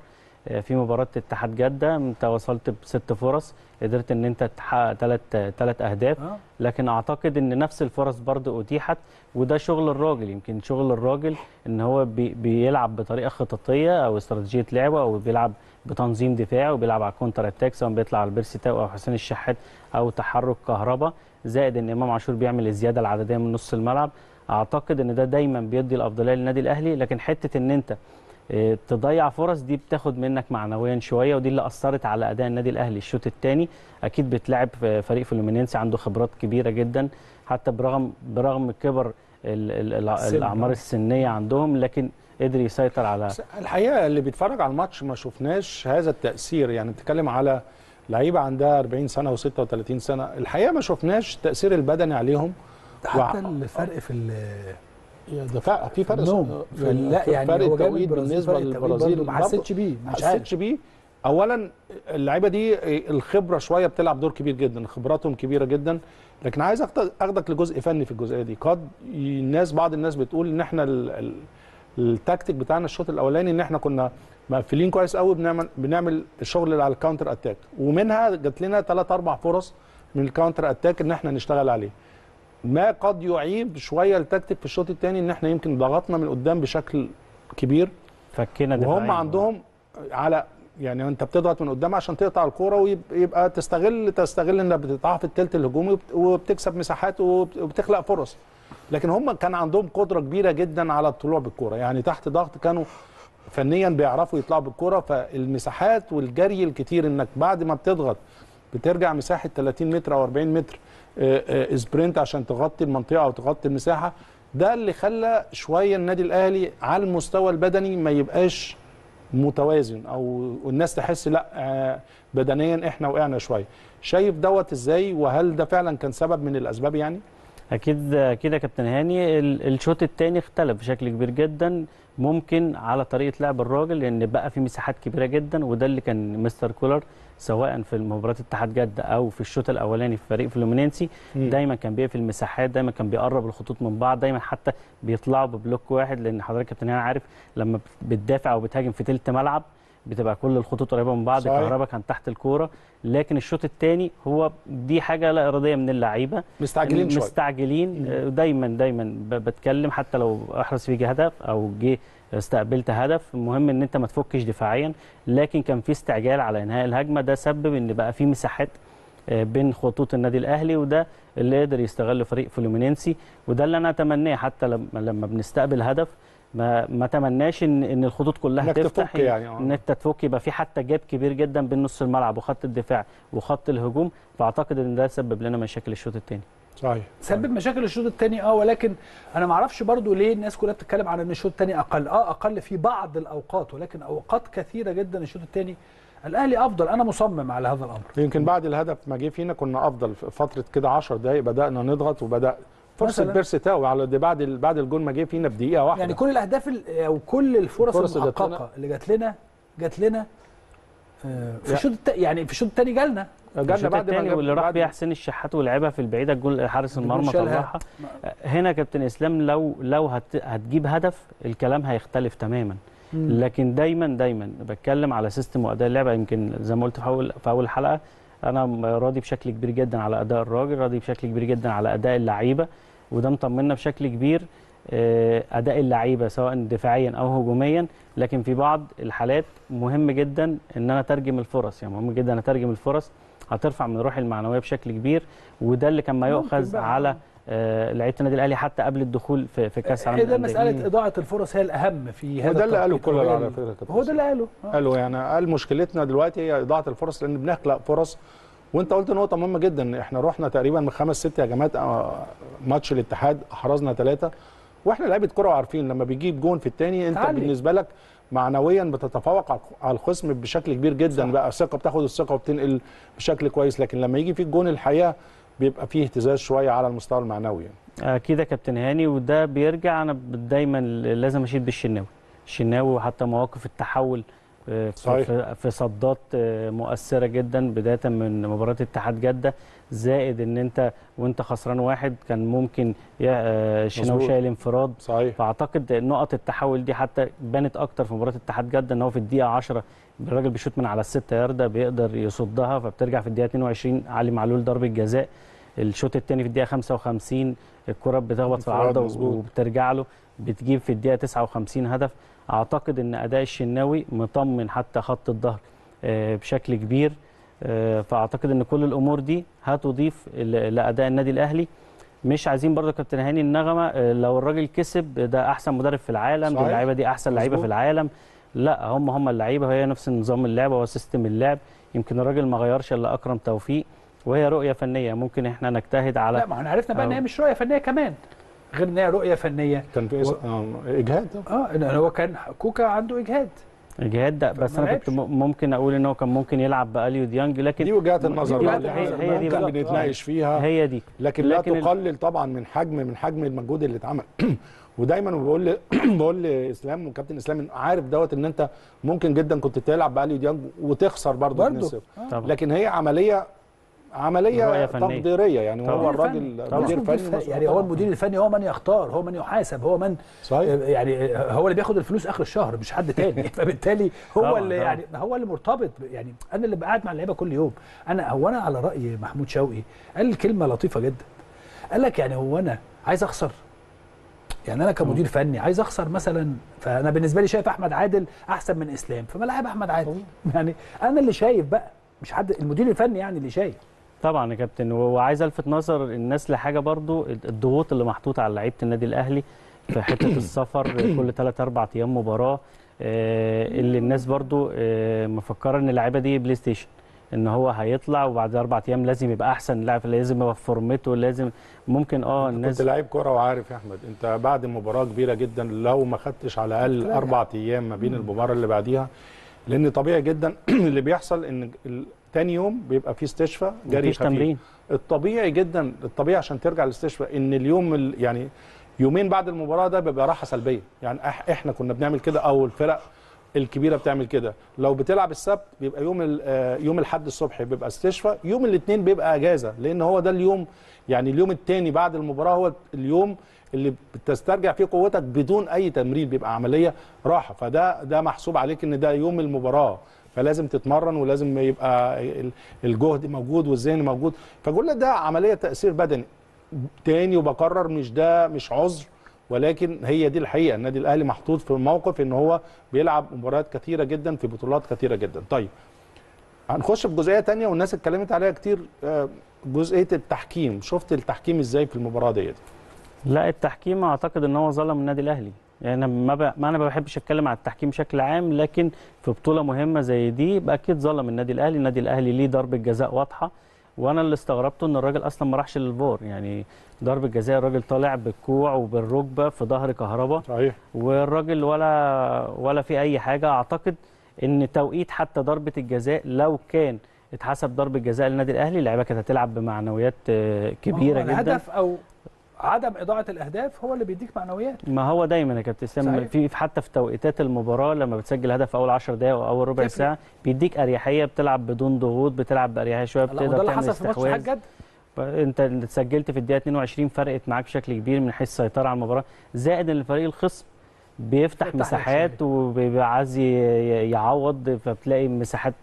في مباراه اتحاد جده. انت وصلت بست فرص، قدرت ان انت تحقق ثلاث ثلاث اهداف، لكن اعتقد ان نفس الفرص برضه اتيحت، وده شغل الراجل. يمكن شغل الراجل ان هو بي بيلعب بطريقه خططيه او استراتيجيه لعبه، او بيلعب بتنظيم دفاعي وبيلعب على الكونتر اتاك، سواء بيطلع على البيرسي تاو او حسين الشحات او تحرك كهربا، زائد ان امام عاشور بيعمل الزياده العدديه من نص الملعب. اعتقد ان ده دايما بيدي الافضليه للنادي الاهلي، لكن حته ان انت تضيع فرص دي بتاخد منك معنويا شويه، ودي اللي اثرت على اداء النادي الاهلي الشوط الثاني. اكيد بتلعب فريق فلومينينسي عنده خبرات كبيره جدا، حتى برغم برغم كبر الاعمار السنيه عندهم، لكن قدر يسيطر على الحقيقه. اللي بيتفرج على الماتش ما شفناش هذا التاثير، يعني بتتكلم على لعيبه عندها أربعين سنه وستة وثلاثين سنه، الحقيقه ما شفناش التاثير البدني عليهم. حتى و... الفرق في ال ده فرق في فرق نوم. لا يعني هو جامد بالنسبه للبرازيل، ما حسيتش بيه ما حسيتش بيه اولا اللعيبه دي الخبره شويه بتلعب دور كبير جدا، خبراتهم كبيره جدا. لكن عايز اخدك لجزء فني في الجزئيه دي. قد الناس بعض الناس بتقول ان احنا التكتيك بتاعنا الشوط الاولاني ان احنا كنا مقفلين كويس قوي، بنعمل بنعمل الشغل اللي على الكاونتر اتاك، ومنها جات لنا ثلاث اربع فرص من الكاونتر اتاك ان احنا نشتغل عليه. ما قد يعيب شويه التكتيك في الشوط الثاني ان احنا يمكن ضغطنا من قدام بشكل كبير، فكينا دفاعيا، وهم عندهم على يعني انت بتضغط من قدام عشان تقطع الكوره ويبقى تستغل تستغل انك بتقطعها في الثلث الهجومي وبتكسب مساحات وبتخلق فرص. لكن هم كان عندهم قدره كبيره جدا على الطلوع بالكوره، يعني تحت ضغط كانوا فنيا بيعرفوا يطلعوا بالكوره. فالمساحات والجري الكتير، انك بعد ما بتضغط بترجع مساحه ثلاثين متر او أربعين متر سبرنت عشان تغطي المنطقه وتغطي المساحه. ده اللي خلى شويه النادي الاهلي على المستوى البدني ما يبقاش متوازن، او الناس تحس لا بدنيا احنا وقعنا شويه. شايف دوت ازاي؟ وهل ده فعلا كان سبب من الاسباب؟ يعني اكيد اكيد يا كابتن هاني، الشوط الثاني اختلف بشكل كبير جدا، ممكن على طريقه لعب الراجل، لان بقى في مساحات كبيره جدا، وده اللي كان مستر كولر سواء في مباراه اتحاد جده او في الشوط الاولاني في فريق فلومينينسي، دايما كان بيقفل المساحات، دايما كان بيقرب الخطوط من بعض، دايما حتى بيطلعوا ببلوك واحد. لان حضرتك كابتن هاني عارف لما بتدافع او بتهاجم في ثلث ملعب بتبقى كل الخطوط قريبه من بعض، كهربا كان تحت الكوره. لكن الشوط الثاني هو دي حاجه لا اراديه من اللعيبه، مستعجلين شويه مستعجلين شوي. دايما دايما بتكلم حتى لو احرز فيك هدف او جه استقبلت هدف، المهم ان انت ما تفكش دفاعيا. لكن كان في استعجال على انهاء الهجمه، ده سبب ان بقى في مساحات بين خطوط النادي الاهلي، وده اللي قدر يستغله فريق فلومينينسي. وده اللي انا اتمناه، حتى لما لما بنستقبل هدف ما ما تمناش ان ان الخطوط كلها تفتح، يعني ان انت تفك، يبقى في حتى جاب كبير جدا بين نص الملعب وخط الدفاع وخط الهجوم. فاعتقد ان ده سبب لنا مشاكل الشوط الثاني. صحيح سبب مشاكل الشوط الثاني اه ولكن انا ما اعرفش برضو ليه الناس كلها بتتكلم على ان الشوط الثاني اقل. اه اقل في بعض الاوقات، ولكن اوقات كثيره جدا الشوط الثاني الاهلي افضل. انا مصمم على هذا الامر. يمكن بعد الهدف ما جه فينا كنا افضل فتره كده عشر دقائق، بدانا نضغط وبدا فرصه بيرسيتاو على دي بعد بعد الجول ما جه فينا بدقيقه واحده. يعني كل الاهداف او كل الفرص المحققه اللي جات لنا جات لنا في الشوط يعني في الشوط الثاني جالنا جالنا بعد ما واللي راح بيها حسين الشحات ولعبها في البعيده الجول، حارس المرمى طلعها. هنا كابتن اسلام لو لو هتجيب هدف الكلام هيختلف تماما. لكن دايما دايما بتكلم على سيستم واداء اللعبه. يمكن زي ما قلت في اول في اول حلقه، انا راضي بشكل كبير جدا على اداء الراجل، راضي بشكل كبير جدا على اداء اللعيبه، وده مطمنا بشكل كبير اداء اللعيبه سواء دفاعيا او هجوميا. لكن في بعض الحالات مهم جدا ان انا اترجم الفرص، يعني مهم جدا ان اترجم الفرص، هترفع من روحي المعنويه بشكل كبير. وده اللي كان ما يؤخذ على لعيبه النادي الاهلي حتى قبل الدخول في في كاس العالم. هي ده مساله اضاعه الفرص هي الاهم في هذا. هو ده اللي قاله كولر على فكره، هو ده اللي قاله قاله يعني قال مشكلتنا دلوقتي هي اضاعه الفرص، لان بنخلق فرص. وانت قلت نقطه مهمه جدا، احنا رحنا تقريبا من خمس ست هجمات ماتش الاتحاد احرزنا ثلاثه، واحنا لعيبه كوره وعارفين لما بيجيب جون في الثاني انت تعالي. بالنسبه لك معنويا بتتفوق على الخصم بشكل كبير جدا. صح. بقى ثقه، بتاخد الثقه وبتنقل بشكل كويس. لكن لما يجي فيك جون الحقيقه بيبقى فيه اهتزاز شويه على المستوى المعنوي. اكيد يا كابتن هاني، وده بيرجع انا دايما لازم اشيد بالشناوي. الشناوي وحتى مواقف التحول في, في صدات مؤثره جدا، بدايه من مباراه اتحاد جده، زائد ان انت وانت خسران واحد كان ممكن الشناوي شايل انفراد. فاعتقد نقط التحول دي حتى بانت اكتر في مباراه اتحاد جده، ان هو في الدقيقه عشرة الراجل بيشوط من على السته ياردة بيقدر يصدها، فبترجع في الدقيقه اتنين وعشرين علي معلول ضربه جزاء. الشوط الثاني في الدقيقه خمسة وخمسين الكره بتخبط في العارضه وبترجع له، بتجيب في الدقيقه تسعة وخمسين هدف. اعتقد ان اداء الشناوي مطمن حتى خط الظهر بشكل كبير. فاعتقد ان كل الامور دي هتضيف لاداء النادي الاهلي. مش عايزين برضه كابتن هاني النغمه لو الراجل كسب ده احسن مدرب في العالم، اللعيبه دي احسن لعيبه في العالم. لا، هم هم اللعيبه، هي نفس نظام اللعبه وسيستم اللعب. يمكن الراجل ما غيرش الا اكرم توفيق، وهي رؤيه فنيه ممكن احنا نجتهد على. لا، ما احنا عرفنا بقى ان هي مش رؤيه فنيه كمان، غير ان هي رؤيه فنيه كان في و... اجهاد. اه هو كان كوكا عنده اجهاد اجهاد ده، بس انا كنت ممكن اقول ان هو كان ممكن يلعب باليو ديانج. لكن دي وجهات النظر دي بقى هي, هي دي بقى بنتناقش فيها، هي دي. لكن, لكن لا تقلل ال... طبعا من حجم من حجم المجهود اللي اتعمل. ودايما بقول ل... بقول لاسلام وكابتن اسلام، عارف دوت ان انت ممكن جدا كنت تلعب باليو ديانج وتخسر برضه بنفسك. آه. لكن هي عمليه عمليه تقديريه، يعني هو الراجل مدير فني، يعني هو المدير الفني هو من يختار، هو من يحاسب، هو من صحيح. يعني هو اللي بياخد الفلوس اخر الشهر مش حد تاني. فبالتالي هو اللي يعني هو اللي مرتبط، يعني انا اللي بقعد مع اللعيبه كل يوم. انا هو انا على راي محمود شوقي قال كلمه لطيفه جدا، قال لك يعني هو انا عايز اخسر؟ يعني انا كمدير فني عايز اخسر مثلا؟ فانا بالنسبه لي شايف احمد عادل احسن من اسلام، فبلعب احمد عادل. يعني انا اللي شايف بقى، مش حد المدير الفني يعني اللي شايف. طبعا يا كابتن، وعايز الفت نظر الناس لحاجه برضو، الضغوط اللي محطوطه على لعيبه النادي الاهلي في حته السفر كل تلات اربع ايام مباراه، اللي الناس برضو مفكره ان اللعيبه دي بلاي ستيشن، ان هو هيطلع وبعد اربع ايام لازم يبقى احسن لاعب، لازم يبقى في فورمته، لازم ممكن اه الناس. انت لعيب كوره وعارف يا احمد، انت بعد مباراه كبيره جدا لو ما خدتش على الاقل اربع ايام ما بين المباراه اللي بعديها، لان طبيعي جدا اللي بيحصل ان تاني يوم بيبقى في استشفاء جري خفيف. الطبيعي جدا، الطبيعي عشان ترجع الاستشفاء ان اليوم يعني يومين بعد المباراه ده بيبقى راحه سلبيه. يعني احنا كنا بنعمل كده، او الفرق الكبيره بتعمل كده. لو بتلعب السبت بيبقى يوم يوم الاحد الصبح بيبقى استشفاء، يوم الاثنين بيبقى اجازه، لان هو ده اليوم يعني اليوم الثاني بعد المباراه هو اليوم اللي بتسترجع فيه قوتك بدون اي تمرين، بيبقى عمليه راحه. فده ده محسوب عليك ان ده يوم المباراه، فلازم تتمرن ولازم يبقى الجهد موجود والذهن موجود. فكل ده عمليه تاثير بدني. تاني وبكرر، مش ده مش عذر، ولكن هي دي الحقيقه. النادي الاهلي محطوط في موقف ان هو بيلعب مباريات كثيره جدا في بطولات كثيره جدا. طيب هنخش في جزئيه ثانيه والناس اتكلمت عليها كتير، جزئيه التحكيم. شفت التحكيم ازاي في المباراه ديت؟ لا التحكيم اعتقد ان هو ظلم النادي الاهلي. يعني ما, ب... ما انا ما بحبش اتكلم عن التحكيم بشكل عام، لكن في بطوله مهمه زي دي اكيد ظلم النادي الاهلي. النادي الاهلي ليه ضربه جزاء واضحه، وانا اللي استغربته ان الراجل اصلا ما راحش للفار. يعني ضربه جزاء الراجل طالع بالكوع وبالركبه في ظهر كهربا، صحيح، والراجل ولا ولا في اي حاجه. اعتقد ان توقيت حتى ضربه الجزاء لو كان اتحسب ضربه جزاء للنادي الاهلي، اللعيبه كانت هتلعب بمعنويات كبيره جدا. الهدف او عدم اضاعه الاهداف هو اللي بيديك معنويات. ما هو دايما يا كابتن اسلام في حتى في توقيتات المباراه لما بتسجل هدف اول عشر دقائق او اول ربع ساعه بيديك اريحيه، بتلعب بدون ضغوط، بتلعب باريحيه شويه، بتقدر تعمل استحواذ. انت سجلت في الدقيقه اتنين وعشرين، فرقت معاك بشكل كبير من حيث السيطره على المباراه، زائد ان الفريق الخصم بيفتح مساحات وبيبقى عايز يعوض، فبتلاقي مساحات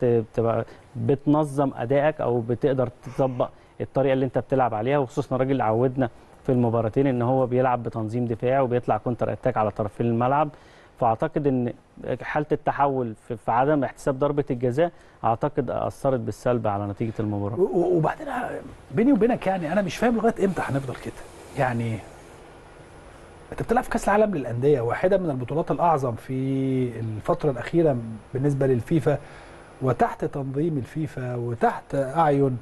بتنظم ادائك او بتقدر تطبق الطريقه اللي انت بتلعب عليها. وخصوصا راجل عودنا في المباراتين ان هو بيلعب بتنظيم دفاعي وبيطلع كونتر اتاك على طرفي الملعب. فاعتقد ان حاله التحول في عدم احتساب ضربه الجزاء اعتقد اثرت بالسلب على نتيجه المباراه. وبعدين بيني وبينك يعني انا مش فاهم لغايه امتى هنفضل كده. يعني انت بتلعب في كاس العالم للانديه، واحده من البطولات الاعظم في الفتره الاخيره بالنسبه للفيفا، وتحت تنظيم الفيفا وتحت اعين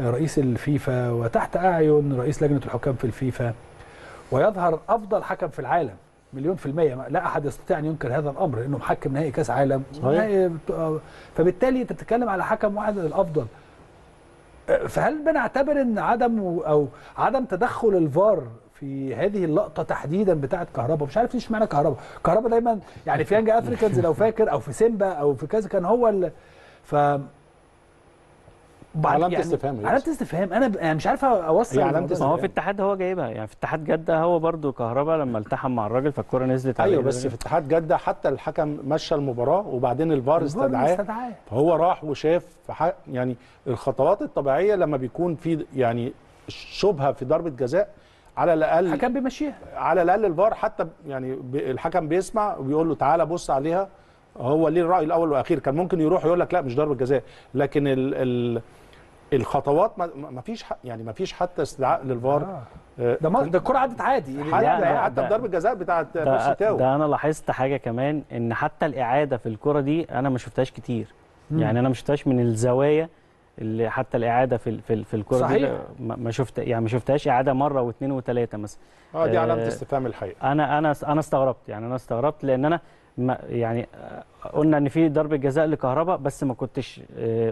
رئيس الفيفا وتحت أعين رئيس لجنة الحكام في الفيفا، ويظهر أفضل حكم في العالم مليون في المية. لا أحد يستطيع أن ينكر هذا الأمر، لأنه محكم نهائي كاس عالم، فبالتالي أنت بتتكلم على حكم واحد الأفضل. فهل بنعتبر أن عدم أو عدم تدخل الفار في هذه اللقطه تحديدا بتاعه كهربا، مش عارف ليش معنى كهربا، كهربا دايما يعني في يانجا أفريكانز لو فاكر، أو في سيمبا أو في كذا كان هو ال... ف علامة استفهام. علامة استفهام انا مش عارف اوصل. هو في الاتحاد هو جايبها، يعني في اتحاد جده هو برده كهربا لما التحم مع الراجل فالكوره نزلت عليه. ايوه بس جدا. في اتحاد جده حتى الحكم مشى المباراه وبعدين الفار استدعاه، فهو راح وشاف يعني الخطوات الطبيعيه لما بيكون في يعني شبهه في ضربه جزاء على الاقل الحكم بيمشيها، على الاقل الفار حتى يعني الحكم بيسمع وبيقول له تعالى بص عليها، هو ليه الراي الاول والاخير. كان ممكن يروح يقول لك لا مش ضربه جزاء، لكن ال ال الخطوات ما فيش يعني ما فيش حتى استدعاء للفار. آه. آه. ده ده الكره عدت عادي حتى بضربه جزاء بتاعه بوسيتاو. ده انا لاحظت حاجه كمان، ان حتى الاعاده في الكره دي انا ما شفتهاش كتير. مم. يعني انا ما شفتهاش من الزوايا اللي حتى الاعاده في في, في الكره دي ما شفت يعني ما شفتهاش اعاده مره واثنين وثلاثه مثلا. اه دي علامه آه استفهام الحقيقه. انا انا انا استغربت، يعني انا استغربت لان انا ما يعني قلنا ان في ضربه جزاء لكهرباء، بس ما كنتش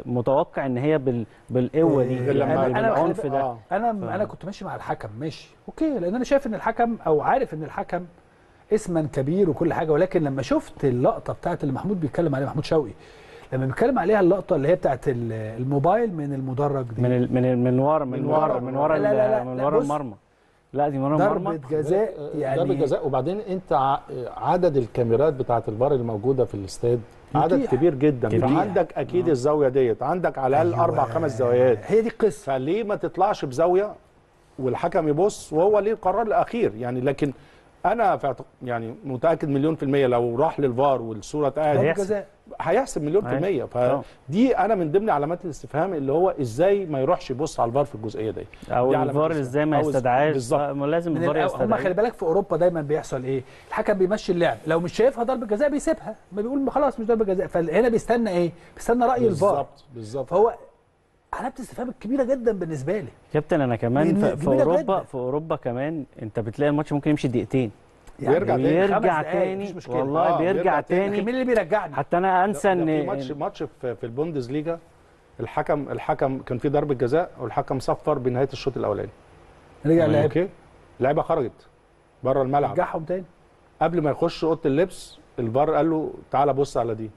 متوقع ان هي بال بالقوه دي. يعني العنف ده آه. انا ف... انا كنت ماشي مع الحكم ماشي اوكي، لان انا شايف ان الحكم او عارف ان الحكم اسما كبير وكل حاجه. ولكن لما شفت اللقطه بتاعت اللي محمود بيتكلم عليها، محمود شوقي لما بيتكلم عليها، اللقطه اللي هي بتاعت الموبايل من المدرج دي، من ال من ال من ورا من ورا من ورا من ورا المرمى. لا دي مرمى ضربة جزاء، يعني ضربة جزاء. وبعدين انت عدد الكاميرات بتاعت الفار اللي موجوده في الاستاد عدد كبير جدا، فعندك اكيد آه. الزاويه ديت عندك على الاقل اربع خمس زوايات، هي دي القصه. فليه ما تطلعش بزاويه والحكم يبص وهو ليه القرار الاخير يعني؟ لكن انا يعني متاكد مليون في الميه لو راح للفار والصوره اتقعدت هيحسب مليون في الميه. فدي انا من ضمن علامات الاستفهام اللي هو ازاي ما يروحش يبص على الفار في الجزئيه دي، او الفار ازاي ما يستدعاش. لازم الفار يستدعي. هم خلي بالك في اوروبا دايما بيحصل ايه؟ الحكم بيمشي اللعب، لو مش شايفها ضربه جزاء بيسيبها، بيقول خلاص مش ضربه جزاء. فهنا بيستنى ايه؟ بيستنى راي الفار. بالظبط بالظبط. فهو علامة استفهام كبيرة جدا بالنسبة لي كابتن. أنا كمان في أوروبا في أوروبا كمان أنت بتلاقي الماتش ممكن يمشي دقيقتين يعني ويرجع ويرجع تاني، مش مشكلة والله. آه بيرجع تاني. مين اللي بيرجعني؟ حتى أنا أنسى إن في ماتش ماتش في البوندسليجا الحكم الحكم كان في ضربة جزاء والحكم صفر بنهاية الشوط الأولاني، رجع اللعيبة أوكي، اللعيبة خرجت بره الملعب رجعهم تاني قبل ما يخشوا أوضة اللبس. الفار قال له تعالى بص على دي،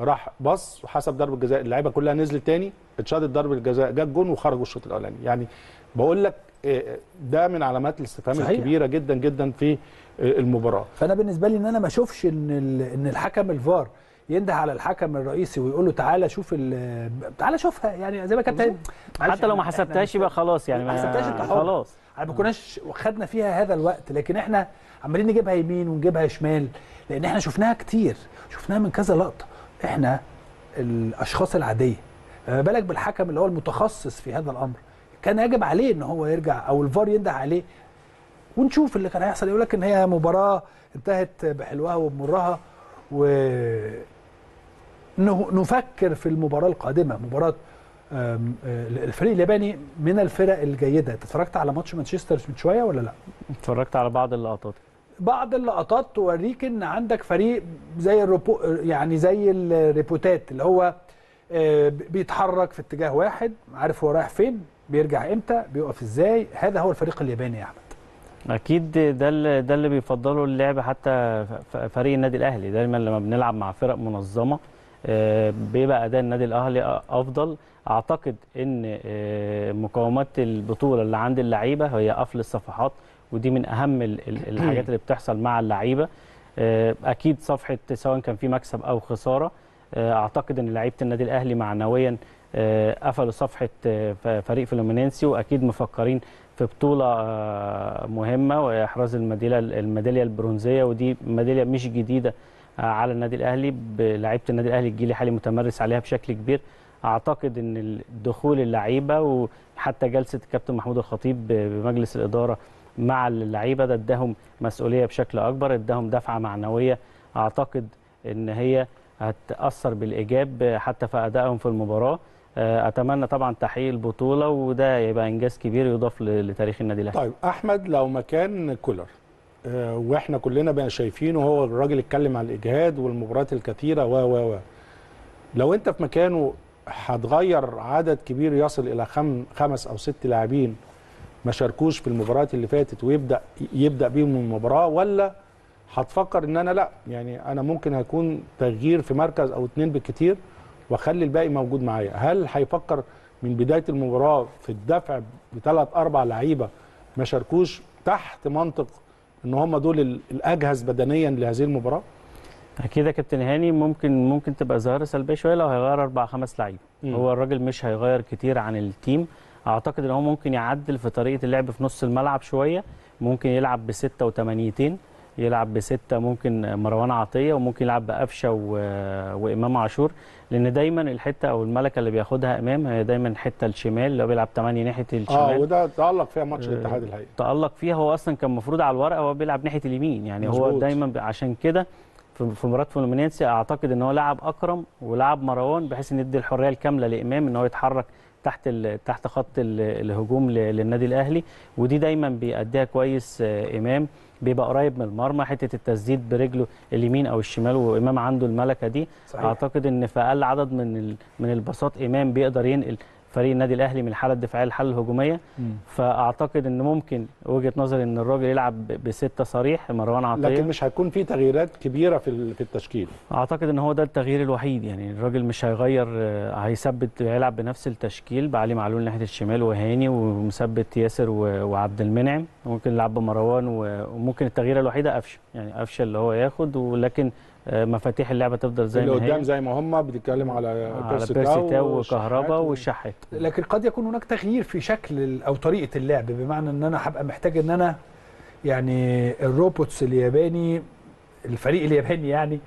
راح بص وحسب ضربه جزاء، اللعيبه كلها نزلت تاني، اتشدت ضربه الجزاء، جت جون وخرجوا الشوط الاولاني. يعني بقول لك ده من علامات الاستفهام الكبيره جدا جدا في المباراه. فانا بالنسبه لي ان انا ما اشوفش ان ان الحكم الفار ينده على الحكم الرئيسي ويقول له تعالى شوف تعالى شوفها، يعني زي ما كابتن حتى لو ما حسبتهاش يبقى خلاص، يعني ما حسبتهاش انت خلاص، ما كناش خدنا فيها هذا الوقت، لكن احنا عمالين نجيبها يمين ونجيبها شمال لان احنا شفناها كتير، شفناها من كذا لقطه. احنا الاشخاص العاديه ما بالك بالحكم اللي هو المتخصص في هذا الامر، كان يجب عليه ان هو يرجع او الفار ينده عليه ونشوف اللي كان هيحصل. يقول لك ان هي مباراه انتهت بحلوها وبمرها، ونفكر في المباراه القادمه، مباراه الفريق الياباني من الفرق الجيده. اتفرجت على ماتش مانشستر من شويه ولا لا؟ اتفرجت على بعض اللقطات. بعض اللقطات توريك ان عندك فريق زي الريبو يعني زي الريبوتات اللي هو بيتحرك في اتجاه واحد، عارف هو رايح فين، بيرجع امتى، بيقف ازاي. هذا هو الفريق الياباني يا احمد. اكيد ده اللي ده اللي بيفضله اللعب حتى فريق النادي الاهلي. دايما لما بنلعب مع فرق منظمه بيبقى اداء النادي الاهلي افضل. اعتقد ان مقاومات البطوله اللي عند اللعيبه هي قفل الصفحات، ودي من اهم الحاجات اللي بتحصل مع اللعيبه. اكيد صفحه سواء كان في مكسب او خساره، اعتقد ان لعيبه النادي الاهلي معنويا قفلوا صفحه فريق فلومينينسي، واكيد مفكرين في بطوله مهمه واحراز الميداليه الميداليه البرونزيه، ودي ميداليه مش جديده على النادي الاهلي. لعيبه النادي الاهلي الجيل الحالي متمرس عليها بشكل كبير. اعتقد ان دخول اللعيبه وحتى جلسه الكابتن محمود الخطيب بمجلس الاداره مع اللعيبه ده اداهم مسؤوليه بشكل اكبر، اداهم دفعه معنويه اعتقد ان هي هتاثر بالايجاب حتى في ادائهم في المباراه. اتمنى طبعا تحقيق البطوله، وده يبقى انجاز كبير يضاف لتاريخ النادي الاهلي. طيب احمد، لو مكان كولر واحنا كلنا بقى شايفينه هو الراجل اتكلم على الاجهاد والمباريات الكثيره و و و لو انت في مكانه هتغير عدد كبير يصل الى خم خمس او ست لاعبين ما شاركوش في المباريات اللي فاتت ويبدا يبدا بيهم المباراه، ولا هتفكر ان انا لا، يعني انا ممكن هيكون تغيير في مركز او اتنين بالكتير واخلي الباقي موجود معايا؟ هل هيفكر من بدايه المباراه في الدفع بثلاث اربع لعيبه ما شاركوش تحت منطق ان هم دول الاجهز بدنيا لهذه المباراه؟ اكيد يا كابتن هاني، ممكن ممكن تبقى ظاهره سلبيه شويه لو هيغير اربع خمس لعيبه. هو الراجل مش هيغير كتير عن التيم، اعتقد ان هو ممكن يعدل في طريقه اللعب في نص الملعب شويه، ممكن يلعب بسته وثمانيتين، يلعب بسته ممكن مروان عطيه، وممكن يلعب بقفشه و... وامام عاشور، لان دايما الحته او الملكه اللي بياخدها امام هي دايما الحته الشمال، اللي هو بيلعب ثمانية ناحيه الشمال. اه وده تالق فيها ماتش الاتحاد الحقيقي، تالق فيها. هو اصلا كان المفروض على الورقه هو بيلعب ناحيه اليمين، يعني مزبوط. هو دايما عشان كده في مباراه فلومينينسي اعتقد ان هو لعب اكرم ولعب مروان بحيث ان يدي الحريه الكامله لامام ان هو يتحرك تحت تحت خط الهجوم للنادي الاهلي، ودي دايما بيأديها كويس امام، بيبقى قريب من المرمى، حته التسديد برجله اليمين او الشمال، وامام عنده الملكه دي. صحيح. اعتقد ان في اقل عدد من من الباصات امام بيقدر ينقل فريق النادي الاهلي من الحاله الدفاعيه للحاله الهجوميه. م. فاعتقد ان ممكن وجهه نظري ان الراجل يلعب بسته صريح مروان عطيه، لكن مش هيكون في تغييرات كبيره في في التشكيل. اعتقد ان هو ده التغيير الوحيد، يعني الراجل مش هيغير، هيثبت هيلعب بنفس التشكيل بعلي معلول ناحيه الشمال وهاني ومثبت ياسر وعبد المنعم، ممكن يلعب بمروان، وممكن التغيير الوحيده قفشه، يعني قفشه اللي هو ياخد، ولكن مفاتيح اللعبه تفضل زي ما هي اللي قدام زي ما هم. بتتكلم على بيرسي تاو وكهربا والشحات، لكن قد يكون هناك تغيير في شكل او طريقه اللعب، بمعنى ان انا هبقى محتاج ان انا يعني الروبوتس الياباني، الفريق الياباني يعني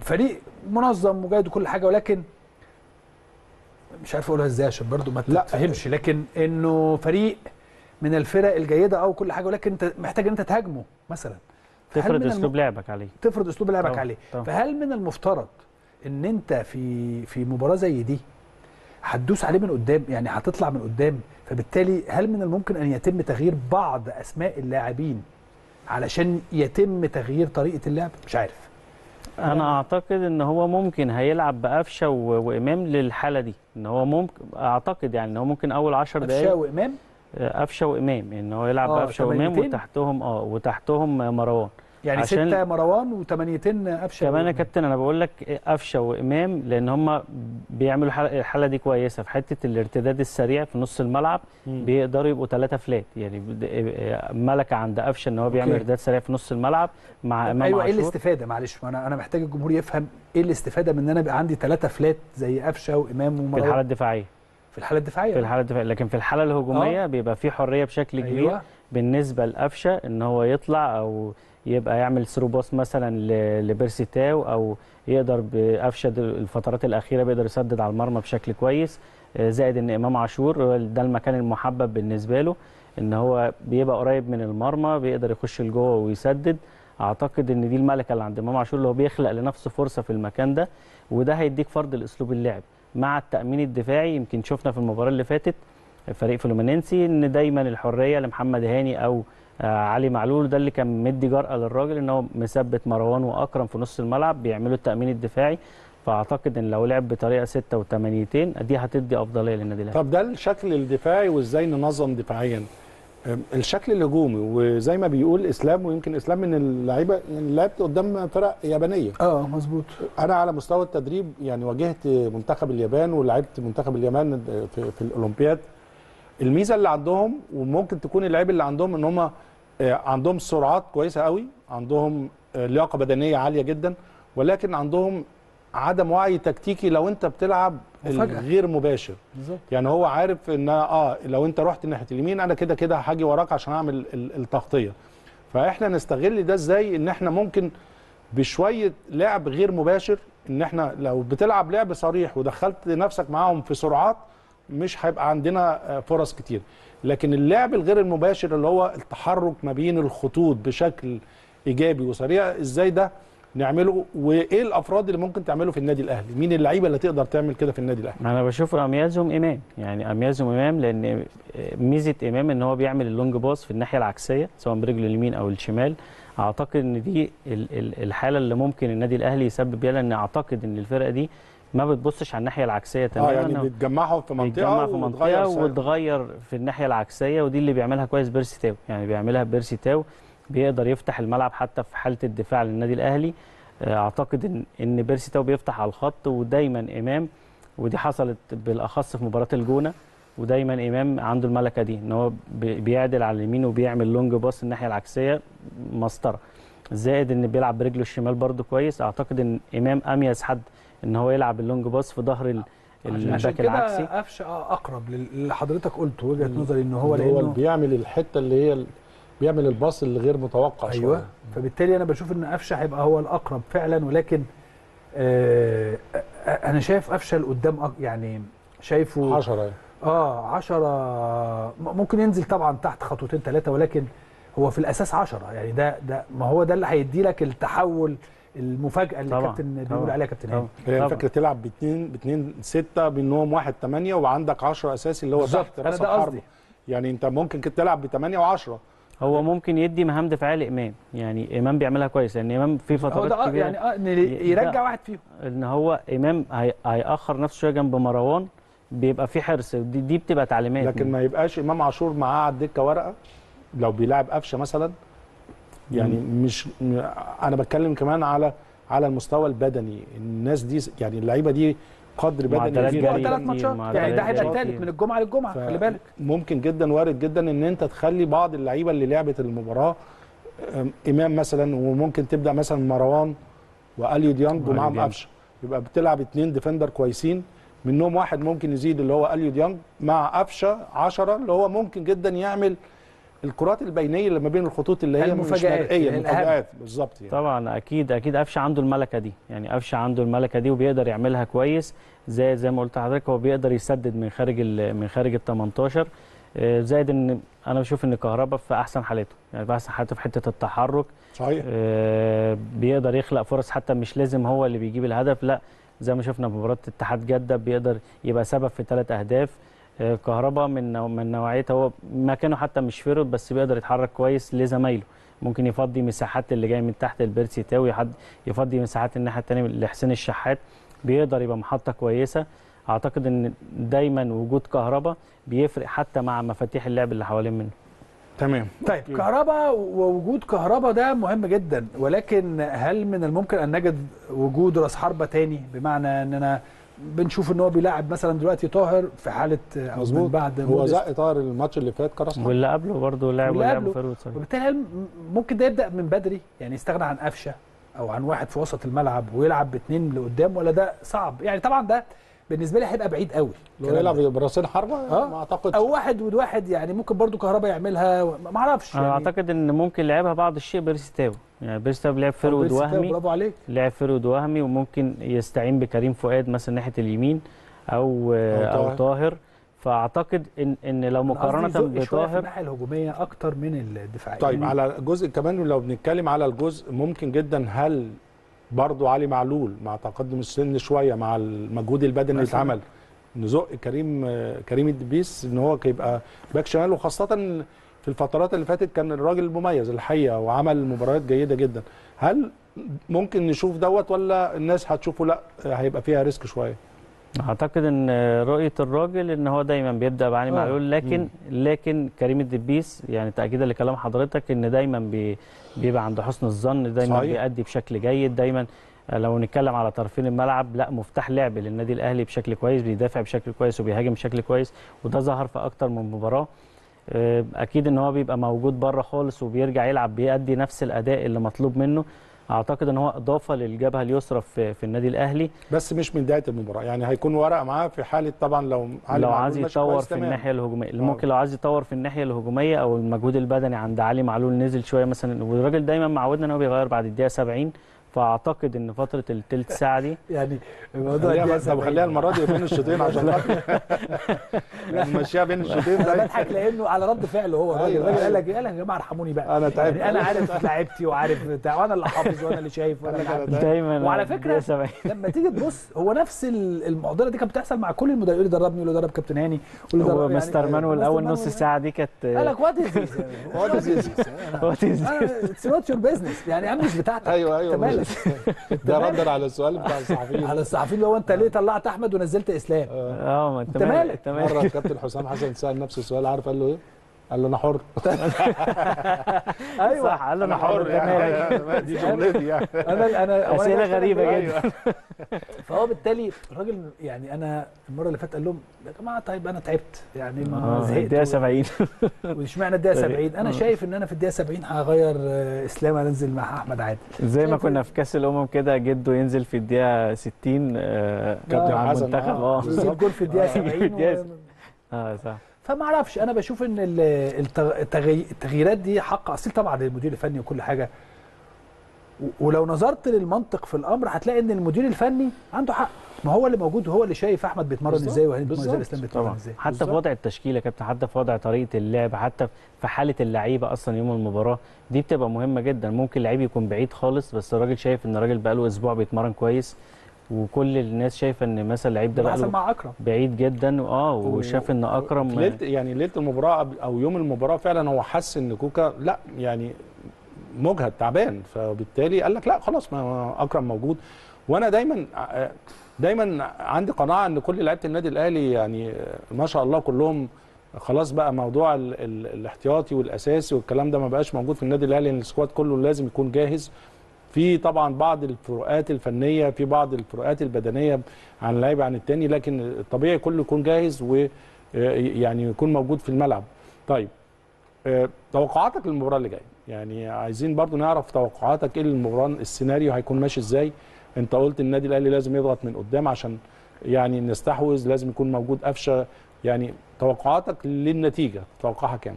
فريق منظم وجيد وكل حاجه، ولكن مش عارف اقولها ازاي عشان برضو ما تتفهمش، لكن انه فريق من الفرق الجيده او كل حاجه، ولكن انت محتاج ان انت تهاجمه مثلا، تفرض اسلوب لعبك عليه، تفرض اسلوب لعبك عليه. فهل من المفترض ان انت في في مباراه زي دي هتدوس عليه من قدام، يعني هتطلع من قدام، فبالتالي هل من الممكن ان يتم تغيير بعض اسماء اللاعبين علشان يتم تغيير طريقه اللعب؟ مش عارف. انا اعتقد ان هو ممكن هيلعب بقفشه وامام للحاله دي، ان هو ممكن اعتقد يعني ان هو ممكن اول عشر دقائق قفشه وامام قفشه وامام ان يعني هو يلعب بقفشه وامام وتحتهم اه وتحتهم مروان. يعني ستة مروان وثمانيتين قفشه كمان يا كابتن. انا بقول لك قفشه وامام لان هم بيعملوا الحاله دي كويسه في حته الارتداد السريع في نص الملعب. مم. بيقدروا يبقوا ثلاثه فلات، يعني ملكه عند قفشه ان هو بيعمل ارتداد سريع في نص الملعب مع امام. ايوه، عاشور. ايه الاستفاده؟ معلش انا انا محتاج الجمهور يفهم ايه الاستفاده من ان انا بقى عندي ثلاثه فلات زي قفشه وامام ومروان في الحاله الدفاعيه. في الحاله الدفاعيه في الحاله الدفاعيه لكن في الحاله الهجوميه أوه. بيبقى في حريه بشكل كبير. أيوة. بالنسبه لقفشه ان هو يطلع او يبقى يعمل ثرو باس مثلا لبيرسي تاو، او يقدر بقفشه الفترات الاخيره بيقدر يسدد على المرمى بشكل كويس، زائد ان امام عاشور ده المكان المحبب بالنسبه له ان هو بيبقى قريب من المرمى بيقدر يخش لجوه ويسدد. اعتقد ان دي الملكه اللي عند امام عاشور اللي هو بيخلق لنفسه فرصه في المكان ده، وده هيديك فرض الاسلوب اللعب مع التامين الدفاعي. يمكن شفنا في المباراه اللي فاتت فريق فلومينينسي ان دايما الحريه لمحمد هاني او علي معلول، ده اللي كان مدي جرأة للراجل ان هو مثبت مروان واكرم في نص الملعب بيعملوا التأمين الدفاعي. فاعتقد ان لو لعب بطريقه ستة وثمانين دي هتدي افضليه للنادي الاهلي. طب ده الشكل الدفاعي وازاي ننظم دفاعيا. الشكل الهجومي وزي ما بيقول اسلام، ويمكن اسلام من اللعيبه يعني لعبت قدام فرق يابانيه. اه مظبوط. انا على مستوى التدريب يعني واجهت منتخب اليابان ولعبت منتخب اليابان في الاولمبياد. الميزه اللي عندهم وممكن تكون اللعيبه اللي عندهم ان هم عندهم سرعات كويسه قوي، عندهم لياقه بدنيه عاليه جدا، ولكن عندهم عدم وعي تكتيكي لو انت بتلعب غير مباشر. بالزبط. يعني هو عارف ان اه لو انت رحت ناحيه اليمين انا كده كده هاجي وراك عشان اعمل التغطيه. فاحنا نستغل ده ازاي؟ ان احنا ممكن بشويه لعب غير مباشر، ان احنا لو بتلعب لعب صريح ودخلت نفسك معاهم في سرعات مش هيبقى عندنا فرص كتير. لكن اللعب الغير المباشر اللي هو التحرك ما بين الخطوط بشكل ايجابي وسريع، ازاي ده نعمله؟ وايه الافراد اللي ممكن تعمله في النادي الاهلي؟ مين اللعيبه اللي تقدر تعمل كده في النادي الاهلي؟ انا بشوف اميازهم امام، يعني اميازهم امام لان ميزه امام ان هو بيعمل اللونج باص في الناحيه العكسيه سواء برجله اليمين او الشمال. اعتقد ان دي الحاله اللي ممكن النادي الاهلي يسبب بيها، لان اعتقد ان الفرقه دي ما بتبصش على الناحيه العكسيه تماما. اه يعني بيتجمعوا في منطقه وتغير وتغير في الناحيه العكسيه، ودي اللي بيعملها كويس بيرسي تاو. يعني بيعملها بيرسي تاو بيقدر يفتح الملعب حتى في حاله الدفاع للنادي الاهلي. اعتقد ان ان بيرسي تاو بيفتح على الخط ودايما امام، ودي حصلت بالاخص في مباراه الجونه، ودايما امام عنده الملكه دي ان هو بيعدل على اليمين وبيعمل لونج باص الناحيه العكسيه مسطره، زائد ان بيلعب برجله الشمال برده كويس. اعتقد ان امام اميز حد ان هو يلعب اللونج باص في ظهر الباك العكسي. قفشه اقرب للي حضرتك قلته، وجهه نظري ان هو لانه هو بيعمل الحته اللي هي بيعمل الباص اللي غير متوقع. ايوه شوية. فبالتالي انا بشوف ان قفشه هيبقى هو الاقرب فعلا، ولكن آه انا شايف قفشه لقدام، يعني شايفه عشرة. اه عشرة ممكن ينزل طبعا تحت خطوتين ثلاثه، ولكن هو في الاساس عشرة. يعني ده ده ما هو ده اللي هيدي لك التحول، المفاجاه اللي الكابتن بيقول عليها كابتن هاني. هي الفكره تلعب باثنين باثنين ستة بانهم واحد ثمانية وعندك عشرة اساسي اللي هو تحت راس الحرب. يعني انت ممكن كنت تلعب بثمانية وعشرة. هو ممكن يدي مهام دفاعيه لامام، يعني امام بيعملها كويس لان امام في فترات كبيره يعني اه يرجع واحد فيهم، ان هو امام هيأخر نفسه شويه جنب مروان بيبقى في حرص. دي, دي بتبقى تعليمات، لكن ما يبقاش امام عاشور معاه على الدكه ورقه لو بيلعب قفشه مثلا. يعني مش انا بتكلم كمان على على المستوى البدني. الناس دي يعني اللعيبه دي قدر بدني كبير، ثلاث ماتشات يعني ده هيبقى الثالث من الجمعه للجمعه. خلي بالك ممكن جدا وارد جدا ان انت تخلي بعض اللعيبه اللي لعبت المباراه امام مثلا، وممكن تبدا مثلا مروان واليو ديانج ومعاهم قفشه، يبقى بتلعب اثنين ديفندر كويسين منهم واحد ممكن يزيد اللي هو اليو ديانج مع قفشه عشرة اللي هو ممكن جدا يعمل الكرات البينيه اللي ما بين الخطوط اللي هي مش مرئيه. المفاجآت بالظبط يعني. طبعا اكيد اكيد قفشه عنده الملكه دي، يعني قفشه عنده الملكه دي وبيقدر يعملها كويس. زي زي ما قلت لحضرتك هو بيقدر يسدد من خارج من خارج ال تمنتاشر، زائد ان انا بشوف ان كهربا في احسن حالاته، يعني في احسن حالاته في حته التحرك. صحيح. بيقدر يخلق فرص، حتى مش لازم هو اللي بيجيب الهدف، لا زي ما شفنا في مباراه اتحاد جده بيقدر يبقى سبب في ثلاث اهداف. كهربا من نوع من نوعيته هو مكانه حتى مش فيرود، بس بيقدر يتحرك كويس لزمايله، ممكن يفضي مساحات اللي جايه من تحت البيرسي تاوي، حد يفضي مساحات الناحيه الثانيه لحسين الشحات، بيقدر يبقى محطه كويسه. اعتقد ان دايما وجود كهربا بيفرق حتى مع مفاتيح اللعب اللي حوالين منه. تمام. طيب كهرباء ووجود كهرباء ده مهم جدا، ولكن هل من الممكن ان نجد وجود راس حربة تاني؟ بمعنى اننا بنشوف ان هو بيلاعب مثلا دلوقتي طاهر في حاله او من بعد هو زق طاهر الماتش اللي فات كراس حربة واللي قبله برضه لاعب ولعب فيرويد، وبالتالي ممكن ده يبدا من بدري، يعني يستغنى عن قفشه او عن واحد في وسط الملعب ويلعب باثنين لقدام، ولا ده صعب؟ يعني طبعا ده بالنسبه لي هيبقى بعيد قوي لو يلعب براسين حربه أه؟ ما اعتقدش، او واحد ود واحد يعني ممكن برضو كهرباء يعملها، ما اعرفش يعني. اعتقد ان ممكن لعبها بعض الشيء بيرستاو، يعني بيرستاو لعب فيرويد وهمي، برافو عليك، لعب فيرويد وهمي، وممكن يستعين بكريم فؤاد مثلا ناحيه اليمين او او طاهر. فاعتقد ان ان لو مقارنه بطاهر الناحيه الهجوميه اكتر من الدفاعيه. طيب على الجزء كمان لو بنتكلم على الجزء، ممكن جدا هل برضو علي معلول مع تقدم السن شويه مع المجهود البدني اللي اتعمل نزق كريم كريم الدبيس ان هو يبقى باك شمال، وخاصه في الفترات اللي فاتت كان الراجل مميز الحقيقه وعمل مباريات جيده جدا. هل ممكن نشوف دوت ولا الناس هتشوفه لا هيبقى فيها ريسك شويه؟ اعتقد ان رؤيه الراجل ان هو دايما بيبدا بعلي معلول، لكن لكن كريم الدبيس يعني تاكيدا لكلام حضرتك ان دايما بي بيبقى عنده حسن الظن، دايما صحيح. بيأدي بشكل جيد، دايما لو نتكلم على طرفين الملعب لا مفتاح لعب للنادي الاهلي بشكل كويس، بيدافع بشكل كويس وبيهاجم بشكل كويس، وده ظهر في اكتر من مباراه. اكيد ان هو بيبقى موجود بره خالص وبيرجع يلعب بيأدي نفس الاداء اللي مطلوب منه. اعتقد ان هو اضافه للجبهه اليسرى في, في النادي الاهلي، بس مش من بدايه المباراه، يعني هيكون ورقه معاه في حاله طبعا لو علي لو عايز يطور في الناحيه الهجوميه، ممكن لو عايز يطور في الناحيه الهجوميه او المجهود البدني عند علي معلول نزل شويه مثلا، والراجل دايما معودنا ان هو بيغير بعد الدقيقه سبعين، فاعتقد ان فتره الثلث ساعه دي يعني الموضوع ده طب خليها المره دي بين الشوطين عشان نمشيها بين الشوطين. انا بضحك لانه على رد فعله هو الراجل قال لك يا جماعه ارحموني بقى، انا تعبت، يعني انا عارف لعبتي وعارف بتاع وانا اللي حافظ وانا اللي شايف وانا اللي دايما. وعلى فكره لما تيجي تبص هو نفس المعضله دي كانت بتحصل مع كل المدربين، اللي دربني واللي درب كابتن هاني واللي درب يعني مستر مانويل، اول نص ساعه دي كانت قال لك وات از ذيس وات از ذيس وات از ذيس اتس نوت يور بزنس، يعني مش بتاعتك. ايوه ايوه ده ردا على السؤال بتاع الصحفيين على الصحفيين لو انت ليه طلعت احمد ونزلت اسلام؟ اه ما انت مالك. مره الكابتن حسام حسن سال نفس السؤال، عارف قال له ايه؟ قال له انا حر. ايوه صح، قال له انا حر، يعني دي جملتي يعني انا انا اسئله غريبه جدا. فهو بالتالي الراجل يعني انا المره اللي فاتت قال لهم يا جماعه طيب انا تعبت، يعني ما زهقت الدقيقه سبعين واشمعنى الدقيقه سبعين؟ انا شايف ان انا في الدقيقه سبعين هغير اسلام انزل مع احمد عادل، زي ما كنا في كاس الامم كده جده ينزل في الدقيقه ستين كابتن حسن اه يجيب جول في الدقيقه سبعين اه صح. فما اعرفش، انا بشوف ان التغييرات دي حق اصيل طبعا للمدير الفني وكل حاجه، ولو نظرت للمنطق في الامر هتلاقي ان المدير الفني عنده حق، ما هو اللي موجود وهو اللي شايف احمد بيتمرن ازاي وهاني بيتمرن ازاي طبعا ازاي، حتى بالزبط. في وضع التشكيله يا كابتن، حتى في وضع طريقه اللعب، حتى في حاله اللعيبه اصلا يوم المباراه دي بتبقى مهمه جدا. ممكن لعيب يكون بعيد خالص بس الراجل شايف ان الراجل بقى له اسبوع بيتمرن كويس، وكل الناس شايفه ان مثلا اللعيب ده بقى بعيد جدا اه وشاف ان اكرم ليله يعني ليله المباراه او يوم المباراه فعلا هو حس ان كوكا لا يعني مجهد تعبان، فبالتالي قال لك لا خلاص ما اكرم موجود. وانا دايما دايما عندي قناعه ان كل لعيبه النادي الاهلي يعني ما شاء الله كلهم خلاص بقى موضوع ال ال الاحتياطي والاساسي والكلام ده ما بقاش موجود في النادي الاهلي، السكواد كله لازم يكون جاهز. في طبعا بعض الفروقات الفنيه، في بعض الفروقات البدنيه عن لعيب عن التاني، لكن الطبيعي كله يكون جاهز ويعني يكون موجود في الملعب. طيب توقعاتك للمباراه اللي جايه، يعني عايزين برضو نعرف توقعاتك ايه للمباراه، السيناريو هيكون ماشي ازاي؟ انت قلت النادي الاهلي لازم يضغط من قدام عشان يعني نستحوذ، لازم يكون موجود قفشه، يعني توقعاتك للنتيجه توقعها كام؟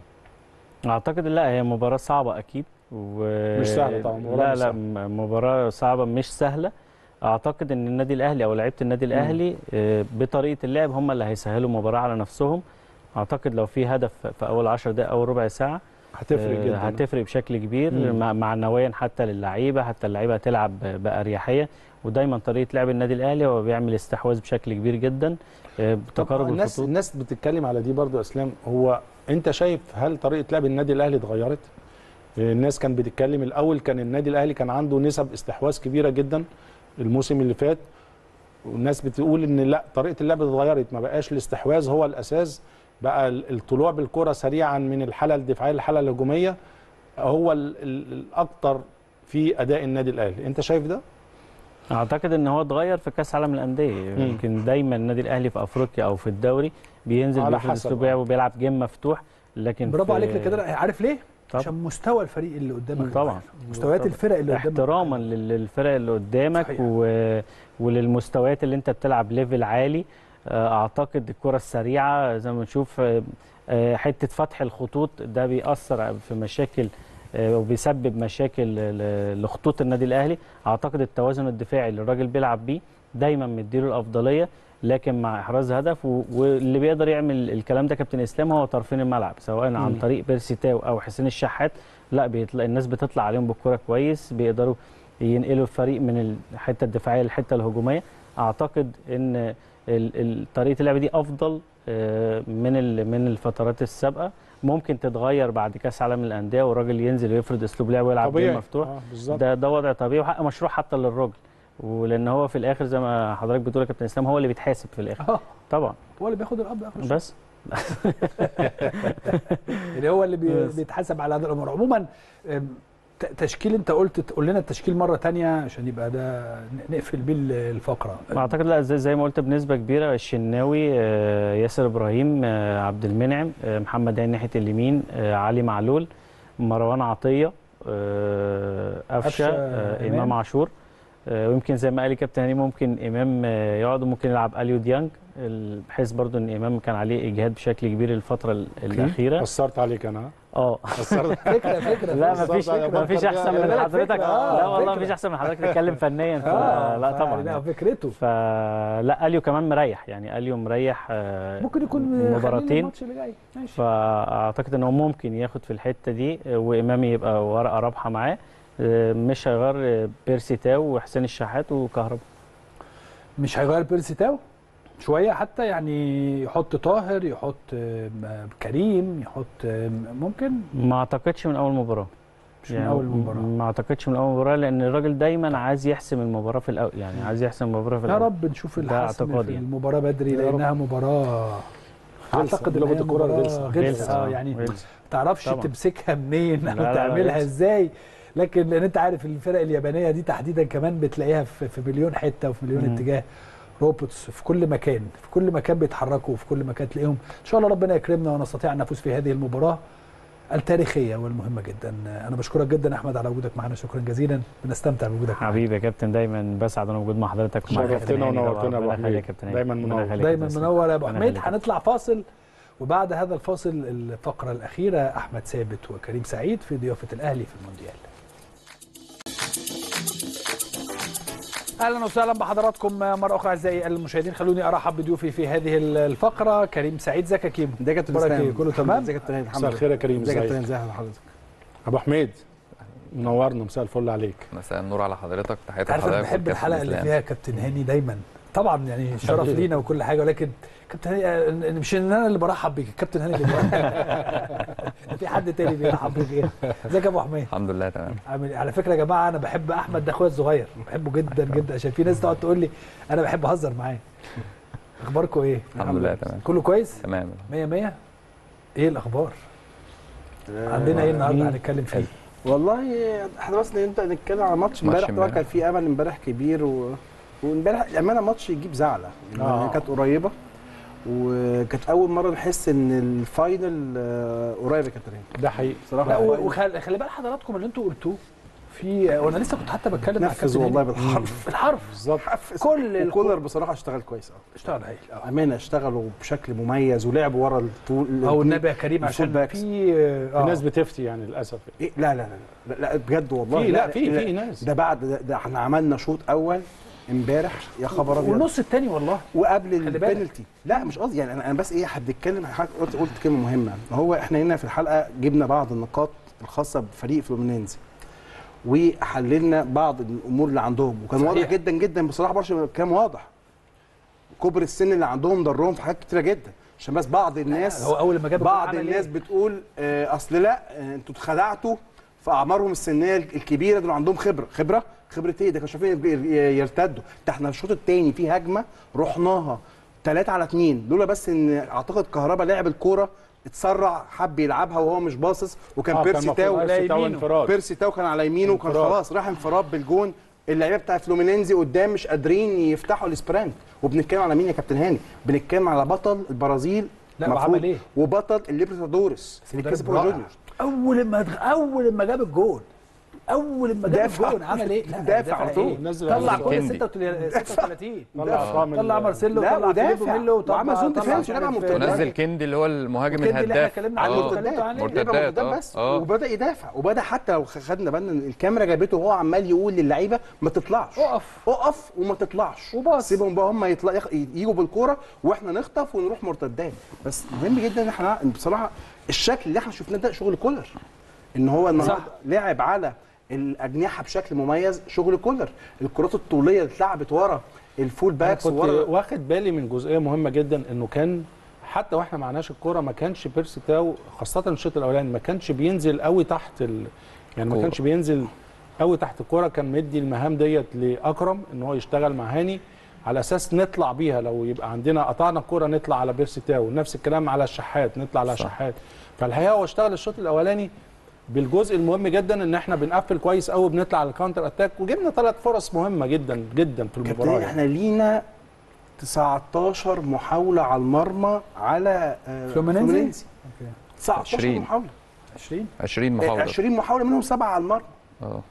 اعتقد لا هي مباراه صعبه اكيد و... مش سهله طبعا، لا لا مباراه صعبه مش سهله. اعتقد ان النادي الاهلي او لعيبه النادي الاهلي بطريقه اللعب هم اللي هيسهلوا المباراه على نفسهم. اعتقد لو في هدف في اول عشر دقائق او ربع ساعه هتفرق جدا، هتفرق بشكل كبير مم. معنويا حتى للعيبه، حتى اللعيبه هتلعب باريحيه، ودايما طريقه لعب النادي الاهلي هو بيعمل استحواذ بشكل كبير جدا بتقارب الناس. الناس بتتكلم على دي برضو اسلام، هو انت شايف هل طريقه لعب النادي الاهلي اتغيرت؟ الناس كانت بتتكلم الاول كان النادي الاهلي كان عنده نسب استحواذ كبيره جدا الموسم اللي فات، والناس بتقول ان لا طريقه اللعب اتغيرت، ما بقاش الاستحواذ هو الاساس، بقى الطلوع بالكرة سريعا من الحاله الدفاعيه للحاله الهجوميه هو الاكثر في اداء النادي الاهلي. انت شايف ده؟ اعتقد ان هو اتغير في كاس العالم للانديه. يمكن دايما النادي الاهلي في افريقيا او في الدوري بينزل بيلعب وبيلعب جيم مفتوح، لكن برافو عليك كده. عارف ليه؟ عشان مستوى الفريق اللي قدامك، طبعا مستويات الفرق اللي قدامك، احتراما للفرق اللي قدامك و... وللمستويات اللي انت بتلعب ليفل عالي. اعتقد الكره السريعه زي ما بنشوف حته فتح الخطوط ده بيأثر في مشاكل وبيسبب مشاكل لخطوط النادي الاهلي. اعتقد التوازن الدفاعي اللي الراجل بيلعب بيه دايما مديله الافضليه، لكن مع احراز هدف و... واللي بيقدر يعمل الكلام ده كابتن اسلام هو طرفين الملعب، سواء عن طريق بيرسي تاو او حسين الشحات. لا بيطلع الناس بتطلع عليهم بالكره كويس، بيقدروا ينقلوا الفريق من الحته الدفاعيه للحته الهجوميه. اعتقد ان طريقه اللعب دي افضل من من الفترات السابقه. ممكن تتغير بعد كاس عالم الانديه والراجل ينزل ويفرض اسلوب لعب ويلعب جيم مفتوح. آه ده ده وضع طبيعي وحق مشروع حتى للراجل، ولان هو في الاخر زي ما حضرتك بتقول يا كابتن اسلام هو اللي بيتحاسب في الاخر. آه. طبعا هو اللي بياخد القبض اخر بس اللي هو اللي بي بيتحاسب على هذا الامر. عموما تشكيل، انت قلت تقول لنا التشكيل مره ثانيه عشان يبقى ده نقفل بيه الفقره. اعتقد لا زي ما قلت بنسبه كبيره الشناوي، ياسر ابراهيم، عبد المنعم، محمد هاني ناحيه اليمين، علي معلول، مروان عطيه، قفشه، امام عاشور. ويمكن زي ما قال كابتن هاني ممكن امام يقعد، ممكن يلعب اليو ديانج، بحيث برضو ان امام كان عليه اجهاد بشكل كبير الفتره الاخيره. قصرت عليك انا. اه قصرت. فكره فكره لا مفيش مفيش احسن من حضرتك. آه لا والله مفيش احسن من حضرتك تتكلم فنيا. آه لا طبعا لا فكرته. فلا اليو كمان مريح، يعني اليو مريح ممكن يكون مباراتين الماتش اللي جاي، فاعتقد ان هو ممكن ياخد في الحته دي، وامام يبقى ورقه رابحه معاه، مش هيغير بيرسي تاو وحسين الشحات وكهربا. مش هيغير بيرسي تاو شويه حتى، يعني يحط طاهر، يحط كريم، يحط ممكن. ما اعتقدش من اول مباراه، مش يعني من اول مباراه، ما اعتقدش من اول مباراه، لان الراجل دايما عايز يحسم المباراه في الاول، يعني عايز يحسم المباراه في الاول. يا رب نشوف الحسم في المباراه بدري، لانها مباراه اعتقد لعبه الكوره غلسه غلسه، يعني ما تعرفش تمسكها منين او تعملها ازاي. لكن لان انت عارف الفرق اليابانيه دي تحديدا كمان بتلاقيها في مليون حته وفي مليون مم. اتجاه، روبوتس في كل مكان، في كل مكان بيتحركوا، وفي كل مكان تلاقيهم. ان شاء الله ربنا يكرمنا ونستطيع ان نفوز في هذه المباراه التاريخيه والمهمه جدا. انا بشكرك جدا احمد على وجودك معنا، شكرا جزيلا، بنستمتع بوجودك حبيبي يا كابتن. دايما بسعد انا موجود مع حضرتك ومع شرفتنا ونورتنا يا ابو حميد. دايما منور، دايما منور يا ابو حميد. هنطلع فاصل، وبعد هذا الفاصل الفقره الاخيره احمد ثابت وكريم سعيد في ضيافه الاهلي في المونديال. اهلا وسهلا بحضراتكم مره اخرى اعزائي المشاهدين. خلوني ارحب بضيوفي في هذه الفقره. كريم سعيد، ازيك يا كيمو؟ ازيك يا كابتن اسلام؟ كله تمام؟ ازيك يا كابتن؟ مساء الخير يا كريم. ازيك يا كابتن؟ ازي حضرتك؟ ابو حميد منورنا، مساء الفل عليك. مساء النور على حضرتك، تحياتي لحضرتك. انا بحب الحلقه اللي فيها كابتن هاني دايما، طبعا يعني شرف لينا وكل حاجه، ولكن كابتن هاني مش ان انا اللي برحب بيك، كابتن هاني اللي برحب في حد تاني بيرحب بيك. ازيك يا ابو حميد؟ الحمد لله تمام. على فكره يا جماعه انا بحب احمد، ده اخويا الصغير، بحبه جدا جدا، عشان في ناس تقعد تقول لي انا بحب اهزر معاه. اخباركم ايه؟ الحمد لله تمام. كله كويس؟ تمام مية مية. ايه الاخبار؟ عندنا ايه النهارده هنتكلم فيه؟ والله احنا بس نبدا نتكلم على ماتش امبارح. طبعا كان في امل امبارح كبير، و وامبارح الامانه ماتش يجيب زعله. آه. كانت قريبه، وكانت اول مره نحس ان الفاينل قريبه كتير. ده حقيقي بصراحه. وخلي بالك حضراتكم اللي انتوا قلتوه في، وانا لسه كنت حتى بتكلم مع كابتن والله بالحرف بالحرف بالظبط. كل الكولر بصراحه اشتغل كويس قوي، اشتغل هايل قوي امانه، اشتغلوا بشكل مميز ولعبوا ورا الطول. او النبي يا كريم، عشان في آه. ناس بتفتي يعني للاسف. إيه؟ لا, لا لا لا بجد والله. لا في في ناس ده بعد ده احنا عملنا شوط اول امبارح يا خبر ابيض، والنص الثاني والله، وقبل البنالتي. لا مش قصدي، يعني انا بس ايه هتتكلم، قلت قلت كلمه مهمه. هو احنا هنا في الحلقه جبنا بعض النقاط الخاصه بفريق فلومينينزي، وحللنا بعض الامور اللي عندهم، وكان واضح جدا جدا بصراحه برشلونه كان واضح كبر السن اللي عندهم ضرهم في حاجات كتيره جدا. عشان بس بعض الناس هو اول ما جاب بعض الناس إيه؟ بتقول آه اصل لا آه انتوا اتخدعتوا في اعمارهم السنيه الكبيره، دول عندهم خبره. خبره خبره ايه؟ ده كانوا شايفين يرتدوا. ده احنا الشوط الثاني في هجمه رحناها ثلاثة على اتنين، لولا بس ان اعتقد كهربا لعب الكوره اتسرع حب يلعبها وهو مش باصص، وكان آه بيرسي تاو بيرسي تاو انفراد بيرسي تاو كان على يمينه وكان خلاص راح انفراد بالجون. اللعيبه بتاع فلومينينزي قدام مش قادرين يفتحوا الاسبرانت. وبنتكلم على مين يا كابتن هاني؟ بنتكلم على بطل البرازيل، لا وعمل ايه؟ وبطل الليبرتادورس اللي كسب جونيور. اول ما اول ما جاب الجول اول ما جاب الجول عمل ايه؟ دافع على طول، طلع كل ستة وتلاتين، طلع مارسيلو وطلع فيلو وعمل زون ديفنس ونزل كندي اللي هو المهاجم الهداف على المرتدات بس، وبدا يدافع وبدا حتى لو خدنا بالنا الكاميرا جابته وهو عمال يقول للعيبه ما تطلعش، اقف اقف وما تطلعش، سيبهم بقى هم يجوا بالكوره واحنا نخطف ونروح مرتدات. بس مهم جدا ان احنا بصراحه الشكل اللي احنا شفناه ده شغل كولر، ان هو النهارده لعب على الاجنحه بشكل مميز، شغل كولر، الكرات الطوليه اللي اتلعبت ورا الفول باكس ورا. واخد بالي من جزئيه مهمه جدا، انه كان حتى واحنا معناش الكوره ما كانش بيرسي تاو خاصه الشوط الاولاني ما كانش بينزل قوي تحت ال... يعني ما كانش بينزل قوي تحت الكوره، كان مدي المهام ديت لاكرم ان هو يشتغل مع هاني على اساس نطلع بيها، لو يبقى عندنا قطعنا الكوره نطلع على بيرسي تاو، نفس الكلام على الشحات نطلع على شحات. فالحقيقه هو اشتغل الشوط الاولاني بالجزء المهم جدا ان احنا بنقفل كويس قوي، بنطلع على الكاونتر اتاك، وجبنا ثلاث فرص مهمه جدا جدا في المباراه. يعني احنا لينا تسعتاشر محاوله على المرمى على فلومينينزي، تسعتاشر محاوله، عشرين عشرين محاوله، عشرين محاوله منهم سبعه على المرمى، اه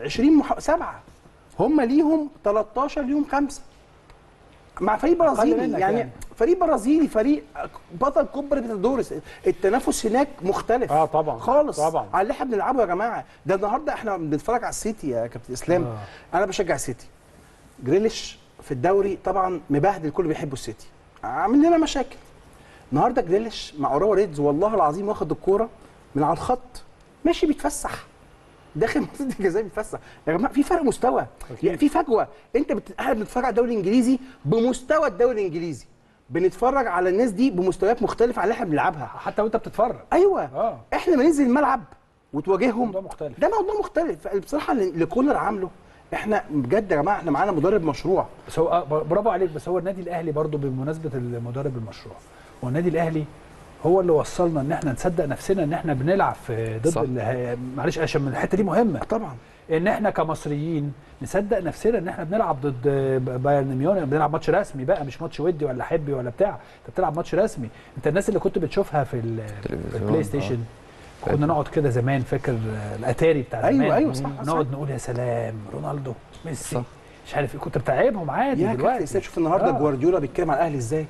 عشرين محاوله سبعه، هم ليهم تلتاشر ليهم خمسه مع فريق برازيلي، يعني, يعني فريق برازيلي، فريق بطل كوبا ليبرتادورس، التنافس هناك مختلف اه طبعا خالص طبعا على اللي احنا بنلعبه يا جماعه. ده النهارده احنا بنتفرج على السيتي يا كابتن اسلام، آه. انا بشجع السيتي، جريليش في الدوري طبعا مبهدل كل بيحبوا السيتي، عامل لنا مشاكل. النهارده جريليش مع اوراوا ريدز والله العظيم واخد الكوره من على الخط ماشي بيتفسح داخل منطقه الجزاء بيتفسح. يا جماعه في فرق مستوى، يعني في فجوه، انت احنا بنتفرج على الدوري الانجليزي بمستوى الدوري الانجليزي، بنتفرج على الناس دي بمستويات مختلفه عن اللي احنا بنلعبها حتى وانت بتتفرج. ايوه آه. احنا لما ننزل الملعب وتواجههم موضوع مختلف، ده موضوع مختلف بصراحه اللي كولر عامله. احنا بجد يا جماعه احنا معانا مدرب مشروع، بس هو برافو عليك. بس هو النادي الاهلي برضو بمناسبه المدرب المشروع، هو النادي الاهلي هو اللي وصلنا ان احنا نصدق نفسنا ان احنا بنلعب في ضد، معلش عشان الحته دي مهمه طبعا، ان احنا كمصريين نصدق نفسنا ان احنا بنلعب ضد بايرن ميونخ، بنلعب ماتش رسمي بقى، مش ماتش ودي ولا حبي ولا بتاع، انت بتلعب ماتش رسمي. انت الناس اللي كنت بتشوفها في البلاي ستيشن كنا نقعد كده زمان، فاكر الاتاري بتاع زمان؟ ايوه ايوه صح، نقعد نقول يا سلام رونالدو ميسي مش عارف كنت بتعيبهم عادي. دلوقتي شوف النهارده آه. جوارديولا بيتكلم على الاهلي ازاي،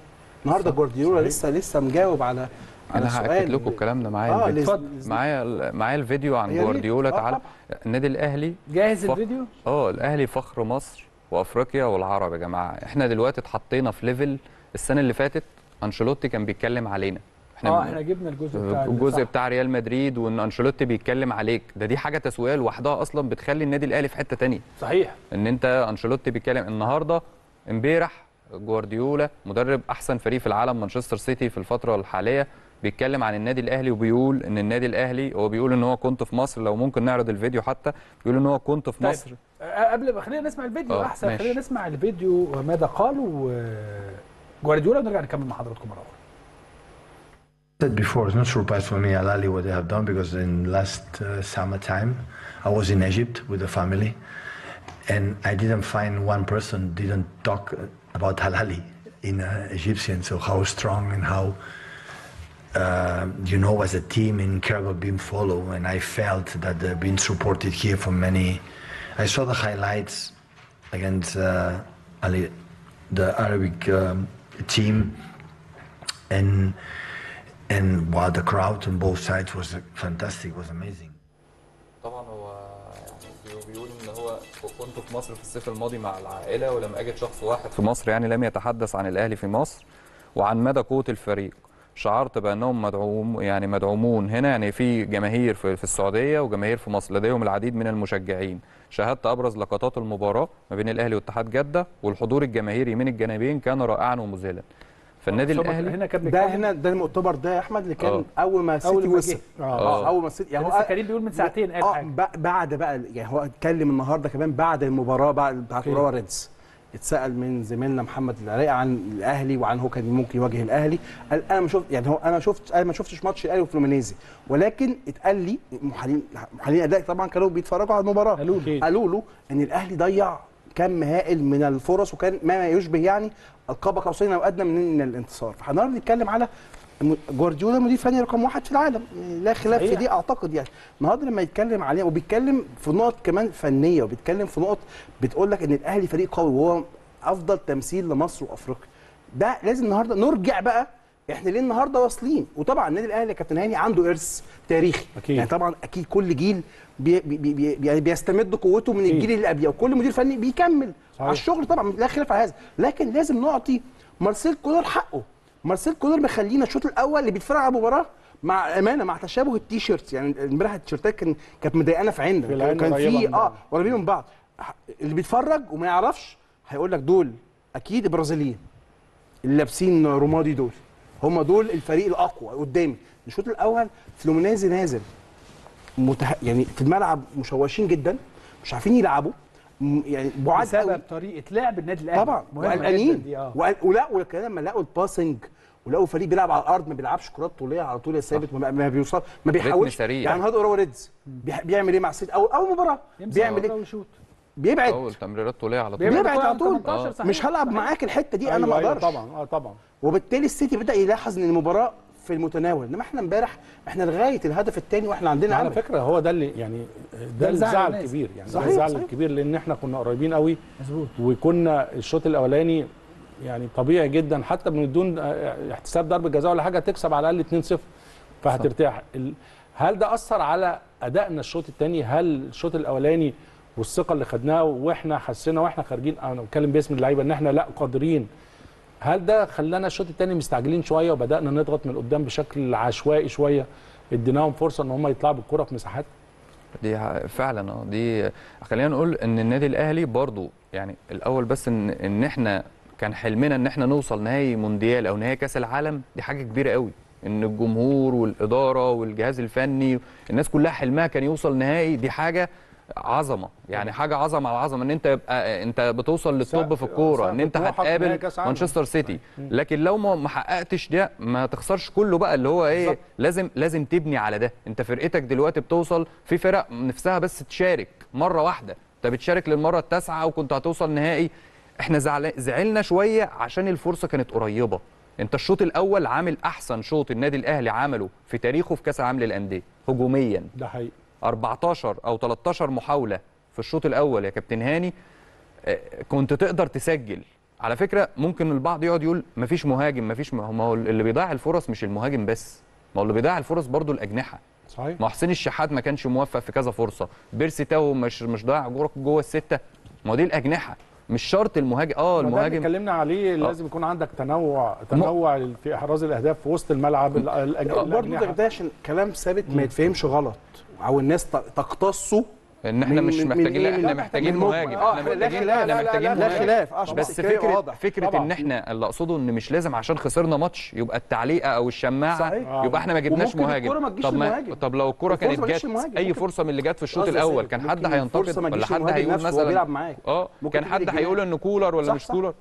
النهارده جوارديولا لسه لسه مجاوب على على السؤال. انا هاكد لكم الكلام ده معايا، اتفضل آه معايا معايا الفيديو عن جوارديولا. تعال النادي الاهلي جاهز فخ... الفيديو اه الاهلي فخر مصر وافريقيا والعرب. يا جماعه احنا دلوقتي اتحطينا في ليفل السنه اللي فاتت انشيلوتي كان بيتكلم علينا، احنا اه احنا جبنا الجزء بتاع الجزء بتاع ريال مدريد، وان انشيلوتي بيتكلم عليك ده دي حاجه تسويقيه لوحدها اصلا بتخلي النادي الاهلي في حته ثانيه. صحيح ان انت انشيلوتي بيتكلم النهارده، امبارح جوارديولا مدرب احسن فريق في العالم مانشستر سيتي في الفتره الحاليه بيتكلم عن النادي الاهلي وبيقول ان النادي الاهلي، هو بيقول ان هو كنت في مصر، لو ممكن نعرض الفيديو حتى، بيقول ان هو كنت في مصر. طيب. قبل ما خلينا نسمع الفيديو احسن، خلينا نسمع الفيديو ماذا قالوا جوارديولا ونرجع نكمل مع حضراتكم مره اخرى. said before it's not surprise for me Al Ahly what they have done because in last uh, summer time I was in Egypt with the family and I didn't find one person didn't talk about Al Ahly in uh, Egyptian, so how strong and how, uh, you know, as a team in Kerala being followed, and I felt that they've been supported here for many. I saw the highlights against uh, Ali, the Arabic um, team, and and wow, the crowd on both sides was fantastic, was amazing. كنت في مصر في الصيف الماضي مع العائله، ولم اجد شخص واحد في مصر يعني لم يتحدث عن الاهلي في مصر وعن مدى قوه الفريق. شعرت بانهم مدعوم يعني مدعومون هنا، يعني في جماهير في, في السعوديه وجماهير في مصر، لديهم العديد من المشجعين. شاهدت ابرز لقطات المباراه ما بين الاهلي واتحاد جده، والحضور الجماهيري من الجانبين كان رائعا ومذهلا. فالنادي الاهلي هنا كان ده هنا ده المؤتمر ده يا احمد اللي كان أوه. اول ما السيتي وصل اه اول ما السيتي يعني هو كريم بيقول من ساعتين قال حاجه اه بعد بقى يعني هو اتكلم النهارده كمان بعد المباراه بعد بتاعت اوراوا ريدز اتسال من زميلنا محمد العراقي عن الاهلي وعن هو كان ممكن يواجه الاهلي، قال انا ما شفت يعني هو انا شفت انا ما شفتش ماتش الاهلي والفلومينيزي، ولكن اتقال لي محللين محللين اداء طبعا كانوا بيتفرجوا على المباراه قالوا له ان الاهلي ضيع كم هائل من الفرص وكان ما يشبه يعني قاب قوسين او ادنى من الانتصار. فهنقعد نتكلم على جوارديولا مدير فني رقم واحد في العالم لا خلاف في دي اعتقد يعني، النهارده لما يتكلم عليها وبيتكلم في نقط كمان فنيه وبيتكلم في نقط بتقول لك ان الاهلي فريق قوي وهو افضل تمثيل لمصر وافريقيا، ده لازم النهارده نرجع بقى احنا ليه النهارده واصلين. وطبعا النادي الاهلي يا كابتن هاني عنده ارث تاريخي أكيد. يعني طبعا اكيد كل جيل بي بي بي بيستمد قوته من أكيد. الجيل اللي قبله وكل مدير فني بيكمل صحيح. على الشغل طبعا لا خلاف على هذا، لكن لازم نعطي مارسيل كولر حقه. مارسيل كولر مخلينا الشوط الاول اللي بيتفرج على المباراه مع امانه مع تشابه التيشيرتس، يعني امبارح التيشيرتات كان كانت مضايقانا في عيننا كان في اه قريبين من بعض، اللي بيتفرج وما يعرفش هيقول لك دول اكيد برازيليين اللي لابسين رمادي دول هم دول الفريق الاقوى قدامي. الشوط الاول فلومينيزي نازل متح... يعني في الملعب مشوشين جدا مش عارفين يلعبوا يعني بعاد بسبب طريقه لعب النادي الاهلي طبعا وقلقانين وقل... ولا ولما لقوا الباسنج ولقوا فريق بيلعب على الارض ما بيلعبش كرات طوليه على طول يا ثابت ما, ما بيوصل ما بيحاولش يعني هاد اورا ريدز بيعمل ايه مع السيتي اول اول مباراه بيعمل ايه بيبعد اول تمريرات طوليه على طول بيبعد على طول آه. مش هلعب معاك الحته دي أيوة انا ما اقدرش أيوة طبعا اه طبعا وبالتالي السيتي بدا يلاحظ ان المباراه في المتناول، انما احنا امبارح احنا لغايه الهدف الثاني واحنا عندنا على فكره هو ده اللي يعني ده الزعل الكبير يعني ده الزعل الكبير لان احنا كنا قريبين قوي مظبوط وكنا الشوط الاولاني يعني طبيعي جدا حتى من دون احتساب ضربه جزاء ولا حاجه تكسب على الاقل اتنين صفر فهترتاح. هل ده اثر على ادائنا الشوط الثاني؟ هل الشوط الاولاني والثقه اللي خدناها واحنا حسينا واحنا خارجين انا بتكلم باسم اللعيبه ان احنا لا قادرين، هل ده خلانا الشوط الثاني مستعجلين شويه وبدانا نضغط من قدام بشكل عشوائي شويه اديناهم فرصه ان هم يطلعوا بالكره في مساحات؟ دي فعلا اه دي خلينا نقول ان النادي الاهلي برضو يعني الاول بس ان ان احنا كان حلمنا ان احنا نوصل نهائي مونديال او نهائي كاس العالم، دي حاجه كبيره قوي ان الجمهور والاداره والجهاز الفني الناس كلها حلمها كان يوصل نهائي، دي حاجه عظمه يعني حاجه عظمه على عظمه ان انت يبقى انت بتوصل للتوب في الكوره ان انت هتقابل مانشستر سيتي، لكن لو ما حققتش ده ما تخسرش كله بقى اللي هو ايه لازم لازم تبني على ده. انت فرقتك دلوقتي بتوصل في فرق نفسها بس تشارك مره واحده، انت بتشارك للمره التاسعه وكنت هتوصل نهائي. احنا زعلنا شويه عشان الفرصه كانت قريبه. انت الشوط الاول عامل احسن شوط النادي الاهلي عمله في تاريخه في كاس العالم للانديه هجوميا، ده حقيقي اربعتاشر او تلتاشر محاوله في الشوط الاول يا كابتن هاني كنت تقدر تسجل. على فكره ممكن البعض يقعد يقول مفيش مهاجم مفيش م... ما هو اللي بيضيع الفرص مش المهاجم بس، ما هو اللي بيضيع الفرص برضو الاجنحه صحيح. ما حسين الشحات ما كانش موفق في كذا فرصه، بيرسي تاو مش مش ضايع جوه جوه السته، ما دي الاجنحه مش شرط المهاجم اه المهاجم اتكلمنا عليه آه. لازم يكون عندك تنوع تنوع م... في احراز الاهداف في وسط الملعب برضه ده عشان كلام ثابت ما يتفهمش غلط او الناس تقتصوا ان احنا مش محتاجين إيه؟ احنا محتاجين مهاجم آه احنا محتاجين لا لا محتاجين لا لا لا خلاف آه بس فكره واضح. فكره طبعا. ان احنا اللي اقصده ان مش لازم عشان خسرنا ماتش يبقى التعليقه او الشماعه صحيح. يبقى احنا ما جبناش مهاجم. ما طب ما طب لو الكره كانت جت اي فرصه من اللي جت في الشوط الاول كان حد هينتقد ولا حد هيقول مثلا اه كان حد هيقول انه كولر ولا مش كولر؟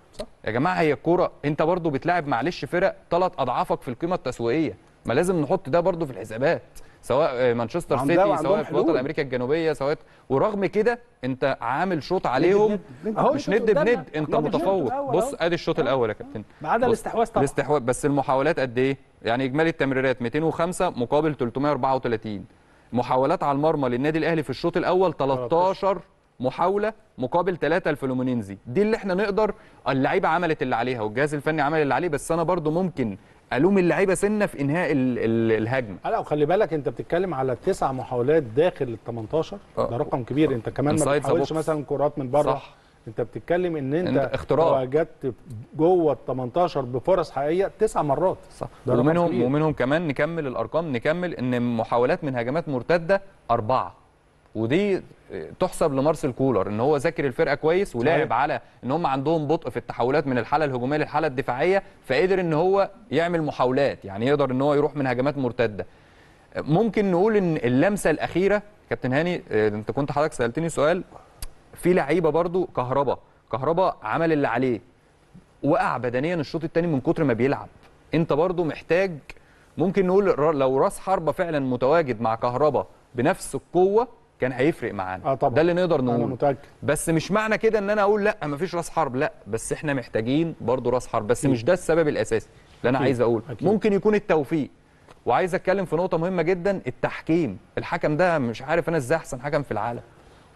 يا جماعه هي الكوره انت برضو بتلاعب معلش فرق ثلاث اضعافك في القيمه التسويقيه، ما لازم نحط ده برضو في الحسابات سواء مانشستر سيتي سواء في وطن امريكا الجنوبيه سواء، ورغم كده انت عامل شوط عليهم مش ند بند انت متفوق. بص ادي الشوط الاول يا كابتن ما عدا الاستحواذ طبعا الاستحواذ بس المحاولات قد ايه؟ يعني اجمالي التمريرات مئتين وخمسة مقابل تلتمية واربعة وتلاتين، محاولات على المرمى للنادي الاهلي في الشوط الاول تلتاشر محاوله مقابل ثلاثة الفلومينينزي، دي اللي احنا نقدر اللعيبه عملت اللي عليها والجهاز الفني عمل اللي عليه، بس انا برضو ممكن الوم اللعيبه سنه في انهاء الهجمه. لا وخلي بالك انت بتتكلم على تسع محاولات داخل ال تمنتاشر ده رقم كبير أوه. انت كمان ما بتحاولش مثلا كرات من بره صح. انت بتتكلم ان انت, انت اختراع وجدت جوه ال تمنتاشر بفرص حقيقيه تسع مرات صح. ومنهم ومنهم كمان نكمل الارقام نكمل ان محاولات من هجمات مرتده اربعه، ودي تحسب لمارسيل كولر ان هو ذاكر الفرقه كويس ولعب على ان هم عندهم بطء في التحولات من الحاله الهجوميه للحاله الدفاعيه، فقدر ان هو يعمل محاولات يعني يقدر ان هو يروح من هجمات مرتده. ممكن نقول ان اللمسه الاخيره كابتن هاني انت كنت حضرتك سالتني سؤال في لعيبه برضو كهربا كهربا عمل اللي عليه، وقع بدنيا الشوط الثاني من كتر ما بيلعب. انت برضو محتاج، ممكن نقول لو راس حربه فعلا متواجد مع كهربا بنفس القوه كان هيفرق معانا. آه طبعا. ده اللي نقدر نقوله. انا متاكد. بس مش معنى كده ان انا اقول لا مفيش راس حرب، لا، بس احنا محتاجين برضو راس حرب، بس مم. مش ده السبب الاساسي اللي انا عايز اقوله. ممكن يكون التوفيق. وعايز اتكلم في نقطه مهمه جدا، التحكيم. الحكم ده مش عارف انا ازاي احسن حكم في العالم.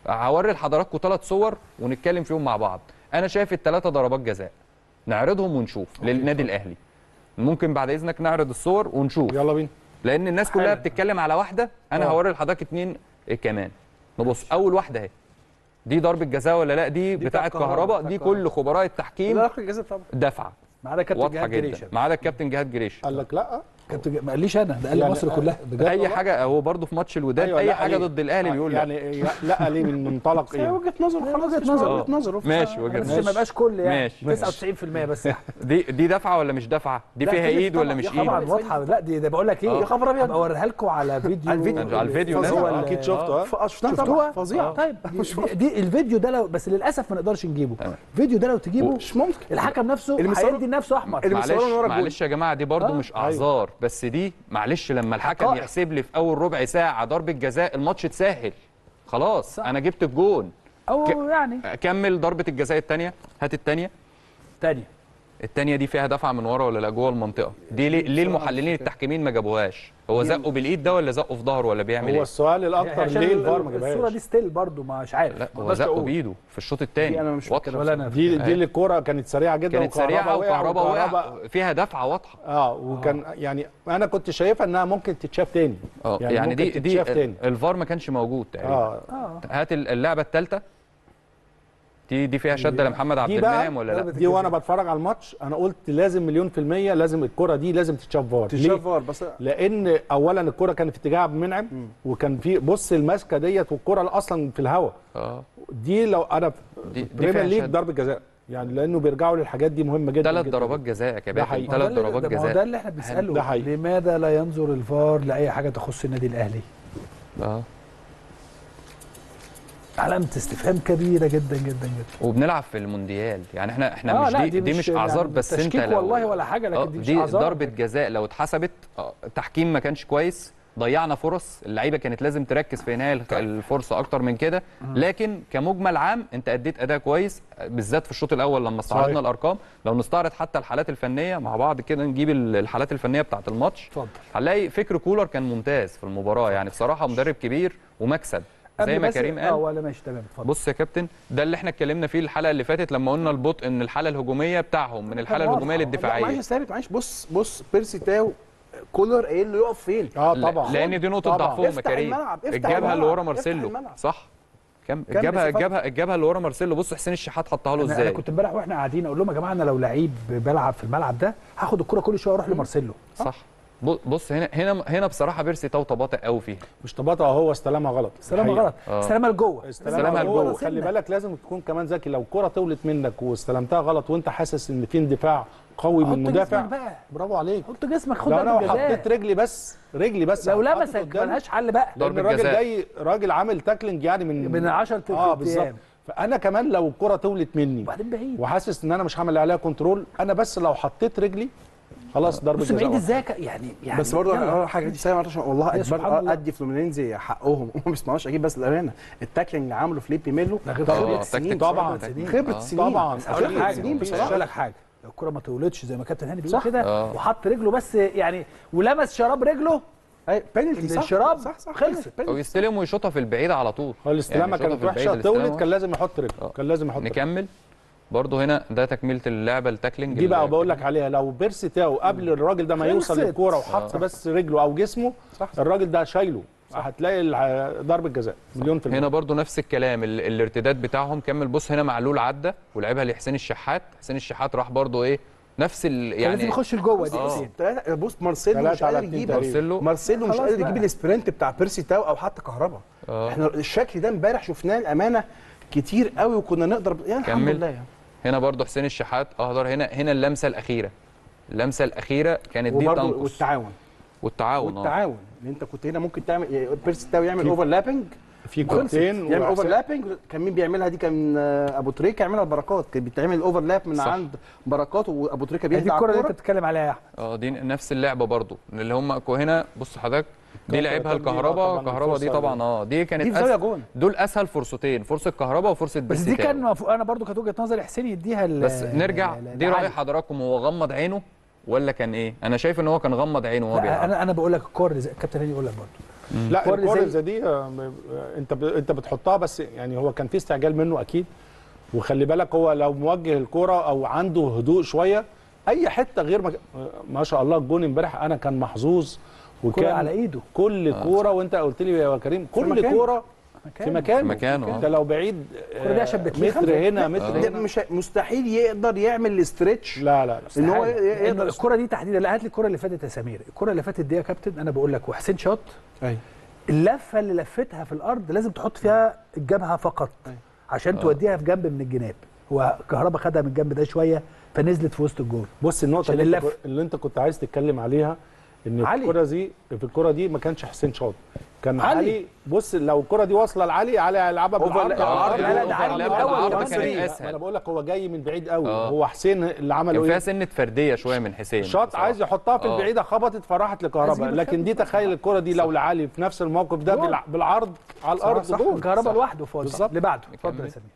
هوري لحضراتكم ثلاث صور ونتكلم فيهم مع بعض. انا شايف الثلاثه ضربات جزاء، نعرضهم ونشوف للنادي الاهلي. ممكن بعد اذنك نعرض الصور ونشوف، يلا بينا، لان الناس كلها بتتكلم على واحده، انا هوري لحضرتك اتنين كمان. نبص اول واحده اهي، دي ضربه جزاء ولا لا؟ دي, دي بتاعه كهرباء، دي كل خبراء التحكيم ضربه الجزاء طبعا دفعه. معانا كابتن جهاد جريشه، معانا كابتن جهاد جريشه قال لك لا كابتن، ما قاليش انا، ده قال يعني مصر كلها اي حاجه. هو برضه في ماتش الوداد أيوة، اي حاجه ضد الاهلي بيقول يعني لا ليه من منطلق ايه؟ وجهه نظر، خلاص وجهه نظر، وجهه نظر ماشي، وجهه نظر ما يبقاش كل يعني تسعة وتسعين بالمية بس. دي دي دفعه ولا مش دفعه؟ دي فيها ايد ولا مش ايد؟ طبعا واضحه. لا دي ده بقول لك ايه، يا خبر ابيض، هوريها لكم على فيديو. على الفيديو ده اكيد شفتوها، شفتوها فظيعه. طيب دي الفيديو ده لو بس للاسف ما نقدرش نجيبه، الفيديو ده لو تجيبه مش ممكن، الحكم نفسه هيدي لنفسه احمر. معلش يا جماعه، دي برضه مش اعذار، بس دي معلش لما الحكم يحسب لي في اول ربع ساعه ضربه جزاء الماتش اتسهل خلاص، انا جبت الجون او ك... يعني كمل ضربه الجزاء الثانيه. هات الثانيه الثانيه الثانيه دي فيها دفعه من ورا ولا لا؟ جوه المنطقه دي ليه, ليه المحللين التحكيمين ما جابوهاش؟ هو زقه بالايد ده ولا زقه في ظهره ولا بيعمل ايه؟ هو السؤال الاكتر ليه الفار ما جابهاش الصوره دي؟ ستيل برضه مش عارف. لا هو زقه بايده في الشوط الثاني، انا مش فاكر ولا انا دي دي الكوره كانت سريعه جدا، كانت سريعه وكهرباء وقع فيها دفعه واضحه. اه وكان آه. يعني انا كنت شايفها انها ممكن تتشاف تاني. اه يعني, يعني دي دي الفار ما كانش موجود تقريبا. اه, آه. هات اللعبه الثالثه، دي دي فيها شده لمحمد عبد المنعم ولا لا؟ دي وانا بتفرج على الماتش انا قلت لازم مليون في الميه لازم الكره دي لازم تتشاف فار. تتشاف فار بس، لان اولا الكره كان في اتجاه عبد المنعم، وكان في بص الماسكه ديت والكره اصلا في الهواء. اه دي لو انا بريمير ليج ضربه جزاء يعني، لانه بيرجعوا للحاجات دي مهمه جدا. ثلاث ضربات جزاء يا كابتن، ثلاث ضربات جزاء. ده اللي احنا بنساله، لماذا لا ينظر الفار لاي حاجه تخص النادي الاهلي؟ اه علامة استفهام كبيرة جدا جدا جدا. وبنلعب في المونديال يعني، احنا احنا آه مش دي, دي مش اعذار بس انت لا والله ولا حاجة، لكن دي مش اعذار. دي ضربة جزاء لو اتحسبت تحكيم ما كانش كويس، ضيعنا فرص، اللعيبة كانت لازم تركز في انهاء الفرصة اكتر من كده، لكن كمجمل عام انت اديت اداء كويس بالذات في الشوط الاول لما استعرضنا الارقام. لو نستعرض حتى الحالات الفنية مع بعض كده، نجيب الحالات الفنية بتاعة الماتش، هنلاقي فكر كولر كان ممتاز في المباراة يعني، بصراحة مدرب كبير ومكسب زي ما كريم قال. ولا ماشي تمام. اتفضل. بص يا كابتن، ده اللي احنا اتكلمنا فيه الحلقه اللي فاتت لما قلنا البطء من الحاله الهجوميه بتاعهم من الحاله الهجوميه للدفاعيه. معلش ثابت، معلش بص بص بيرسي تاو كولر قايل له يقف فين. اه طبعا، لان دي نقطه ضعفهم يا كريم. الجبهه اللي ورا مارسيلو، صح؟ كم الجبهه الجبهه الجبهه اللي ورا مارسيلو، بص حسين الشحات حطها له ازاي. انا كنت امبارح واحنا قاعدين اقول لهم يا جماعه انا لو لعيب بلعب في الملعب ده هاخد الكره كل شويه اروح لمارسيلو. صح. بص هنا هنا هنا بصراحه بيرسي تاو تباطئ قوي فيها، مش تباطئ، هو استلامها غلط، استلامها غلط، استلامها لجوه، استلامها لجوه. خلي بالك لازم تكون كمان ذكي، لو الكره طولت منك واستلمتها غلط وانت حاسس ان في اندفاع قوي من المدافع، حط جسمك بقى، برافو عليك، حط جسمك، خد ضربه جزاء. لو حطيت رجلي بس، رجلي بس لو لمسك ملهاش حل بقى، لان الراجل جاي راجل عامل تاكلينج يعني من من عشرة ايام. اه بالظبط. فانا كمان لو الكره طولت مني وبعدين بعيد وحاسس ان انا مش هعمل عليها كنترول، انا بس لو حطيت رجلي خلاص ضربه جزاء. بس بعيد ازاي يعني يعني بس برضه انا حاجه دي سايبه عشان والله اكبر ادي فلومينينزي حقهم، هم ما بيسمعوش اكيد. بس الامانه التاكلينج اللي عمله فليبي ميلو خبره سنين طبعا، خبره سنين طبعا. اقول لك حاجه، لو الكره ما طولتش زي ما كابتن هاني بيقول كده وحط رجله بس يعني ولمس شراب رجله، اي بينالتي الشراب خلصت، ويستلم ويشوطها في البعيد على طول. الاستلامه كانت وحشه، طولت، كان لازم يحط رجله، كان لازم يحط. نكمل برضه هنا، ده تكمله اللعبه التاكلينج دي بقى بقول لك عليها. لو بيرسي تاو قبل الراجل ده ما يوصل للكوره وحط بس رجله او جسمه، الراجل ده شايله، هتلاقي ضربه جزاء مليون في المية. هنا برضه نفس الكلام، الارتداد بتاعهم كمل. بص هنا معلول عدى ولعبها لحسين الشحات، حسين الشحات راح برضه ايه نفس ال يعني لازم يخش لجوه دي. اه ثلاثه، بص مارسيلو مش قادر يجيب، مارسيلو مارسيلو مش قادر يجيب الاسبرنت بتاع بيرسي تاو او حتى كهربا. احنا الشكل ده امبارح شفناه الامانه كتير قوي، وكنا نقدر يعني الحمد لله يعني. هنا برضه حسين الشحات اهدر، هنا هنا اللمسه الاخيره، اللمسه الاخيره كانت دي تنقص. والتعاون والتعاون والتعاون ان انت كنت هنا ممكن تعمل بيرسي تاو يعمل اوفرلابنج في كورتين يعني اوفرلابنج كان مين بيعملها دي؟ كان ابو تريكه يعملها البركات، كان بيتعمل الاوفرلاب من صح. عند بركات وابو تريكه بيلعب الكوره اللي انت بتتكلم عليها يا احمد. اه دي نفس اللعبه برضو اللي هم هنا. بص حضرتك دي لعبها الكهرباء، الكهرباء دي طبعا اه دي كانت أسهل، دول اسهل فرصتين، فرصه كهرباء وفرصه بس دي كان مفروض. انا برضو كانت وجهه نظري حسين يديها. بس نرجع دي راي حضراتكم، هو غمض عينه ولا كان ايه؟ انا شايف ان هو كان غمض عينه وهو بيلعب. انا انا بقول لك الكور الكابتن هاني يقول لك برضو لا الكور زي دي انت انت بتحطها، بس يعني هو كان في استعجال منه اكيد. وخلي بالك هو لو موجه الكوره او عنده هدوء شويه اي حته غير ما, ما شاء الله. الجون امبارح انا كان محظوظ، وكان على ايده كل كوره. وانت قلت لي يا كريم كل كوره في مكانه مكانه انت لو بعيد متر هنا متر هنا مش مستحيل يقدر يعمل الاسترتش. لا لا ان هو يقدر الكوره دي تحديدا. لا هات لي الكوره اللي فاتت يا سمير، الكوره اللي فاتت دي يا كابتن انا بقول لك وحسين شاط. ايوه اللفه اللي لفتها في الارض لازم تحط فيها الجبهه فقط عشان توديها في جنب من الجناب. هو كهربا خدها من الجنب ده شويه فنزلت في وسط الجول. بص النقطه اللي, اللي انت كنت عايز تتكلم عليها ان الكره دي في الكره دي ما كانش حسين شاط، كان علي. علي بص لو الكره دي واصله لعلي، علي هيلعبها بالعرض. لا ده علي الاول كان اسهل. انا بقول لك هو جاي من بعيد قوي. هو حسين اللي عمله ايه؟ كان فيها سنه فرديه شويه من حسين، شاط عايز يحطها في البعيده خبطت فراحت لكهربا. لكن دي تخيل الكره دي لو لعلي في نفس الموقف ده بالعرض على الارض جول كهربا لوحده. فاضل اللي بعده، اتفضل يا سمير.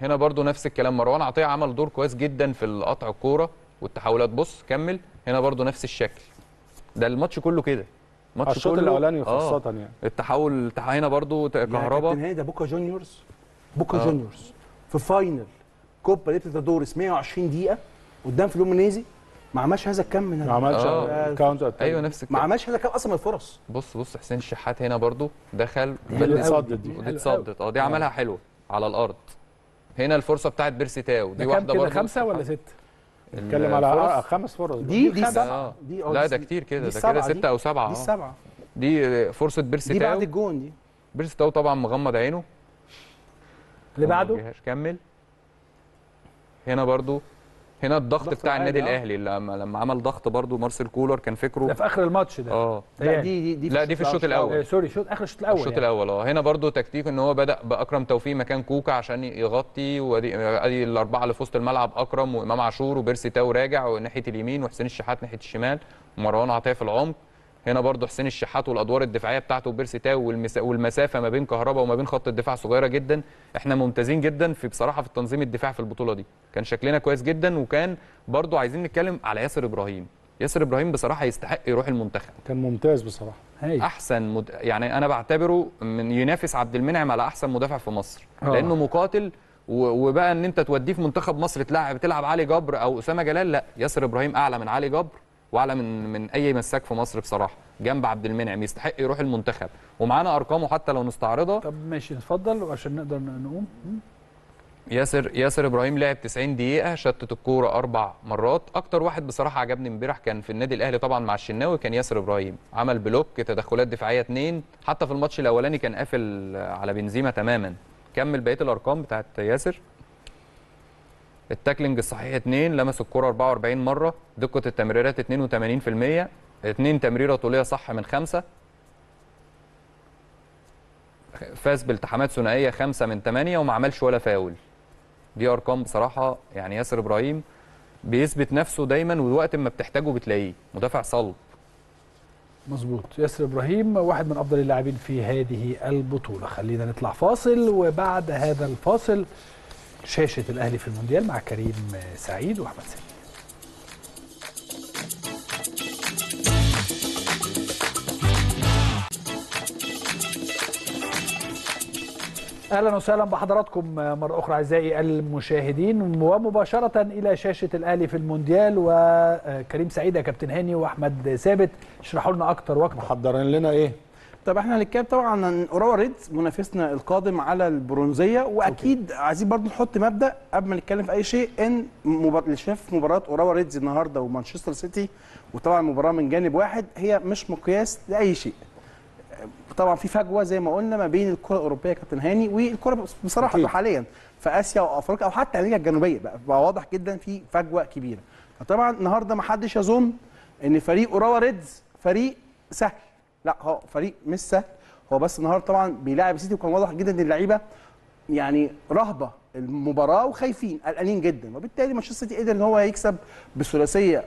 هنا برده نفس الكلام، مروان عطيه عمل دور كويس جدا في قطع الكوره والتحولات. بص كمل هنا برده نفس الشكل ده، الماتش كله كده. ماتش الشوط الاولاني خاصه آه. يعني التحول هنا برضو كهرباء النهائي ده بوكا جونيورز. بوكا آه. جونيورز في فاينل كوبا ليت تدورس مية وعشرين دقيقه قدام فلومينيزي ما عملش هذا الكم من ما عملش آه. الكاونتر. ايوه نفس الكلام، ما عملش هذا الكم اصلا من الفرص. بص بص حسين الشحات هنا برضو دخل اتصدت، دي اتصدت اه دي عملها حلوه على الارض. هنا الفرصه بتاعت بيرسيتاو دي واحده برضو خمسه ولا سته؟ نتكلم على خمس فرص دي دي سبعه دي اه لا ده كتير كده، ده كده سته او سبعه. دي السبعه دي فرصه بيرسيتاو، دي بعد الجون دي بيرسيتاو طبعا مغمض عينه. اللي بعده كمل هنا برضو، هنا الضغط بتاع النادي الاهلي لما لما عمل ضغط برضو مارسيل كولر كان فكره ده في اخر الماتش ده اه لا دي دي لا دي في الشوط الاول سوري شوط اخر الشوط الاول الشوط الاول اه هنا برضو تكتيك ان هو بدا باكرم توفيق مكان كوكا عشان يغطي، وادي ادي الاربعه اللي في وسط الملعب، اكرم وامام عاشور وبيرسيتاو راجع وناحيه اليمين وحسين الشحات ناحيه الشمال ومروان عطيه في العمق. هنا برضو حسين الشحات والادوار الدفاعيه بتاعته وبيرسيتاو والمسافه ما بين كهربا وما بين خط الدفاع صغيره جدا. احنا ممتازين جدا في بصراحه في التنظيم الدفاع في البطوله دي، كان شكلنا كويس جدا. وكان برضو عايزين نتكلم على ياسر ابراهيم. ياسر ابراهيم بصراحه يستحق يروح المنتخب، كان ممتاز بصراحه. هي. احسن مد... يعني انا بعتبره من ينافس عبد المنعم على احسن مدافع في مصر أوه. لانه مقاتل و... وبقى ان انت توديه في منتخب مصر تلعب تلعب علي جبر او اسامه جلال. لا ياسر ابراهيم اعلى من علي جبر واعلى من من اي مساك في مصر بصراحه جنب عبد المنعم، يستحق يروح المنتخب ومعانا ارقامه حتى لو نستعرضها. طب ماشي اتفضل وعشان نقدر نقوم. ياسر ياسر ابراهيم لعب تسعين دقيقه، شتت الكوره اربع مرات. اكتر واحد بصراحه عجبني امبارح كان في النادي الاهلي طبعا مع الشناوي كان ياسر ابراهيم، عمل بلوك تدخلات دفاعيه اتنين، حتى في الماتش الاولاني كان قافل على بنزيما تماما. كمل بقيه الارقام بتاعت ياسر. التاكلينج الصحيح اتنين، لمس الكرة اربعة واربعين مرة، دقة التمريرات اتنين وتمانين في المية، اتنين تمريرة طولية صح من خمسة، فاز بالتحامات ثنائية خمسة من تمانية وما عملش ولا فاول. دي أرقام بصراحة يعني ياسر إبراهيم بيثبت نفسه دايما ووقت ما بتحتاجه بتلاقيه، مدافع صلب. مظبوط، ياسر إبراهيم واحد من أفضل اللاعبين في هذه البطولة. خلينا نطلع فاصل، وبعد هذا الفاصل شاشة الأهلي في المونديال مع كريم سعيد وأحمد سعيد. أهلا وسهلا بحضراتكم مرة أخرى أعزائي المشاهدين، ومباشرة إلى شاشة الأهلي في المونديال وكريم سعيد يا كابتن هاني وأحمد ثابت. اشرحوا لنا أكتر وأكتر، محضرين لنا إيه؟ طب احنا هنتكلم طبعا عن اوراوا ريدز منافسنا القادم على البرونزيه، واكيد عايزين برضو نحط مبدا قبل ما نتكلم في اي شيء ان مبار... اللي شاف مباراه اوراوا ريدز النهارده ومانشستر سيتي، وطبعا مباراه من جانب واحد، هي مش مقياس لاي شيء. طبعا في فجوه زي ما قلنا ما بين الكره الاوروبيه يا كابتن هاني والكره بصراحه حاليا في اسيا وافريقيا او حتى امريكا الجنوبيه، بقى, بقى واضح جدا في فجوه كبيره. فطبعا النهارده ما حدش يظن ان فريق اوراوا ريدز فريق سهل، لا هو فريق مش سهل، هو بس النهارده طبعا بيلاعب السيتي، وكان واضح جدا ان اللعيبه يعني رهبه المباراه وخايفين قلقانين جدا، وبالتالي مانشستر سيتي قدر ان هو يكسب بثلاثيه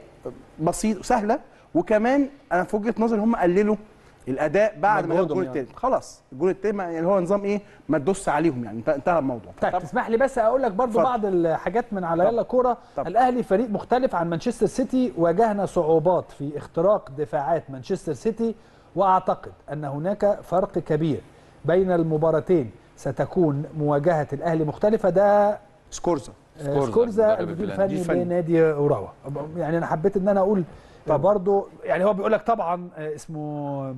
بسيطه وسهله، وكمان انا في وجهه نظري هم قللوا الاداء بعد ما جاب الجول الثاني، يعني. خلاص الجول الثاني يعني هو نظام ايه، ما تدوس عليهم يعني، انتهى الموضوع. طيب تسمح لي بس اقول لك برضو بعض الحاجات من على يلا كوره. الاهلي فريق مختلف عن مانشستر سيتي، واجهنا صعوبات في اختراق دفاعات مانشستر سيتي، واعتقد ان هناك فرق كبير بين المباراتين. ستكون مواجهه الاهلي مختلفه، ده سكورزا سكورزا المدير الفني لنادي اوراوا. يعني انا حبيت ان انا اقول برضو، يعني هو بيقول لك طبعا اسمه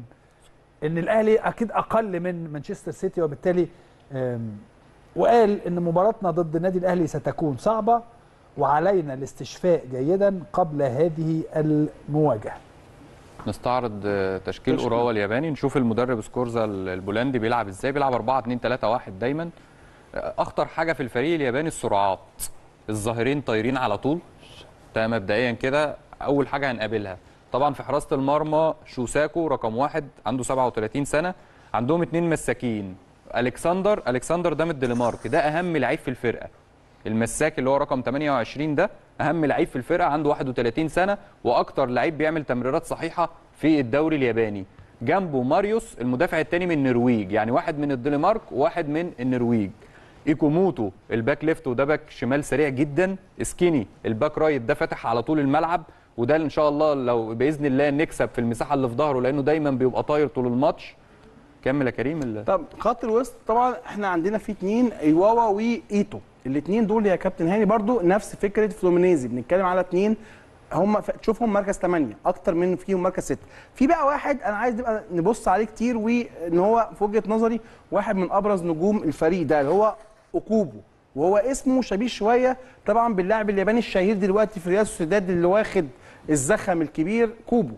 ان الاهلي اكيد اقل من مانشستر سيتي، وبالتالي وقال ان مباراتنا ضد النادي الاهلي ستكون صعبه، وعلينا الاستشفاء جيدا قبل هذه المواجهه. نستعرض تشكيل اوراوا الياباني، نشوف المدرب سكورزا البولندي بيلعب ازاي. بيلعب أربعة اتنين تلاتة واحد دايما. اخطر حاجه في الفريق الياباني السرعات، الظاهرين طايرين على طول. ده مبدئيا كده اول حاجه هنقابلها. طبعا في حراسه المرمى شوساكو رقم واحد عنده سبعة وتلاتين سنه، عندهم اتنين مساكين، الكسندر الكسندر ده من الدنمارك، ده اهم لعيب في الفرقه، المساك اللي هو رقم تمنية وعشرين ده اهم لعيب في الفرقه، عنده واحد وتلاتين سنه واكتر لعيب بيعمل تمريرات صحيحه في الدوري الياباني. جنبه ماريوس المدافع الثاني من النرويج، يعني واحد من الدنمارك وواحد من النرويج. ايكوموتو الباك ليفت وده باك شمال سريع جدا. سكيني الباك رايت ده فاتح على طول الملعب، وده ان شاء الله لو باذن الله نكسب في المساحه اللي في ظهره، لانه دايما بيبقى طاير طول الماتش. كمل يا كريم. اللي... طب خط الوسط طبعا احنا عندنا فيه اتنين، ايواوا وايتو، الاثنين دول يا كابتن هاني برضو نفس فكره فلومينيزي، بنتكلم على اثنين هم تشوفهم مركز تمانية اكتر من فيهم مركز ستة. في بقى واحد انا عايز نبقى نبص عليه كتير، وان هو في وجهه نظري واحد من ابرز نجوم الفريق ده، اللي هو اوكوبو، وهو اسمه شبيه شويه طبعا باللاعب الياباني الشهير دلوقتي في ريال سوسيداد اللي واخد الزخم الكبير كوبو.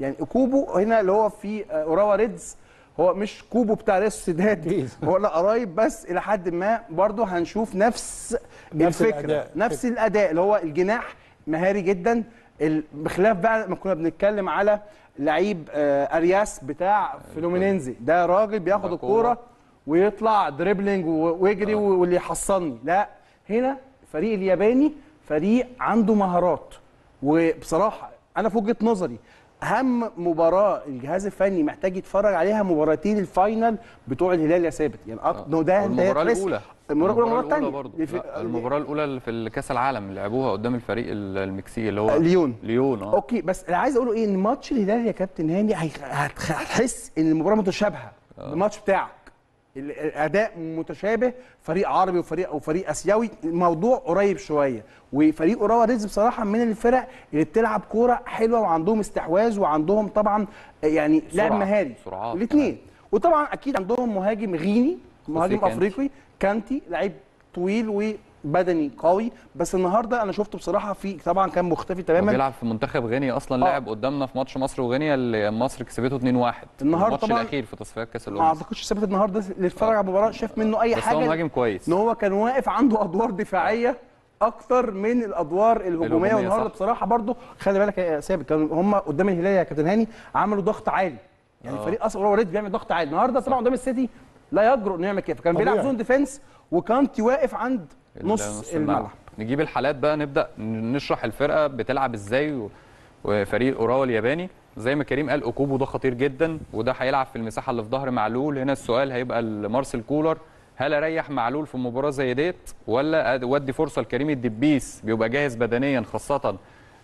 يعني اوكوبو هنا اللي هو في اوراوا ريدز، هو مش كوبو بتاع ريال سوسيداد، هو لا قريب بس الى حد ما برضه هنشوف نفس الفكره الأداء. نفس الاداء اللي هو الجناح مهاري جدا، بخلاف بقى ما كنا بنتكلم على لعيب ارياس بتاع فلومينينزي، ده راجل بياخد الكوره ويطلع دريبلينج ويجري واللي يحصلني. لا، هنا الفريق الياباني فريق عنده مهارات، وبصراحه انا في وجهه نظري اهم مباراه الجهاز الفني محتاج يتفرج عليها مباراتين الفاينل بتوع الهلال يا ثابت، يعني ده ده المباراه الاولى المباراه الاولى المباراه الاولى في كاس العالم لعبوها قدام الفريق المكسيكي اللي هو ليون ليون اه اوكي. بس اللي عايز اقوله ايه، ان ماتش الهلال يا كابتن هاني هتحس ان المباراه متشابهه بالماتش بتاعك، الاداء متشابه، فريق عربي وفريق او فريق اسيوي، الموضوع قريب شويه. وفريق اوراوا ريدز بصراحه من الفرق اللي بتلعب كوره حلوه، وعندهم استحواذ، وعندهم طبعا يعني لعب مهاري الاثنين، وطبعا اكيد عندهم مهاجم غيني، مهاجم افريقي كانتي، لعيب طويل وبدني قوي. بس النهارده انا شفته بصراحه في طبعا كان مختفي تماما، بيلعب في منتخب غينيا اصلا، لعب قدامنا في ماتش مصر وغينيا اللي مصر كسبته اتنين واحد الماتش الاخير في تصفيات كاس الامم. ما اعتقدش ثابت النهارده اللي اتفرج على المباراه شاف منه اي حاجه، بس هو مهاجم كويس، ان هو كان واقف عنده ادوار دفاعيه اكتر من الادوار الهجوميه. والنهارده بصراحه برضو خلي بالك يا ثابت، كانوا هم قدام الهلال يا كابتن هاني عملوا ضغط عالي، يعني أوه. فريق اصلا اوراوا ريدز بيعمل ضغط عالي. النهارده طبعا قدام السيتي لا يجرؤ انه يعمل كده، فكان بيلعب زون ديفنس وكانتي واقف عند نص الملعب. نجيب الحالات بقى، نبدا نشرح الفرقه بتلعب ازاي. وفريق اوراوا الياباني زي ما كريم قال، اوكوبو ده خطير جدا، وده هيلعب في المساحه اللي في ظهر معلول. هنا السؤال هيبقى لمارسيل كولر، هل اريح معلول في مباراه زي ديت، ولا اودي فرصه لكريم الدبيس بيبقى جاهز بدنيا، خاصه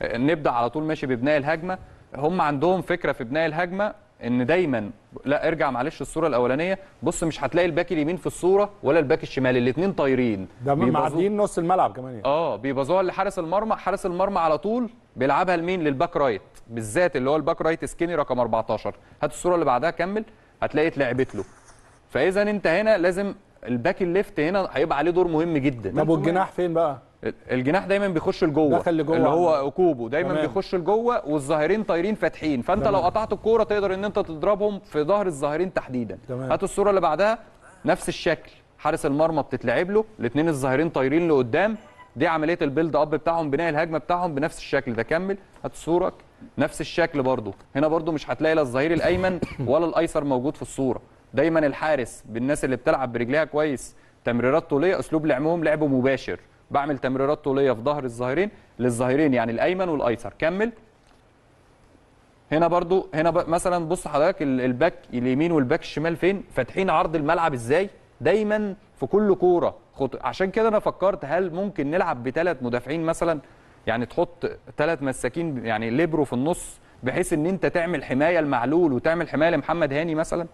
نبدا على طول ماشي ببناء الهجمه. هم عندهم فكره في بناء الهجمه ان دايما لا ارجع معلش الصوره الاولانيه، بص مش هتلاقي الباك اليمين في الصوره ولا الباك الشمال، الاثنين طايرين ده معديين نص الملعب كمان يعني. اه بيبازوها لحارس المرمى، حارس المرمى على طول بيلعبها لمين، للباك رايت بالذات اللي هو الباك رايت سكيني رقم أربعتاشر. هات الصوره اللي بعدها كمل، هتلاقي اتلعبت له. فاذا انت هنا لازم الباك الليفت هنا هيبقى عليه دور مهم جدا. طب والجناح فين بقى؟ الجناح ديما بيخش لجوه، اللي هو اوكوبو دايما بيخش لجوه، والظاهرين طايرين فاتحين، فانت تمام. لو قطعت الكوره تقدر ان انت تضربهم في ظهر الظاهرين تحديدا. هات الصوره اللي بعدها، نفس الشكل، حارس المرمى بتتلعب له، الاثنين الظاهرين طايرين لقدام، دي عمليه البيلد اب بتاعهم، بناء الهجمه بتاعهم بنفس الشكل ده. كمل، هات الصوره نفس الشكل برضو. هنا برضو مش هتلاقي لا الظهير الايمن ولا الايسر موجود في الصوره، دايما الحارس بالناس اللي بتلعب برجليها كويس تمريرات طوليه اسلوب لعبهم لعب مباشر، بعمل تمريرات طوليه في ظهر الظهيرين للظهيرين يعني الايمن والايسر. كمل هنا برضو، هنا مثلا بص حضرتك الباك اليمين والباك الشمال فين فاتحين عرض الملعب ازاي دايما في كل كوره. عشان كده انا فكرت هل ممكن نلعب بثلاث مدافعين مثلا، يعني تحط ثلاث مساكين يعني ليبرو في النص بحيث ان انت تعمل حمايه لمعلول وتعمل حمايه لمحمد هاني مثلا.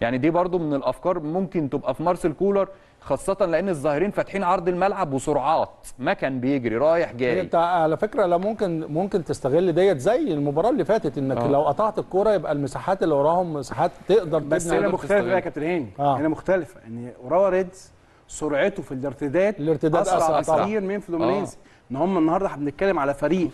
يعني دي برضو من الافكار ممكن تبقى في مارسيل كولر، خاصه لان الظاهرين فاتحين عرض الملعب وسرعات مكان بيجري رايح جاي. انت على فكره لا ممكن ممكن تستغل ديت زي المباراه اللي فاتت انك أوه. لو قطعت الكوره يبقى المساحات اللي وراهم مساحات تقدر تبني. بس هنا مختلفه بقى يا كابتن هاني، هنا مختلفه ان وراوا ريدز سرعته في الارتداد الارتداد اسرع كتير من فلومينيز. ان هم النهارده احنا بنتكلم على فريق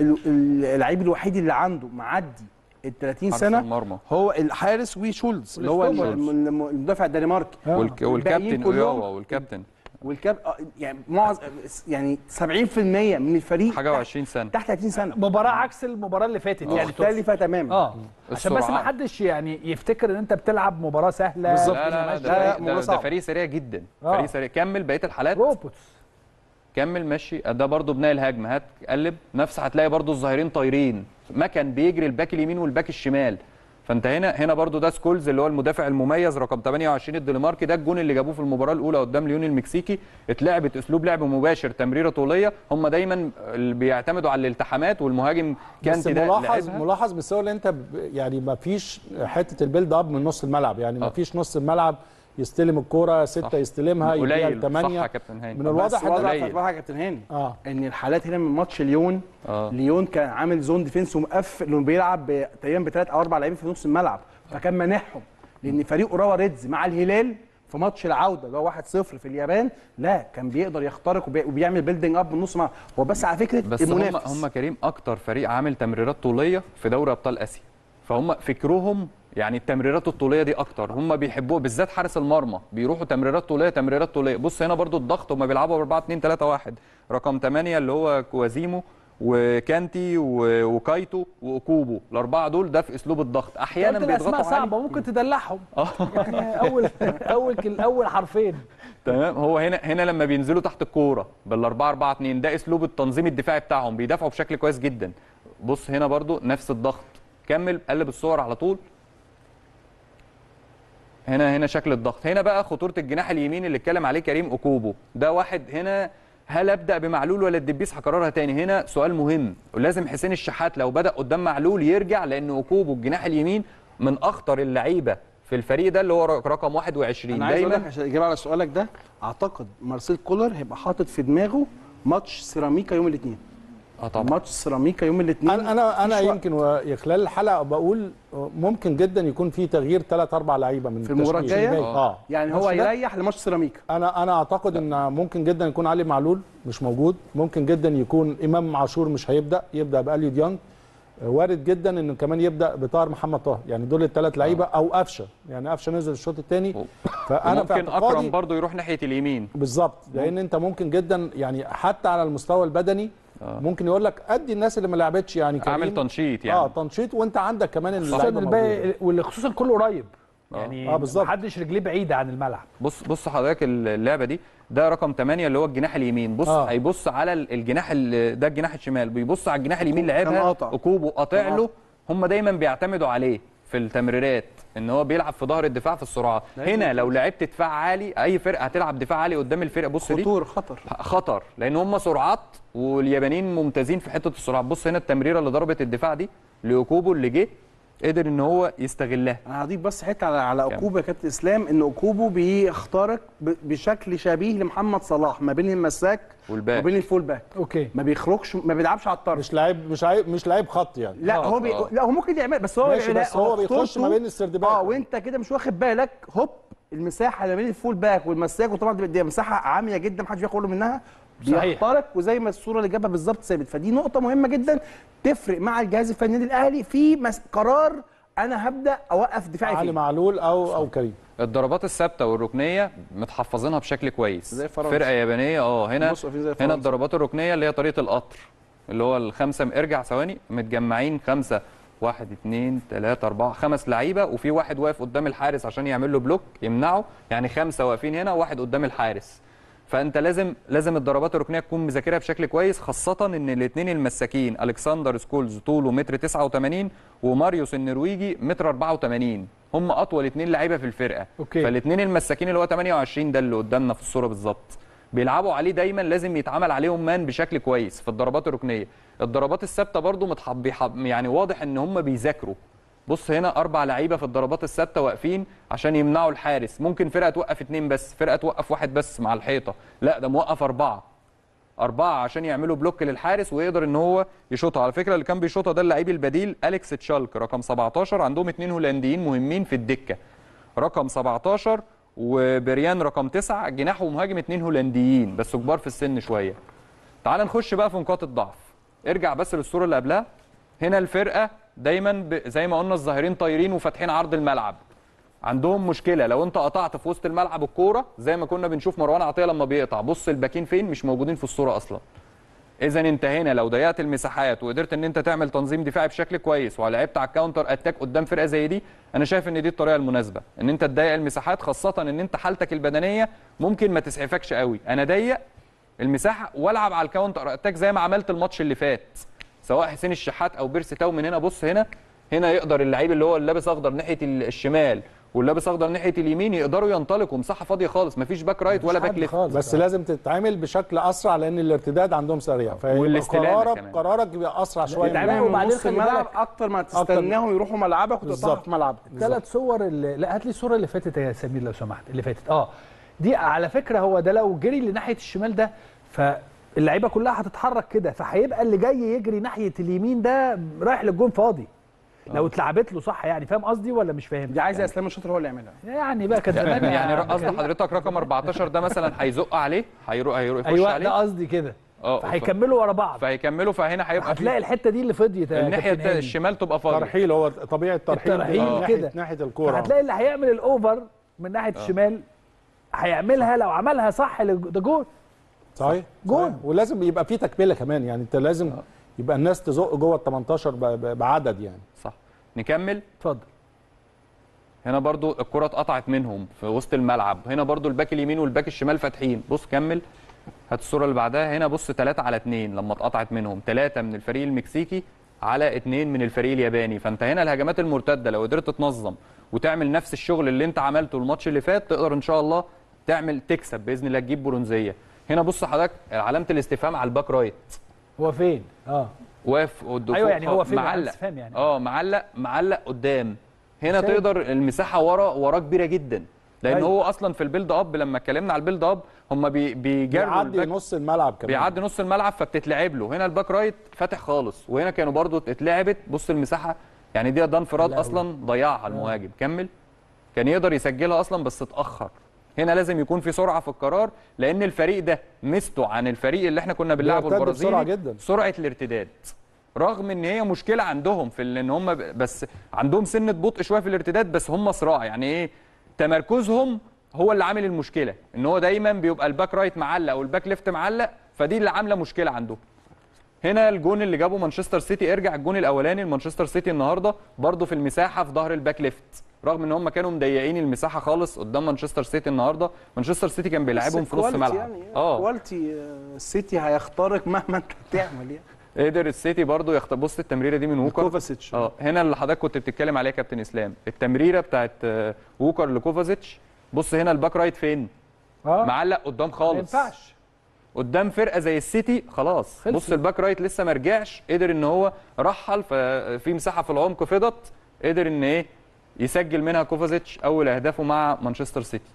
اللعيب الوحيد اللي عنده معدي الثلاثين سنة هو الحارس وشولز اللي هو المدافع الدنماركي والك... والكابتن اوياوا والكابتن والكاب يعني معظم يعني سبعين بالمية من الفريق حاجه و20 سنه تحت ثلاثين سنه. مباراه عكس المباراه اللي فاتت يعني مختلفه تماما. اه عشان بس ما حدش يعني يفتكر ان انت بتلعب مباراه سهله بالظبط. لا لا, لا, لا, لا ده فريق سريع جدا آه. فريق سريع. كمل بقيه الحالات روبوتس. كمل ماشي. ده برضو بناء الهجمه، هات قلب نفس هتلاقي برضو الظاهرين طايرين مكان بيجري الباك اليمين والباك الشمال. فانت هنا هنا برضو ده سكولز اللي هو المدافع المميز رقم ثمانية وعشرين الدنماركي، ده الجون اللي جابوه في المباراه الاولى قدام ليون المكسيكي، اتلعبت اسلوب لعب مباشر تمريره طوليه. هم دايما بيعتمدوا على الالتحامات والمهاجم كانت ده ملاحظ ملاحظ بس هو اللي انت يعني ما فيش حته البيلد اب من نص الملعب، يعني ما فيش نص الملعب يستلم الكوره ستة يستلمها يبقى الثمانية. صح يا كابتن هاني. من الواضح ان صراحه يا كابتن هاني آه. ان الحالات هنا من ماتش ليون آه. ليون كان عامل زون ديفنس ومقفل وبيلعب تقريبا بثلاث او اربع لاعبين في نص الملعب، فكان مانعهم لان فريق اوراوا ريدز مع الهلال في ماتش العوده اللي هو واحد صفر في اليابان لا كان بيقدر يخترق وبيعمل بيلدينج اب من نص الملعب. هو بس على فكره بس المنافس هم هم كريم اكتر فريق عامل تمريرات طوليه في دوري ابطال اسيا، فهم فكرهم يعني التمريرات الطوليه دي اكتر هم بيحبوها، بالذات حارس المرمى بيروحوا تمريرات طوليه تمريرات طوليه. بص هنا برضو الضغط هم بيلعبوا أربعة اتنين تلاتة واحد رقم ثمانية اللي هو كوازيمو وكانتي وكايتو واكوبو، الاربعه دول ده في اسلوب الضغط. احيانا بيضغطوا على صعبه ممكن تدلعهم يعني اول اول اول حرفين تمام. هو هنا هنا لما بينزلوا تحت الكوره بالأربعة أربعة اتنين ده اسلوب التنظيم الدفاعي بتاعهم، بيدافعوا بشكل كويس جدا. بص هنا برضو نفس الضغط. كمل قلب الصور على طول. هنا هنا شكل الضغط. هنا بقى خطوره الجناح اليمين اللي اتكلم عليه كريم اوكوبو، ده واحد هنا هل ابدا بمعلول ولا الدبيس هكررها تاني. هنا سؤال مهم، ولازم حسين الشحات لو بدا قدام معلول يرجع، لان اوكوبو الجناح اليمين من اخطر اللعيبه في الفريق ده اللي هو رقم واحد وعشرين. انا عايز اقول لك عشان الاجابه على سؤالك ده، اعتقد مارسيل كولر هيبقى حاطط في دماغه ماتش سيراميكا يوم الاثنين. اه طبعا ماتش سيراميكا يوم الاثنين. انا انا يمكن خلال الحلقه بقول ممكن جدا يكون في تغيير ثلاث اربع لعيبه من في المباراه الجايه اه يعني هو يريح لماتش سيراميكا. انا انا اعتقد ان ممكن جدا يكون علي معلول مش موجود، ممكن جدا يكون امام عاشور مش هيبدا، يبدا باليو ديانج، وارد جدا انه كمان يبدا بطاهر محمد طاهر، يعني دول الثلاث لعيبه او قفشه، يعني قفشه نزل الشوط الثاني فانا ممكن اكرم برضه يروح ناحيه اليمين بالظبط، لان انت ممكن جدا يعني حتى على المستوى البدني آه. ممكن يقول لك ادي الناس اللي ما لعبتش يعني اعمل تنشيط يعني اه تنشيط، وانت عندك كمان اللعيبه واللي خصوصا كله قريب آه. يعني آه ما حدش رجليه بعيده عن الملعب. بص بص حضرتك اللعبه دي ده رقم ثمانية اللي هو الجناح اليمين، بص آه. هيبص على الجناح ده الجناح الشمال، بيبص على الجناح اليمين لعبها ركوبه قاطع له. هم دايما بيعتمدوا عليه في التمريرات ان هو بيلعب في ظهر الدفاع في السرعات. هنا لو لعبت دفاع عالي اي فرقه هتلعب دفاع عالي قدام الفرقه. بص دي خطر خطر خطر لان هم سرعات واليابانيين ممتازين في حته السرعات. بص هنا التمريره اللي ضربت الدفاع دي لأوكوبو اللي جه قدر ان هو يستغلها. انا هضيف بس حته على على اوكوبو يا كابتن اسلام، ان اوكوبو بيخترق بشكل شبيه لمحمد صلاح ما بين المساك والباك وبين الفول باك. اوكي ما بيخرجش ما بيلعبش على الطرف. مش لاعب مش عايب مش لاعب خط يعني. لا هو بي... لا هو ممكن يعمل بس هو بس لا. هو بيخش ما بين السردباك اه وانت كده مش واخد بالك هوب المساحه ما بين الفول باك والمساك، وطبعا دي مساحه عاميه جدا محدش بياخد باله منها، بيخترق وزي ما الصوره اللي جابها بالظبط ثابت. فدي نقطه مهمه جدا تفرق مع الجهاز الفني النادي الاهلي في قرار انا هبدا اوقف دفاعي علي معلول او صح. او كريم. الضربات الثابته والركنيه متحفظينها بشكل كويس زي فرقه يابانيه اه هنا هنا الضربات الركنيه اللي هي طريقه القطر اللي هو الخمسه ارجع ثواني متجمعين خمسه واحد اتنين تلاته اربعه خمس لعيبه، وفي واحد واقف قدام الحارس عشان يعمل له بلوك يمنعه، يعني خمسه واقفين هنا وواحد قدام الحارس. فانت لازم لازم الضربات الركنيه تكون مذاكرها بشكل كويس، خاصه ان الاثنين المساكين الكسندر سكولز طوله متر تسعة وتمانين وماريوس النرويجي متر اربعة وتمانين، هم اطول اثنين لعيبه في الفرقه. أوكي. فالاثنين المساكين اللي هو تمانية وعشرين ده اللي قدامنا في الصوره بالظبط بيلعبوا عليه دايما، لازم يتعامل عليهم مان بشكل كويس في الضربات الركنيه. الضربات الثابته برضو متحب حب يعني واضح ان هم بيذاكروا. بص هنا اربع لعيبه في الضربات الثابته واقفين عشان يمنعوا الحارس، ممكن فرقه توقف اتنين بس، فرقه توقف واحد بس مع الحيطه، لا ده موقف اربعه اربعه عشان يعملوا بلوك للحارس ويقدر ان هو يشوطها. على فكره اللي كان بيشوطها ده اللعيب البديل اليكس تشالك رقم سبعتاشر، عندهم اتنين هولنديين مهمين في الدكه رقم سبعتاشر وبريان رقم تسعة، جناح ومهاجم اتنين هولنديين بس كبار في السن شويه. تعال نخش بقى في نقاط الضعف. ارجع بس للصوره اللي قبلها. هنا الفرقه دايما ب... زي ما قلنا الظاهرين طايرين وفاتحين عرض الملعب. عندهم مشكله لو انت قطعت في وسط الملعب الكوره زي ما كنا بنشوف مروان عطيه لما بيقطع، بص الباكين فين؟ مش موجودين في الصوره اصلا. اذا انت هنا لو ضيقت المساحات وقدرت ان انت تعمل تنظيم دفاعي بشكل كويس ولعبت على الكاونتر اتاك قدام فرقه زي دي، انا شايف ان دي الطريقه المناسبه، ان انت تضيق المساحات، خاصه ان انت حالتك البدنيه ممكن ما تسعفكش قوي. انا ضيق المساحه والعب على الكاونتر اتاك زي ما عملت الماتش اللي فات، سواء حسين الشحات او بيرسي تاو من هنا. بص هنا هنا يقدر اللعيب اللي هو اللابس اخضر ناحيه الشمال واللابس اخضر ناحيه اليمين يقدروا ينطلقوا، مساحه فاضيه خالص، مفيش باك رايت ولا باك ليفت، بس يعني لازم تتعامل بشكل اسرع لان الارتداد عندهم سريع، فقرارك قرارك بيبقى اسرع شويه. تتعامل وبعدين خلي بالك اكتر ما تستناهم يروحوا ملعبك وتقطعوا في ملعبك. ثلاث صور اللي... لا هات لي الصوره اللي فاتت يا سمير لو سمحت، اللي فاتت اه دي على فكره هو ده لو جري لناحيه الشمال ده ف اللعيبه كلها هتتحرك كده، فهيبقى اللي جاي يجري ناحيه اليمين ده رايح للجون فاضي. أوه. لو اتلعبت له صح يعني، فاهم قصدي ولا مش فاهم؟ دي عايزه يعني اسلام الشاطر هو اللي يعملها يعني بقى كداب يعني. قصدي حضرتك رقم اربعتاشر ده مثلا هيزق عليه، هيروح هيروح يخش أيوة عليه. ايوه ده قصدي كده. اه هيكملوا ورا بعض فهيكملوا، فهنا هيبقى هتلاقي الحته دي اللي فضيت الناحيه الشمال تبقى فاضيه، ترحيل هو طبيعي الترحيل كده ناحيه الكوره، هتلاقي اللي هيعمل الاوفر من ناحيه الشمال هيعملها لو عملها صح ده جون. صحيح جون، ولازم يبقى في تكمله كمان يعني، انت لازم أه. يبقى الناس تزق جوه ال تمنتاشر بعدد يعني. صح نكمل اتفضل. هنا برضو الكره اتقطعت منهم في وسط الملعب، هنا برضو الباك اليمين والباك الشمال فاتحين. بص كمل هات الصوره اللي بعدها. هنا بص تلاتة على اتنين لما اتقطعت منهم، تلاتة من الفريق المكسيكي على اتنين من الفريق الياباني. فانت هنا الهجمات المرتده لو قدرت تنظم وتعمل نفس الشغل اللي انت عملته الماتش اللي فات تقدر ان شاء الله تعمل تكسب باذن الله، تجيب برونزيه. هنا بص حضرتك علامه الاستفهام على الباك رايت، هو فين؟ اه واقف قدام. ايوه يعني هو فين؟ معلق يعني. اه معلق معلق قدام هنا سيب. تقدر المساحه ورا ورا كبيره جدا لان أيوة. هو اصلا في البيلد اب لما اتكلمنا على البيلد اب هم بي بيجروا بيعدي نص الملعب كمان، بيعدي نص الملعب فبتتلعب له. هنا الباك رايت فاتح خالص، وهنا كانوا برضو اتلعبت. بص المساحه يعني دي ده انفراد اصلا ضيعها المهاجم. كمل كان يقدر يسجلها اصلا بس اتاخر. هنا لازم يكون في سرعه في القرار لان الفريق ده ميزته عن الفريق اللي احنا كنا بنلعبه البرازيلي سرعه الارتداد، رغم ان هي مشكله عندهم في ان هم بس عندهم سنه بطء شويه في الارتداد، بس هم صراع يعني ايه تمركزهم هو اللي عامل المشكله، ان هو دايما بيبقى الباك رايت معلق والباك ليفت معلق، فدي اللي عامله مشكله عندهم. هنا الجون اللي جابه مانشستر سيتي، ارجع الجون الاولاني لمانشستر سيتي النهارده برضه في المساحه في ظهر الباك ليفت، رغم ان هم كانوا مضيقين المساحه خالص قدام مانشستر سيتي النهارده. مانشستر سيتي كان بيلعبهم في نص ملعب يعني اه كواليتي السيتي هيخترق مهما انت بتعمل يعني. قدر السيتي برضه يخطف. بص التمريره دي من ووكر لكوفازيتش. اه هنا اللي حضرتك كنت بتتكلم عليها كابتن اسلام، التمريره بتاعت ووكر لكوفازيتش. بص هنا الباك رايت فين؟ آه. معلق قدام خالص، ما ينفعش قدام فرقه زي السيتي خلاص خلصي. بص الباك رايت لسه ما رجعش، قدر ان هو رحل ففي مساحه في العمق فضت، قدر ان ايه يسجل منها كوفازيتش اول اهدافه مع مانشستر سيتي.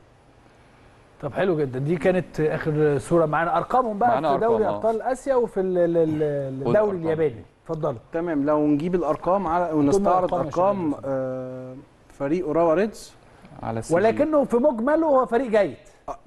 طب حلو جدا، دي كانت اخر صوره معانا. ارقامهم بقى معنا في دوري ابطال اسيا وفي الدوري الياباني. اتفضلوا. تمام لو نجيب الارقام على ونستعرض ارقام آه فريق اوراوا ريدز على السيتي، ولكنه في مجمله هو فريق جيد. آه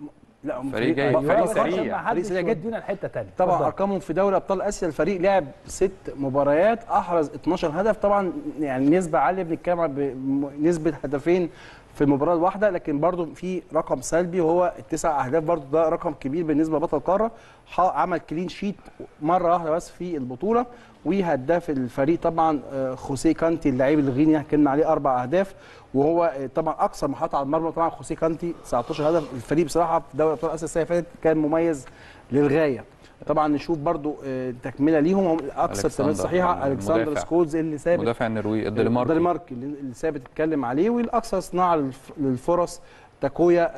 لا فريق جيد، فريق سريع، فريق سريع جدا. الحته ثانيه طبعا ارقامهم في دوري ابطال اسيا، الفريق لعب ست مباريات احرز اتناشر هدف، طبعا يعني نسبه عاليه بنتكلم بنسبه هدفين في المباراه الواحده، لكن برضو في رقم سلبي وهو التسع اهداف، برضو ده رقم كبير بالنسبه لبطل القاره. عمل كلين شيت مره واحده بس في البطوله، وهداف الفريق طبعا خوسيه كانتي اللاعب الغيني، كنا عليه اربع اهداف وهو طبعا اكثر محطة على المرمى. طبعا خوسيه كانتي تسعتاشر هدف، الفريق بصراحه في دوري ابطال اسيا السنه اللي فاتت كان مميز للغايه. طبعا نشوف برضو تكمله ليهم هم اكثر تمريرات صحيحه، الكسندر سكولز اللي ثابت مدافع النرويج الدنماركي الدنماركي اللي ثابت اتكلم عليه، والاكثر صناعه للفرص تاكويا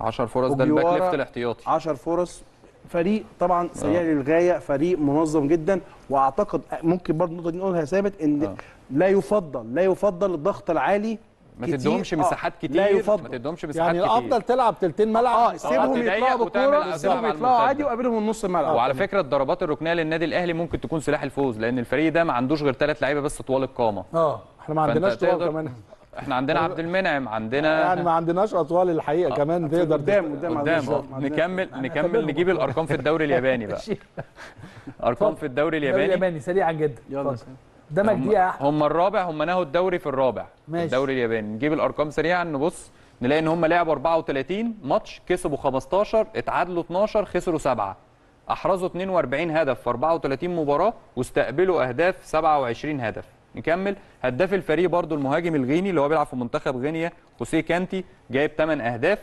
عشرة فرص، ده الباك ليفت الاحتياطي عشرة فرص. فريق طبعا سريع آه. للغايه، فريق منظم جدا، واعتقد ممكن برضه النقطه دي نقولها ثابت ان آه. لا يفضل لا يفضل الضغط العالي، ما تديهمش مساحات كتير، لا يفضل ما تديهمش مساحات يعني كتير، يعني الافضل تلعب تلتين ملعب اه سيبهم يطلعوا بالكوره، سيبهم يطلعوا عادي وقابلهم نص الملعب. وعلى فكره الضربات الركنيه للنادي الاهلي ممكن تكون سلاح الفوز، لان الفريق ده ما عندوش غير ثلاث لعيبه بس طوال القامه. اه احنا ما عندناش طوال كمان، احنا عندنا عبد المنعم، عندنا يعني ما عندناش اطوال الحقيقه كمان تقدر قدام قدام قدام نكمل نكمل نجيب الارقام في الدوري الياباني بقى. ارقام في الدوري الياباني الياباني سريعا جدا، يلا قدامك دقيقه احمد. هم الرابع، هم نهوا الدوري في الرابع ماشي. الدوري الياباني نجيب الارقام سريعا، نبص نلاقي ان هم لعبوا اربعة وتلاتين ماتش، كسبوا خمستاشر، اتعادلوا اتناشر، خسروا سبعة، احرزوا اتنين واربعين هدف في اربعة وتلاتين مباراه، واستقبلوا اهداف سبعة وعشرين هدف. نكمل هداف الفريق برضو المهاجم الغيني اللي هو بيلعب في منتخب غينيا خوسيه كانتي، جايب تمن اهداف،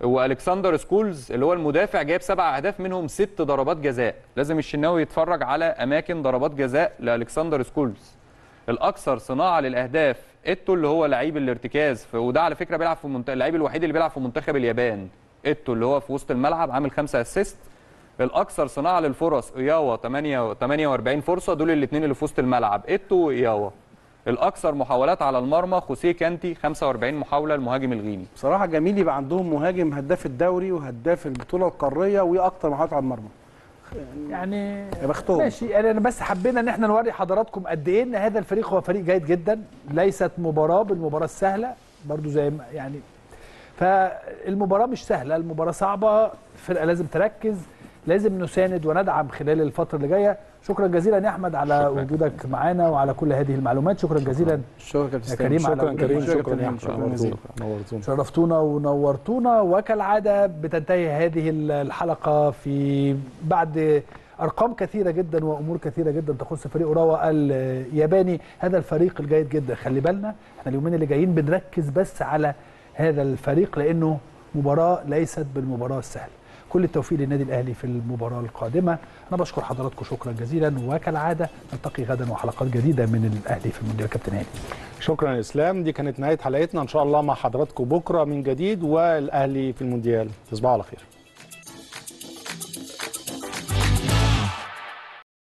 والكسندر سكولز اللي هو المدافع جايب سبع اهداف منهم ست ضربات جزاء. لازم الشناوي يتفرج على اماكن ضربات جزاء لالكسندر سكولز. الاكثر صناعه للاهداف ايتو اللي هو لعيب الارتكاز، وده على فكره بيلعب في منتخب، اللعيب الوحيد اللي بيلعب في منتخب اليابان ايتو اللي هو في وسط الملعب، عامل خمسه اسيست. الاكثر صناعه للفرص اياوا تمانية واربعين فرصه، دول الاثنين اللي في وسط الملعب ايتو واياوا. الاكثر محاولات على المرمى خوسيه كانتي خمسة واربعين محاوله، المهاجم الغيني. بصراحه جميل يبقى عندهم مهاجم هداف الدوري وهداف البطوله القاريه واكثر محاولات على المرمى، يعني ماشي. انا بس حبينا ان احنا نوري حضراتكم قد ايه ان هذا الفريق هو فريق جيد جدا، ليست مباراه بالمباراه السهله برضو زي ما يعني، فالمباراه مش سهله، المباراه صعبه، الفرقه لازم تركز، لازم نساند وندعم خلال الفترة اللي جاية. شكرا جزيلا يا أحمد على شكرا. وجودك معانا وعلى كل هذه المعلومات، شكرا, شكرا. جزيلا شكرا يا كريم، شكرا كريم، شكرا, شكرا شرفتونا ونورتونا. وكالعادة بتنتهي هذه الحلقة في بعد أرقام كثيرة جدا وأمور كثيرة جدا تخص فريق أوراوا الياباني، هذا الفريق الجيد جدا. خلي بالنا احنا اليومين اللي جايين بنركز بس على هذا الفريق لأنه مباراة ليست بالمباراة السهلة. كل التوفيق للنادي الأهلي في المباراة القادمة. أنا بشكر حضراتكم شكرا جزيلا، وكالعادة نلتقي غدا وحلقات جديدة من الأهلي في المونديال. كابتن هاني شكرا يا إسلام، دي كانت نهاية حلقتنا، إن شاء الله مع حضراتكم بكرة من جديد والأهلي في المونديال. تصبحوا على خير.